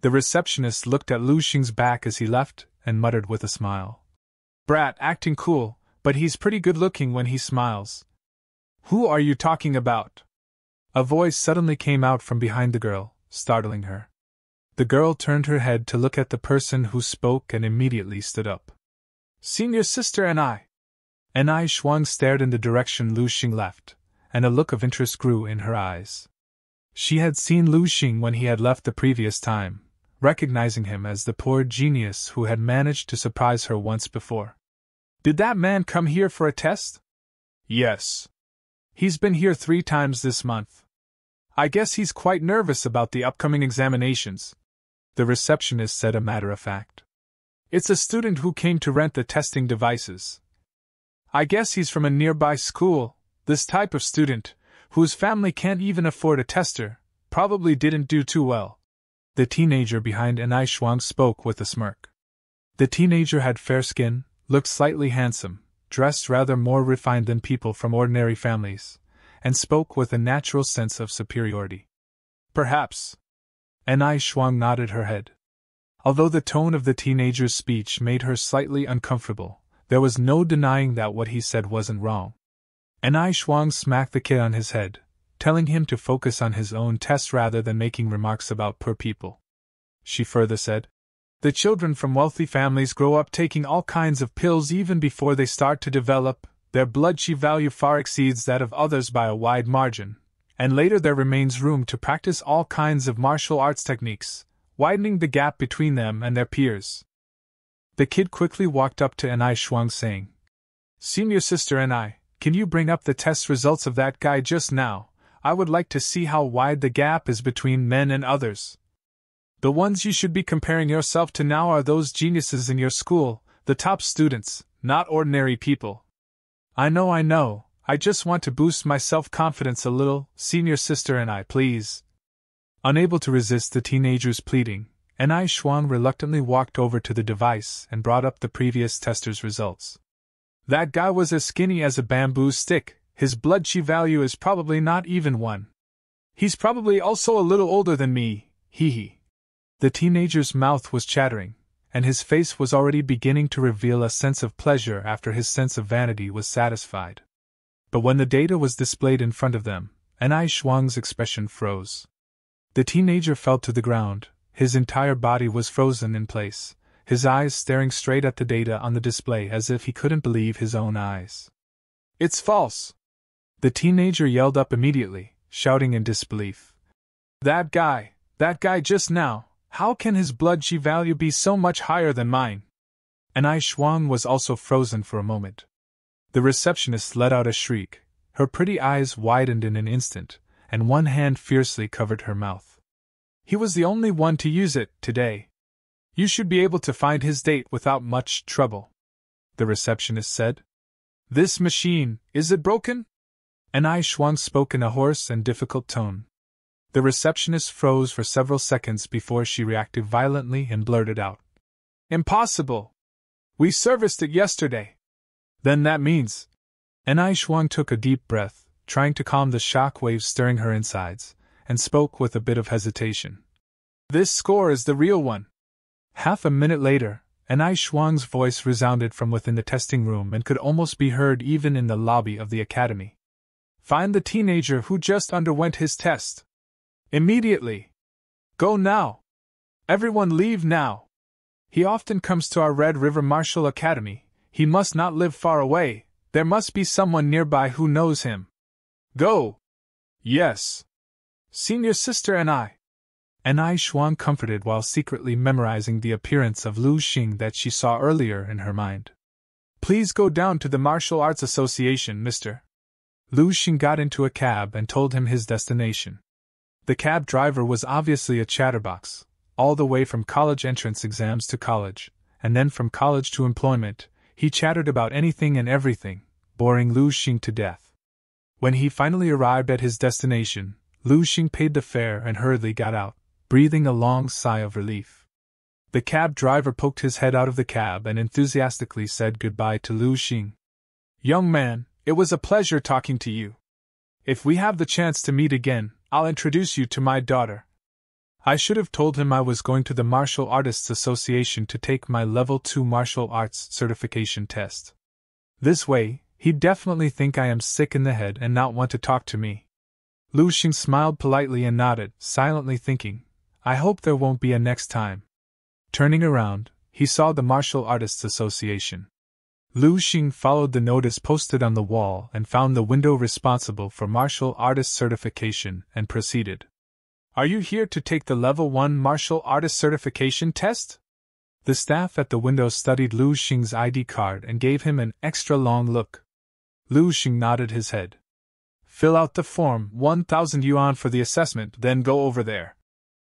The receptionist looked at Lu Xing's back as he left and muttered with a smile. Brat acting cool, but he's pretty good looking when he smiles. Who are you talking about? A voice suddenly came out from behind the girl, startling her. The girl turned her head to look at the person who spoke and immediately stood up. Senior sister and I. Ni Shuang stared in the direction Lu Xing left, and a look of interest grew in her eyes. She had seen Lu Xing when he had left the previous time, recognizing him as the poor genius who had managed to surprise her once before. Did that man come here for a test? Yes. He's been here 3 times this month. I guess he's quite nervous about the upcoming examinations, the receptionist said a matter of fact. It's a student who came to rent the testing devices. I guess he's from a nearby school, this type of student, whose family can't even afford a tester, probably didn't do too well. The teenager behind Ni Shuang spoke with a smirk. The teenager had fair skin, looked slightly handsome, dressed rather more refined than people from ordinary families, and spoke with a natural sense of superiority. Perhaps. Ni Shuang nodded her head. Although the tone of the teenager's speech made her slightly uncomfortable, there was no denying that what he said wasn't wrong. Ni Shuang smacked the kid on his head, telling him to focus on his own tests rather than making remarks about poor people. She further said, "The children from wealthy families grow up taking all kinds of pills even before they start to develop. Their blood qi value far exceeds that of others by a wide margin, and later there remains room to practice all kinds of martial arts techniques, widening the gap between them and their peers." The kid quickly walked up to Ni Shuang, saying, "Senior sister Ni, can you bring up the test results of that guy just now? I would like to see how wide the gap is between men and others. The ones you should be comparing yourself to now are those geniuses in your school, the top students, not ordinary people." I know. I just want to boost my self-confidence a little, senior sister Ni, please." Unable to resist the teenager's pleading, Ni Shuang reluctantly walked over to the device and brought up the previous tester's results. "That guy was as skinny as a bamboo stick. His blood qi value is probably not even one. He's probably also a little older than me, hee." The teenager's mouth was chattering, and his face was already beginning to reveal a sense of pleasure after his sense of vanity was satisfied. But when the data was displayed in front of them, Ni Shuang's expression froze. The teenager fell to the ground, his entire body was frozen in place, his eyes staring straight at the data on the display as if he couldn't believe his own eyes. "It's false!" The teenager yelled up immediately, shouting in disbelief. That guy just now, how can his blood qi value be so much higher than mine?" Ni Shuang was also frozen for a moment. The receptionist let out a shriek, her pretty eyes widened in an instant, and one hand fiercely covered her mouth. "He was the only one to use it today. You should be able to find his date without much trouble," the receptionist said. "This machine, is it broken?" Ni Shuang spoke in a hoarse and difficult tone. The receptionist froze for several seconds before she reacted violently and blurted out, "Impossible! We serviced it yesterday." "Then that means—" Ni Shuang took a deep breath, trying to calm the shock waves stirring her insides, and spoke with a bit of hesitation. "This score is the real one." Half a minute later, Ni Shuang's voice resounded from within the testing room and could almost be heard even in the lobby of the academy. "Find the teenager who just underwent his test. Immediately. Go now. Everyone leave now. He often comes to our Red River Martial Academy. He must not live far away. There must be someone nearby who knows him. Go." "Yes, senior sister and I." Ni Shuang comforted while secretly memorizing the appearance of Lu Xing that she saw earlier in her mind. "Please go down to the Martial Arts Association, mister." Lu Xing got into a cab and told him his destination. The cab driver was obviously a chatterbox, all the way from college entrance exams to college, and then from college to employment. He chattered about anything and everything, boring Lu Xing to death. When he finally arrived at his destination, Lu Xing paid the fare and hurriedly got out, breathing a long sigh of relief. The cab driver poked his head out of the cab and enthusiastically said goodbye to Lu Xing. "Young man, it was a pleasure talking to you. If we have the chance to meet again, I'll introduce you to my daughter." I should have told him I was going to the Martial Artists Association to take my Level 2 Martial Arts Certification test. This way, he'd definitely think I am sick in the head and not want to talk to me. Lu Xing smiled politely and nodded, silently thinking, "I hope there won't be a next time." Turning around, he saw the Martial Artists Association. Lu Xing followed the notice posted on the wall and found the window responsible for martial artist certification and proceeded. "Are you here to take the Level 1 Martial Artist Certification test?" The staff at the window studied Lu Xing's ID card and gave him an extra long look. Lu Xing nodded his head. "Fill out the form, 1,000 yuan for the assessment, then go over there."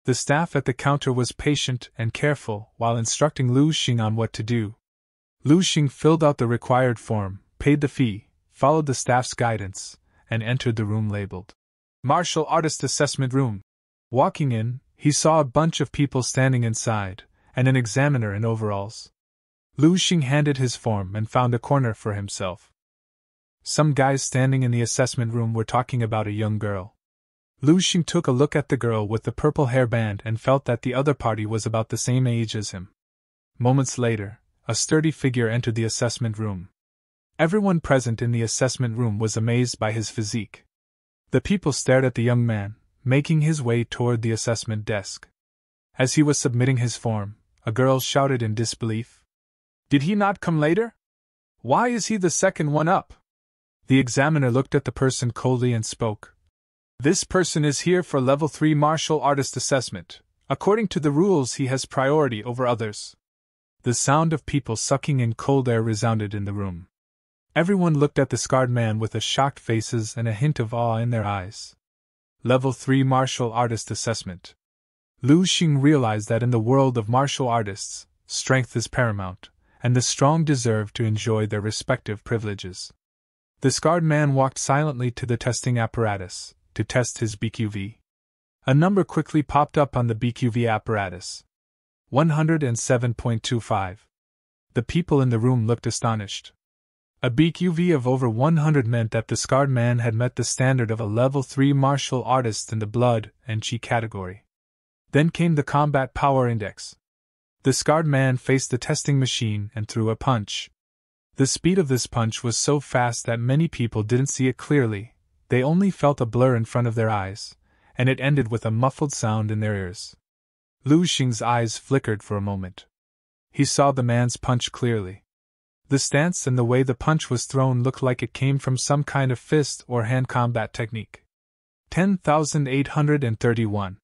The staff at the counter was patient and careful while instructing Lu Xing on what to do. Lu Xing filled out the required form, paid the fee, followed the staff's guidance, and entered the room labeled Martial Artist Assessment Room. Walking in, he saw a bunch of people standing inside, and an examiner in overalls. Lu Xing handed his form and found a corner for himself. Some guys standing in the assessment room were talking about a young girl. Lu Xing took a look at the girl with the purple hairband and felt that the other party was about the same age as him. Moments later, a sturdy figure entered the assessment room. Everyone present in the assessment room was amazed by his physique. The people stared at the young man, making his way toward the assessment desk. As he was submitting his form, a girl shouted in disbelief. "Did he not come later? Why is he the second one up?" The examiner looked at the person coldly and spoke. "This person is here for Level 3 martial artist assessment. According to the rules, he has priority over others." The sound of people sucking in cold air resounded in the room. Everyone looked at the scarred man with a shocked faces and a hint of awe in their eyes. Level 3 martial artist assessment. Lu Xing realized that in the world of martial artists, strength is paramount, and the strong deserve to enjoy their respective privileges. The scarred man walked silently to the testing apparatus to test his BQV. A number quickly popped up on the BQV apparatus. 107.25. The people in the room looked astonished. A BQV of over 100 meant that the scarred man had met the standard of a Level 3 martial artist in the blood and chi category. Then came the combat power index. The scarred man faced the testing machine and threw a punch. The speed of this punch was so fast that many people didn't see it clearly, they only felt a blur in front of their eyes, and it ended with a muffled sound in their ears. Lu Xing's eyes flickered for a moment. He saw the man's punch clearly. The stance and the way the punch was thrown looked like it came from some kind of fist or hand combat technique. 10,831.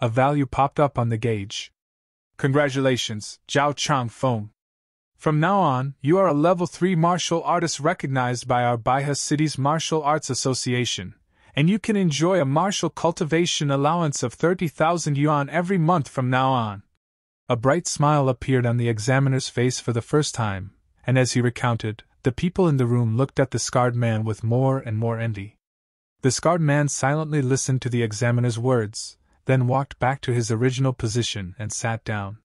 A value popped up on the gauge. "Congratulations, Zhao Changfeng. From now on, you are a Level 3 martial artist recognized by our Baihe City's Martial Arts Association, and you can enjoy a martial cultivation allowance of 30,000 yuan every month from now on." A bright smile appeared on the examiner's face for the first time, and as he recounted, the people in the room looked at the scarred man with more and more envy. The scarred man silently listened to the examiner's words, then walked back to his original position and sat down.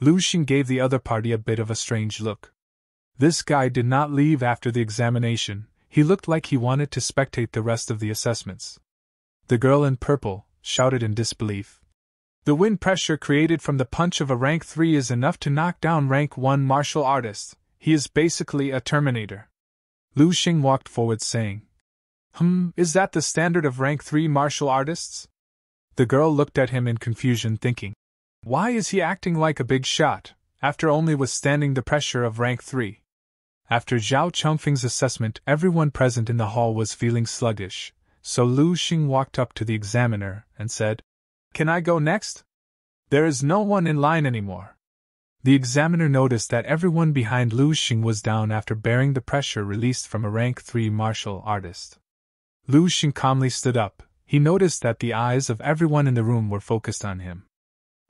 Lu Xing gave the other party a bit of a strange look. This guy did not leave after the examination, he looked like he wanted to spectate the rest of the assessments. The girl in purple shouted in disbelief. "The wind pressure created from the punch of a Rank 3 is enough to knock down Rank 1 martial artist, he is basically a Terminator." Lu Xing walked forward saying, "Is that the standard of Rank 3 martial artists?" The girl looked at him in confusion thinking, "Why is he acting like a big shot, after only withstanding the pressure of Rank 3? After Zhao Changfeng's assessment, everyone present in the hall was feeling sluggish, so Lu Xing walked up to the examiner and said, "Can I go next? There is no one in line anymore." The examiner noticed that everyone behind Lu Xing was down after bearing the pressure released from a Rank 3 martial artist. Lu Xing calmly stood up. He noticed that the eyes of everyone in the room were focused on him.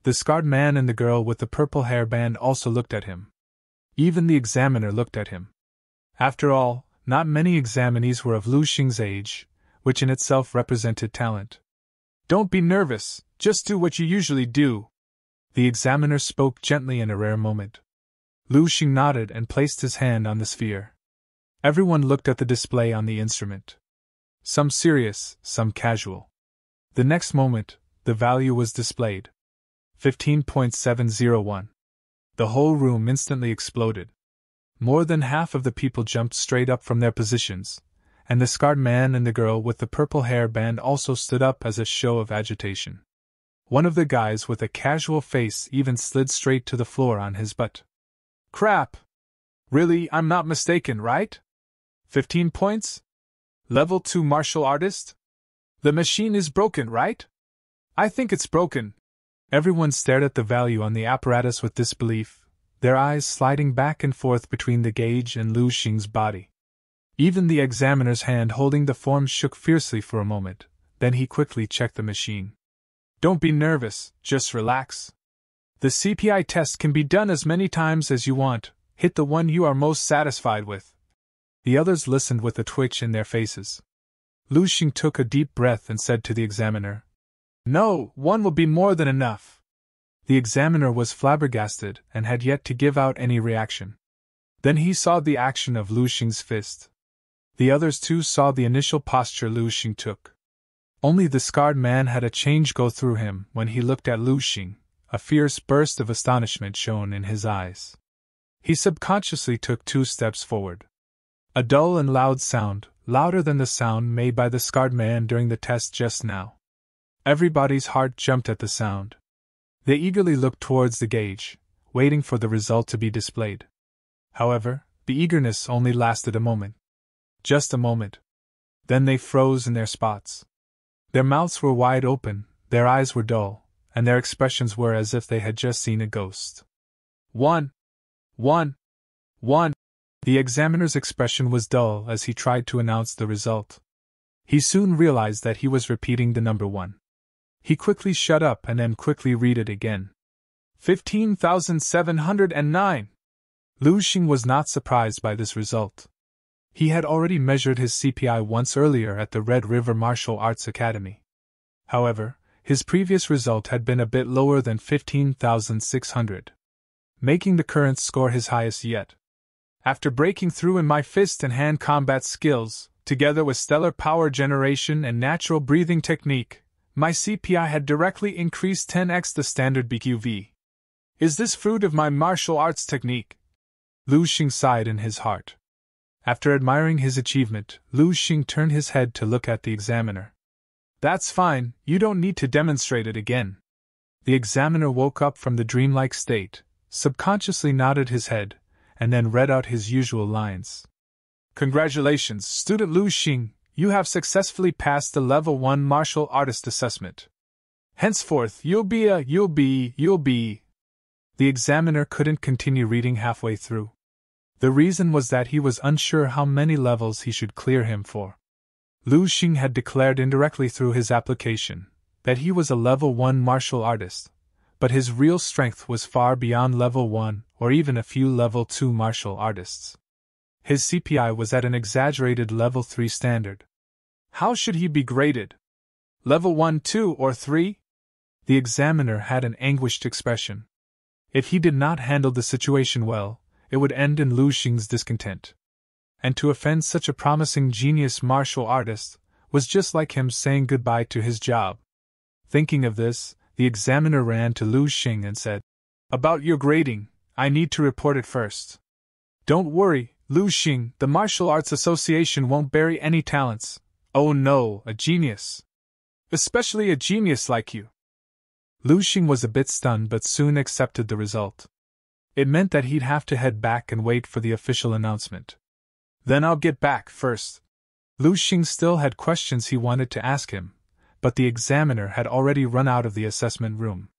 The scarred man and the girl with the purple hairband also looked at him. Even the examiner looked at him. After all, not many examinees were of Lu Xing's age, which in itself represented talent. "Don't be nervous, just do what you usually do." The examiner spoke gently in a rare moment. Lu Xing nodded and placed his hand on the sphere. Everyone looked at the display on the instrument. Some serious, some casual. The next moment, the value was displayed. 15.701. The whole room instantly exploded. More than half of the people jumped straight up from their positions, and the scarred man and the girl with the purple hairband also stood up as a show of agitation. One of the guys with a casual face even slid straight to the floor on his butt. "Crap! Really, I'm not mistaken, right? 15 points? Level 2 martial artist? The machine is broken, right? I think it's broken." Everyone stared at the value on the apparatus with disbelief, their eyes sliding back and forth between the gauge and Lu Xing's body. Even the examiner's hand holding the form shook fiercely for a moment, then he quickly checked the machine. "Don't be nervous, just relax. The CPI test can be done as many times as you want, hit the one you are most satisfied with." The others listened with a twitch in their faces. Lu Xing took a deep breath and said to the examiner, "No, one will be more than enough." The examiner was flabbergasted and had yet to give out any reaction. Then he saw the action of Lu Xing's fist. The others too saw the initial posture Lu Xing took. Only the scarred man had a change go through him when he looked at Lu Xing, a fierce burst of astonishment shone in his eyes. He subconsciously took two steps forward. A dull and loud sound, louder than the sound made by the scarred man during the test just now. Everybody's heart jumped at the sound. They eagerly looked towards the gauge, waiting for the result to be displayed. However, the eagerness only lasted a moment. Just a moment. Then they froze in their spots. Their mouths were wide open, their eyes were dull, and their expressions were as if they had just seen a ghost. 1, 1, 1. The examiner's expression was dull as he tried to announce the result. He soon realized that he was repeating the number 1. He quickly shut up and then quickly read it again. 15,709! Lu Xing was not surprised by this result. He had already measured his CPI once earlier at the Red River Martial Arts Academy. However, his previous result had been a bit lower than 15,600, making the current score his highest yet. After breaking through in my fist and hand combat skills, together with stellar power generation and natural breathing technique, my CPI had directly increased 10x the standard BQV. Is this fruit of my martial arts technique? Lu Xing sighed in his heart. After admiring his achievement, Lu Xing turned his head to look at the examiner. That's fine, you don't need to demonstrate it again. The examiner woke up from the dreamlike state, subconsciously nodded his head, and then read out his usual lines. Congratulations, student Lu Xing, you have successfully passed the Level 1 Martial Artist Assessment. Henceforth, you'll be. The examiner couldn't continue reading halfway through. The reason was that he was unsure how many levels he should clear him for. Lu Xing had declared indirectly through his application that he was a Level 1 martial artist, but his real strength was far beyond Level 1 or even a few Level 2 martial artists. His CPI was at an exaggerated Level 3 standard. How should he be graded? Level 1, 2, or 3? The examiner had an anguished expression. If he did not handle the situation well, it would end in Lu Xing's discontent. And to offend such a promising genius martial artist was just like him saying goodbye to his job. Thinking of this, the examiner ran to Lu Xing and said, "About your grading, I need to report it first." "Don't worry, Lu Xing, the Martial Arts Association won't bury any talents. Oh no, a genius. Especially a genius like you." Lu Xing was a bit stunned but soon accepted the result. It meant that he'd have to head back and wait for the official announcement. "Then I'll get back first." Lu Xing still had questions he wanted to ask him, but the examiner had already run out of the assessment room,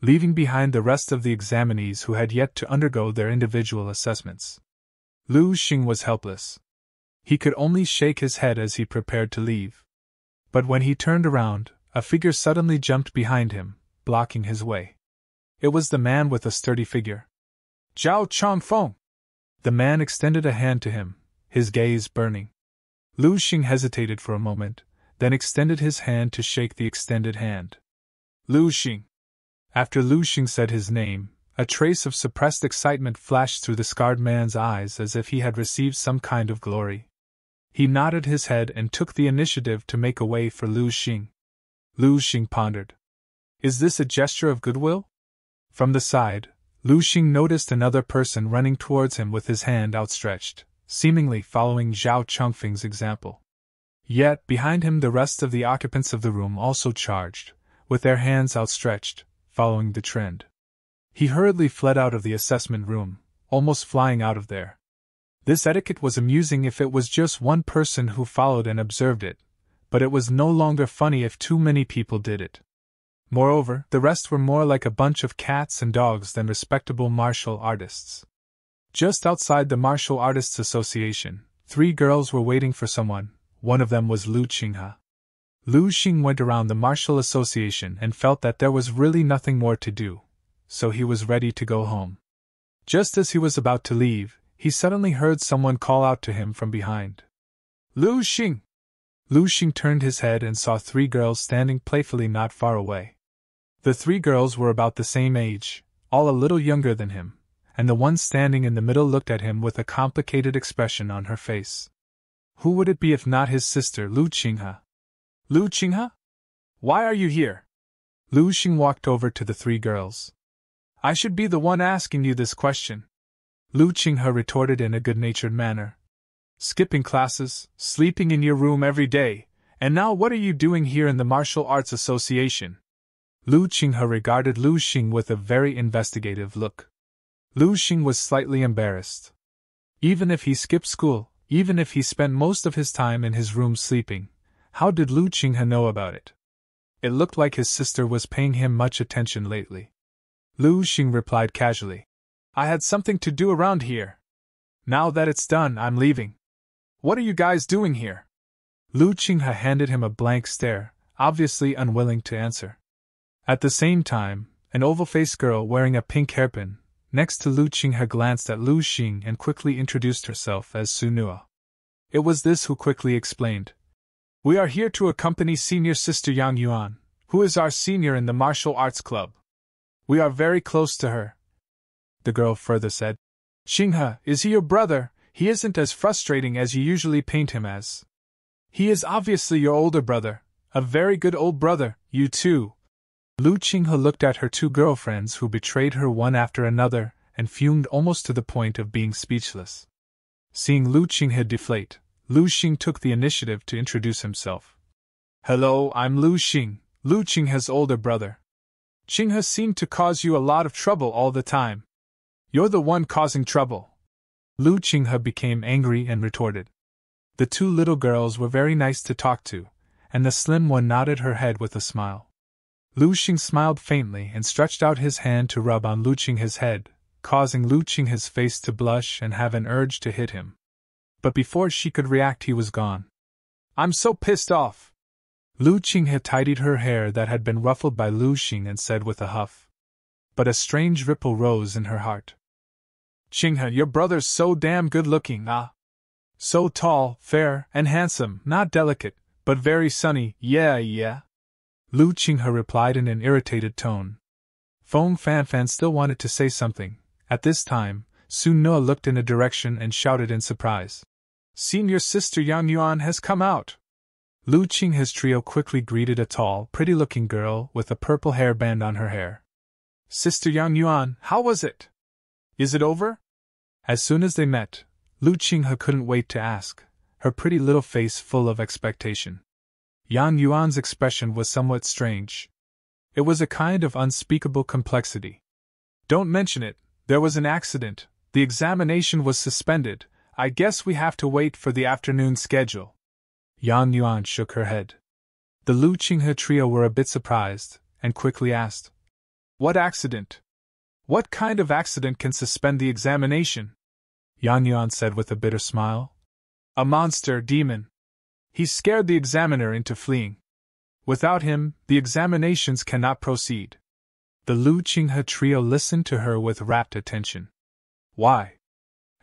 leaving behind the rest of the examinees who had yet to undergo their individual assessments. Lu Xing was helpless. He could only shake his head as he prepared to leave. But when he turned around, a figure suddenly jumped behind him, blocking his way. It was the man with a sturdy figure. "Zhao Changfeng!" The man extended a hand to him, his gaze burning. Lu Xing hesitated for a moment, then extended his hand to shake the extended hand. "Lu Xing." After Lu Xing said his name, a trace of suppressed excitement flashed through the scarred man's eyes as if he had received some kind of glory. He nodded his head and took the initiative to make a way for Lu Xing. Lu Xing pondered. Is this a gesture of goodwill? From the side, Lu Xing noticed another person running towards him with his hand outstretched, seemingly following Zhao Changfeng's example. Yet, behind him the rest of the occupants of the room also charged, with their hands outstretched, following the trend. He hurriedly fled out of the assessment room, almost flying out of there. This etiquette was amusing if it was just one person who followed and observed it, but it was no longer funny if too many people did it. Moreover, the rest were more like a bunch of cats and dogs than respectable martial artists. Just outside the Martial Artists Association, 3 girls were waiting for someone. One of them was Lu Qinghe. Lu Xing went around the Martial Association and felt that there was really nothing more to do, so he was ready to go home. Just as he was about to leave, he suddenly heard someone call out to him from behind. "Lu Xing!" Lu Xing turned his head and saw 3 girls standing playfully not far away. The 3 girls were about the same age, all a little younger than him, and the one standing in the middle looked at him with a complicated expression on her face. Who would it be if not his sister Lu Qinghe? "Lu Qinghe? Why are you here?" Lu Xing walked over to the 3 girls. "I should be the one asking you this question," Lu Qinghe retorted in a good-natured manner. skipping classes, sleeping in your room every day, and now what are you doing here in the Martial Arts Association?" Lu Qinghe regarded Lu Xing with a very investigative look. Lu Xing was slightly embarrassed. Even if he skipped school, even if he spent most of his time in his room sleeping, how did Lu Qinghe know about it? It looked like his sister was paying him much attention lately. Lu Xing replied casually, "I had something to do around here. Now that it's done, I'm leaving." "What are you guys doing here?" Lu Qinghe handed him a blank stare, obviously unwilling to answer. At the same time, an oval-faced girl wearing a pink hairpin next to Lu Qinghe glanced at Lu Xing and quickly introduced herself as Sun Hua. It was this who quickly explained, "We are here to accompany senior sister Yang Yuan, who is our senior in the martial arts club. We are very close to her." The girl further said, "Qinghe, is he your brother? He isn't as frustrating as you usually paint him as. He is obviously your older brother, a very good old brother, you too." Lu Qinghe looked at her two girlfriends who betrayed her one after another and fumed almost to the point of being speechless. Seeing Lu Qinghe deflate, Lu Xing took the initiative to introduce himself. "Hello, I'm Lu Xing, Lu Qinghe's older brother. Qinghe seemed to cause you a lot of trouble all the time. You're the one causing trouble." Lu Qinghe became angry and retorted. The two little girls were very nice to talk to, and the slim one nodded her head with a smile. Lu Xing smiled faintly and stretched out his hand to rub on Lu Qinghe's head, causing Lu Qinghe's face to blush and have an urge to hit him. But before she could react he was gone. "I'm so pissed off." Lu Qinghe tidied her hair that had been ruffled by Lu Xing and said with a huff. But a strange ripple rose in her heart. "Qinghe, your brother's so damn good looking, ah? So tall, fair, and handsome, not delicate, but very sunny, yeah." Lu Qinghe replied in an irritated tone. Feng Fanfan still wanted to say something. At this time, Sun Hua looked in a direction and shouted in surprise, "Senior sister Yang Yuan has come out!" Lu Qinghe's trio quickly greeted a tall, pretty-looking girl with a purple hairband on her hair. "Sister Yang Yuan, how was it? Is it over?" As soon as they met, Lu Qinghe couldn't wait to ask, her pretty little face full of expectation. Yang Yuan's expression was somewhat strange. It was a kind of unspeakable complexity. "Don't mention it, there was an accident, the examination was suspended, I guess we have to wait for the afternoon schedule." Yang Yuan shook her head. The Lu Qinghe trio were a bit surprised, and quickly asked, "What accident? What kind of accident can suspend the examination?" Yang Yuan said with a bitter smile, "A monster demon. He scared the examiner into fleeing. Without him, the examinations cannot proceed." The Lu Qinghe trio listened to her with rapt attention. "Why?"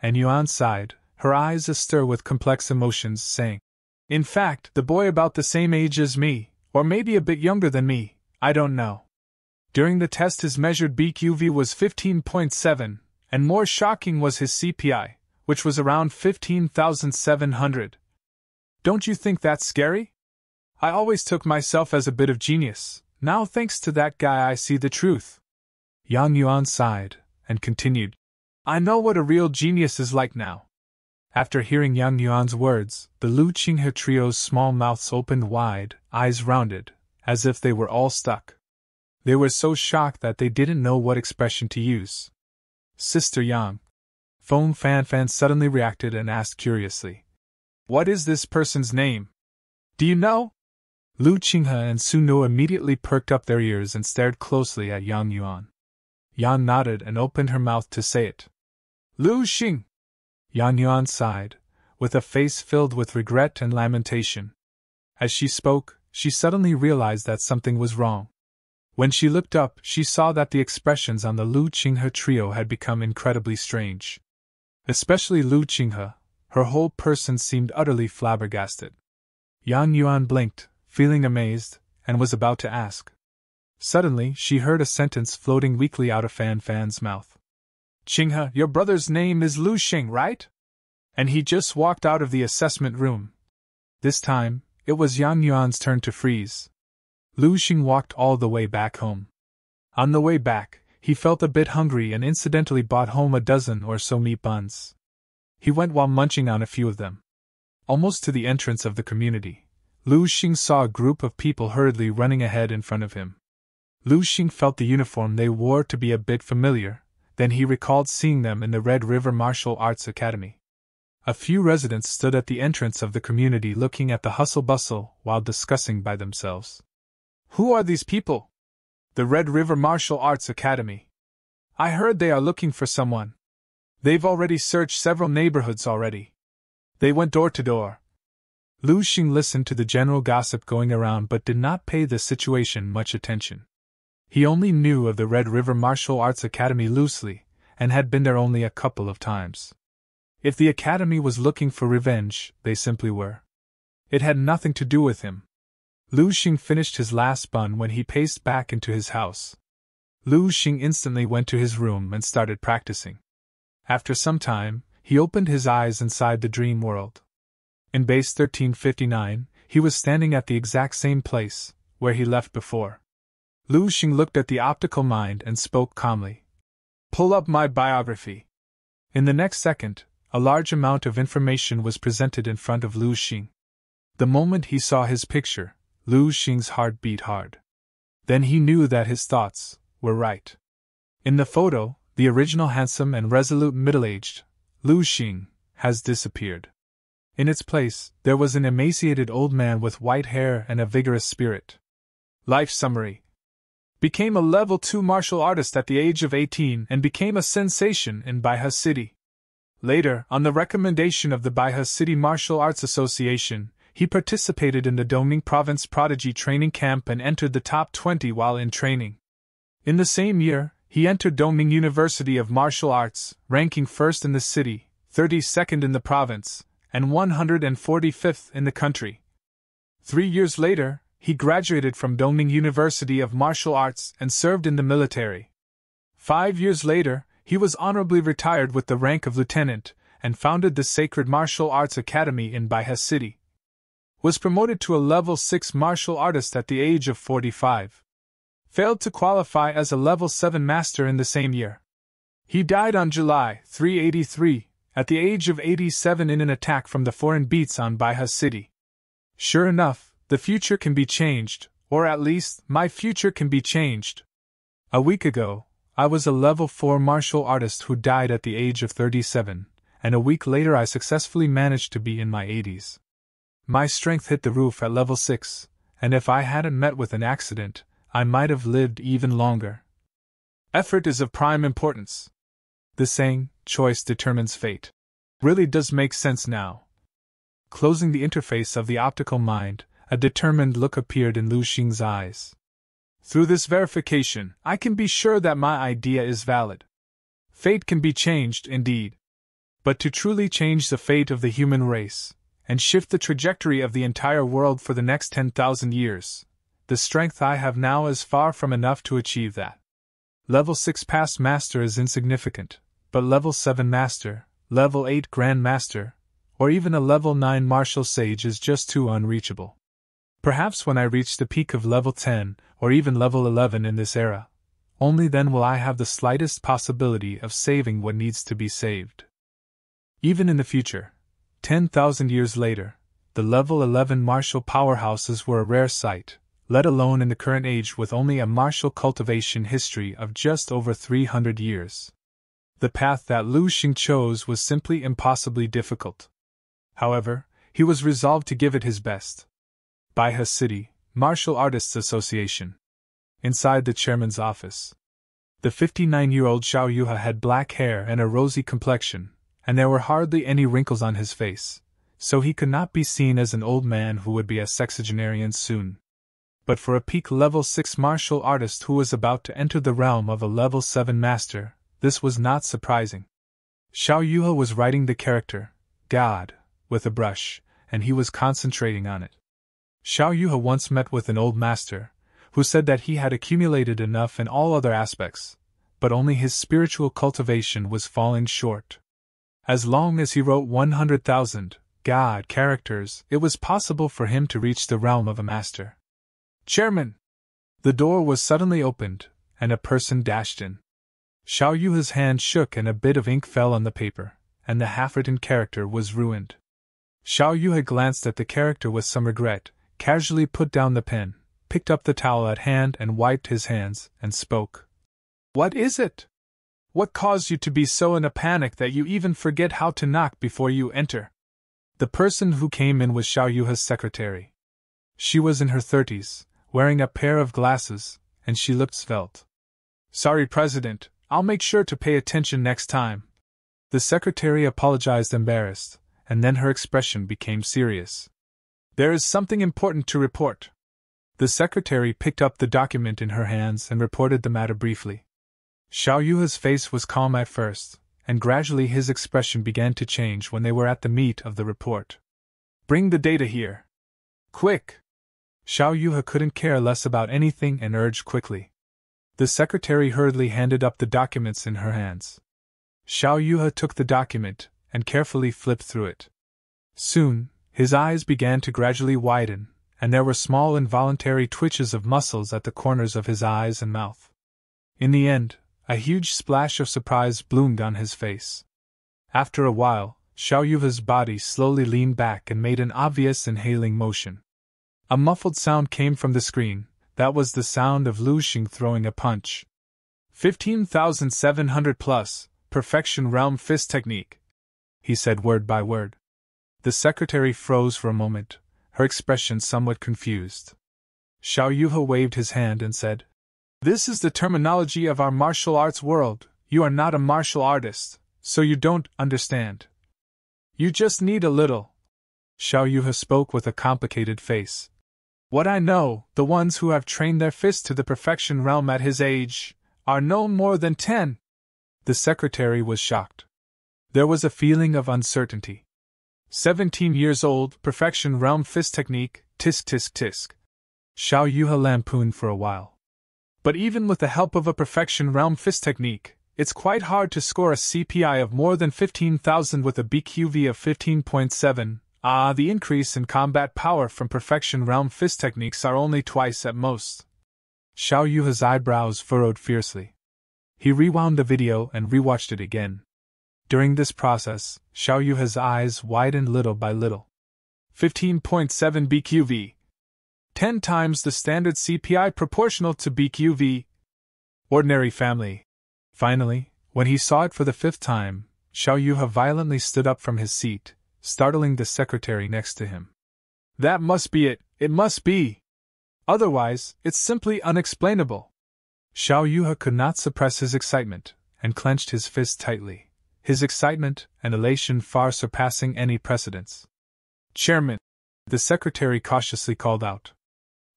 And Yuan sighed, her eyes astir with complex emotions, saying, "In fact, the boy about the same age as me, or maybe a bit younger than me, I don't know. During the test his measured BQV was 15.7, and more shocking was his CPI, which was around 15,700. Don't you think that's scary? I always took myself as a bit of genius. Now thanks to that guy I see the truth." Yang Yuan sighed, and continued, "I know what a real genius is like now." After hearing Yang Yuan's words, the Lu Qinghe trio's small mouths opened wide, eyes rounded, as if they were all stuck. They were so shocked that they didn't know what expression to use. "Sister Yang," Feng Fanfan suddenly reacted and asked curiously, "What is this person's name? Do you know?" Lu Qinghe and Sun Hua immediately perked up their ears and stared closely at Yang Yuan. Yang nodded and opened her mouth to say it. "Lu Xing!" Yang Yuan sighed, with a face filled with regret and lamentation. As she spoke, she suddenly realized that something was wrong. When she looked up, she saw that the expressions on the Lu Qinghe trio had become incredibly strange. Especially Lu Qinghe. Her whole person seemed utterly flabbergasted. Yang Yuan blinked, feeling amazed, and was about to ask. Suddenly, she heard a sentence floating weakly out of Fan Fan's mouth. "Qinghe, your brother's name is Lu Xing, right? And he just walked out of the assessment room." This time, it was Yang Yuan's turn to freeze. Lu Xing walked all the way back home. On the way back, he felt a bit hungry and incidentally bought home a dozen or so meat buns. He went while munching on a few of them. Almost to the entrance of the community, Lu Xing saw a group of people hurriedly running ahead in front of him. Lu Xing felt the uniform they wore to be a bit familiar, then he recalled seeing them in the Red River Martial Arts Academy. A few residents stood at the entrance of the community looking at the hustle-bustle while discussing by themselves. Who are these people? The Red River Martial Arts Academy. I heard they are looking for someone. They've already searched several neighborhoods already. They went door to door. Lu Xing listened to the general gossip going around but did not pay the situation much attention. He only knew of the Red River Martial Arts Academy loosely, and had been there only a couple of times. If the academy was looking for revenge, they simply were. It had nothing to do with him. Lu Xing finished his last bun when he paced back into his house. Lu Xing instantly went to his room and started practicing. After some time, he opened his eyes inside the dream world. In Base 1359, he was standing at the exact same place where he left before. Lu Xing looked at the optical mind and spoke calmly. Pull up my biography. In the next second, a large amount of information was presented in front of Lu Xing. The moment he saw his picture, Lu Xing's heart beat hard. Then he knew that his thoughts were right. In the photo, the original handsome and resolute middle-aged Lu Xing has disappeared. In its place, there was an emaciated old man with white hair and a vigorous spirit. Life summary. Became a level 2 martial artist at the age of 18 and became a sensation in Baihe City. Later, on the recommendation of the Baihe City Martial Arts Association, he participated in the Dongming Province Prodigy Training Camp and entered the top 20 while in training. In the same year, he entered Dongming University of Martial Arts, ranking 1st in the city, 32nd in the province, and 145th in the country. 3 years later, he graduated from Dongming University of Martial Arts and served in the military. 5 years later, he was honorably retired with the rank of lieutenant and founded the Sacred Martial Arts Academy in Baihe City. Was promoted to a level 6 martial artist at the age of 45. Failed to qualify as a level 7 master in the same year. He died on July 383, at the age of 87 in an attack from the foreign beats on Baihe City. Sure enough, the future can be changed, or at least, my future can be changed. A week ago, I was a level 4 martial artist who died at the age of 37, and a week later I successfully managed to be in my 80s. My strength hit the roof at level 6, and if I hadn't met with an accident, I might have lived even longer. Effort is of prime importance. The saying, choice determines fate, really does make sense now. Closing the interface of the optical mind, a determined look appeared in Lu Xing's eyes. Through this verification, I can be sure that my idea is valid. Fate can be changed, indeed. But to truly change the fate of the human race, and shift the trajectory of the entire world for the next 10,000 years, the strength I have now is far from enough to achieve that. Level 6 past master is insignificant, but level 7 master, level 8 grand master, or even a level 9 martial sage is just too unreachable. Perhaps when I reach the peak of level 10 or even level 11 in this era, only then will I have the slightest possibility of saving what needs to be saved. Even in the future, 10,000 years later, the level 11 martial powerhouses were a rare sight, let alone in the current age with only a martial cultivation history of just over 300 years. The path that Lu Xing chose was simply impossibly difficult. However, he was resolved to give it his best. Baihe City, Martial Artists Association. Inside the chairman's office. The 59-year-old Xiao Yuhua had black hair and a rosy complexion, and there were hardly any wrinkles on his face, so he could not be seen as an old man who would be a sexagenarian soon. But for a peak level 6 martial artist who was about to enter the realm of a level 7 master, this was not surprising. Xiao Yuhua was writing the character, God, with a brush, and he was concentrating on it. Xiao Yuhua once met with an old master, who said that he had accumulated enough in all other aspects, but only his spiritual cultivation was falling short. As long as he wrote 100,000 God characters, it was possible for him to reach the realm of a master. Chairman! The door was suddenly opened, and a person dashed in. Xiao Yuha's hand shook and a bit of ink fell on the paper, and the half-written character was ruined. Xiao Yuhua glanced at the character with some regret, casually put down the pen, picked up the towel at hand and wiped his hands, and spoke. What is it? What caused you to be so in a panic that you even forget how to knock before you enter? The person who came in was Xiao Yuhua's secretary. She was in her 30s, wearing a pair of glasses, and she looked svelte. Sorry, President, I'll make sure to pay attention next time. The secretary apologized, embarrassed, and then her expression became serious. There is something important to report. The secretary picked up the document in her hands and reported the matter briefly. Xiao Yuhua's face was calm at first, and gradually his expression began to change when they were at the meat of the report. Bring the data here. Quick! Xiao Yuhua couldn't care less about anything and urged quickly. The secretary hurriedly handed up the documents in her hands. Xiao Yuhua took the document and carefully flipped through it. Soon, his eyes began to gradually widen, and there were small involuntary twitches of muscles at the corners of his eyes and mouth. In the end, a huge splash of surprise bloomed on his face. After a while, Xiao Yuhua's body slowly leaned back and made an obvious inhaling motion. A muffled sound came from the screen. That was the sound of Lu Xing throwing a punch. 15,700 plus, perfection realm fist technique, he said word by word. The secretary froze for a moment, her expression somewhat confused. Xiao Yuhua waved his hand and said, This is the terminology of our martial arts world. You are not a martial artist, so you don't understand. You just need a little. Xiao Yuhua spoke with a complicated face. What I know, the ones who have trained their fists to the perfection realm at his age, are no more than 10. The secretary was shocked. There was a feeling of uncertainty. 17 years old, perfection realm fist technique, tisk tisk tisk. Xiao Yuhua lampooned for a while. But even with the help of a perfection realm fist technique, it's quite hard to score a CPI of more than 15,000 with a BQV of 15.7. The increase in combat power from perfection realm fist techniques are only twice at most. Xiao Yuhua's eyebrows furrowed fiercely. He rewound the video and rewatched it again. During this process, Xiao Yuhua's eyes widened little by little. 15.7 BQV. 10 times the standard CPI proportional to BQV. Ordinary family. Finally, when he saw it for the fifth time, Xiao Yuhua violently stood up from his seat, startling the secretary next to him. That must be it, it must be. Otherwise, it's simply unexplainable. Xiao Yuhua could not suppress his excitement, and clenched his fist tightly, his excitement and elation far surpassing any precedence. Chairman, the secretary cautiously called out.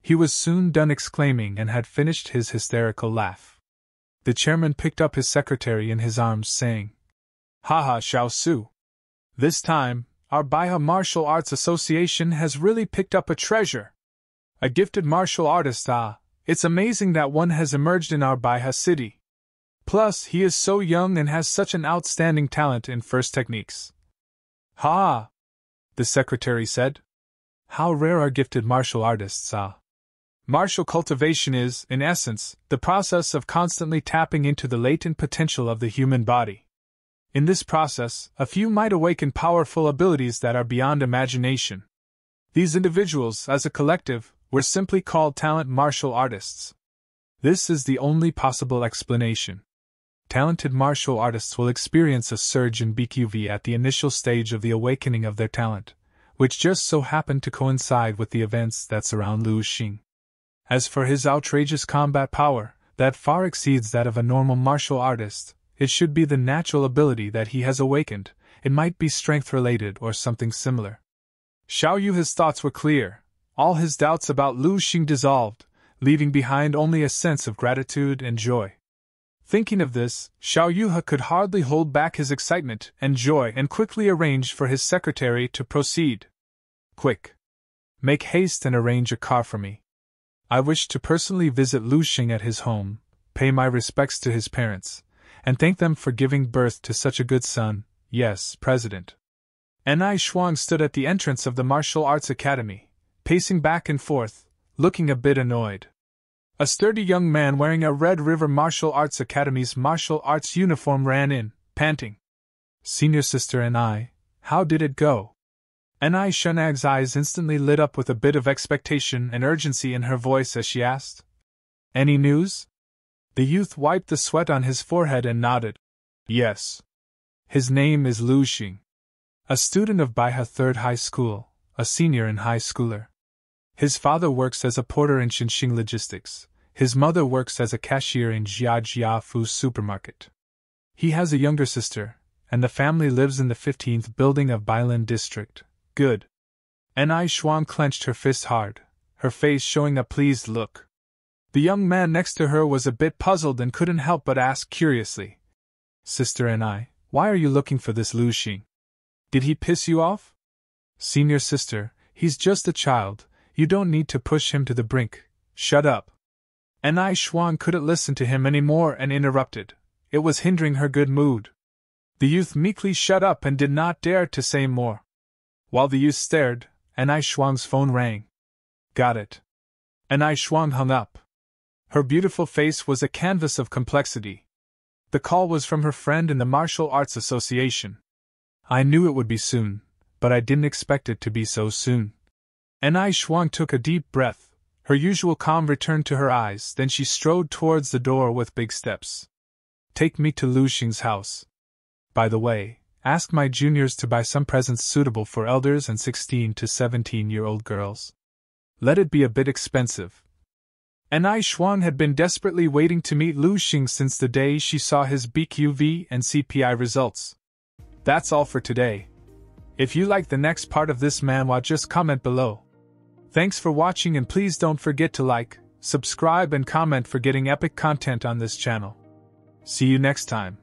He was soon done exclaiming and had finished his hysterical laugh. The chairman picked up his secretary in his arms, saying, Haha, Xiao Su. This time, our Baihe Martial Arts Association has really picked up a treasure. A gifted martial artist, it's amazing that one has emerged in our Baihe City. Plus, he is so young and has such an outstanding talent in first techniques. Ha! The secretary said. How rare are gifted martial artists, Martial cultivation is, in essence, the process of constantly tapping into the latent potential of the human body. In this process, a few might awaken powerful abilities that are beyond imagination. These individuals, as a collective, were simply called talent martial artists. This is the only possible explanation. Talented martial artists will experience a surge in BQV at the initial stage of the awakening of their talent, which just so happened to coincide with the events that surround Lu Xing. As for his outrageous combat power, that far exceeds that of a normal martial artist. It should be the natural ability that he has awakened. It might be strength-related or something similar. Xiao Yuhua's thoughts were clear. All his doubts about Lu Xing dissolved, leaving behind only a sense of gratitude and joy. Thinking of this, Xiao Yuhua could hardly hold back his excitement and joy and quickly arranged for his secretary to proceed. Quick! Make haste and arrange a car for me. I wish to personally visit Lu Xing at his home, pay my respects to his parents, and thank them for giving birth to such a good son. Yes, President. Ni Shuang stood at the entrance of the Martial Arts Academy, pacing back and forth, looking a bit annoyed. A sturdy young man wearing a Red River Martial Arts Academy's martial arts uniform ran in, panting. Senior sister Ni, how did it go? Ni Shunag's eyes instantly lit up with a bit of expectation and urgency in her voice as she asked, "Any news?" The youth wiped the sweat on his forehead and nodded. "Yes. His name is Lu Xing. A student of Baihe Third High School, a senior and high schooler. His father works as a porter in Xinxing Logistics. His mother works as a cashier in Jiajiafu supermarket. He has a younger sister, and the family lives in the 15th building of Bailin district." "Good." Ni Shuang clenched her fist hard, her face showing a pleased look. The young man next to her was a bit puzzled and couldn't help but ask curiously, "Sister Ni, why are you looking for this Lu Xing? Did he piss you off?" "Senior sister, he's just a child. You don't need to push him to the brink." "Shut up." Ni Shuang couldn't listen to him anymore and interrupted. It was hindering her good mood. The youth meekly shut up and did not dare to say more. While the youth stared, Ni Shuang's phone rang. "Got it." Ni Shuang hung up. Her beautiful face was a canvas of complexity. The call was from her friend in the Martial Arts Association. "I knew it would be soon, but I didn't expect it to be so soon." Ni Shuang took a deep breath. Her usual calm returned to her eyes, then she strode towards the door with big steps. "Take me to Lu Xing's house. By the way, ask my juniors to buy some presents suitable for elders and 16 to 17-year-old girls. Let it be a bit expensive." Ni Shuang had been desperately waiting to meet Lu Xing since the day she saw his BQV and CPI results. That's all for today. If you like the next part of this manhwa, just comment below. Thanks for watching, and please don't forget to like, subscribe and comment for getting epic content on this channel. See you next time.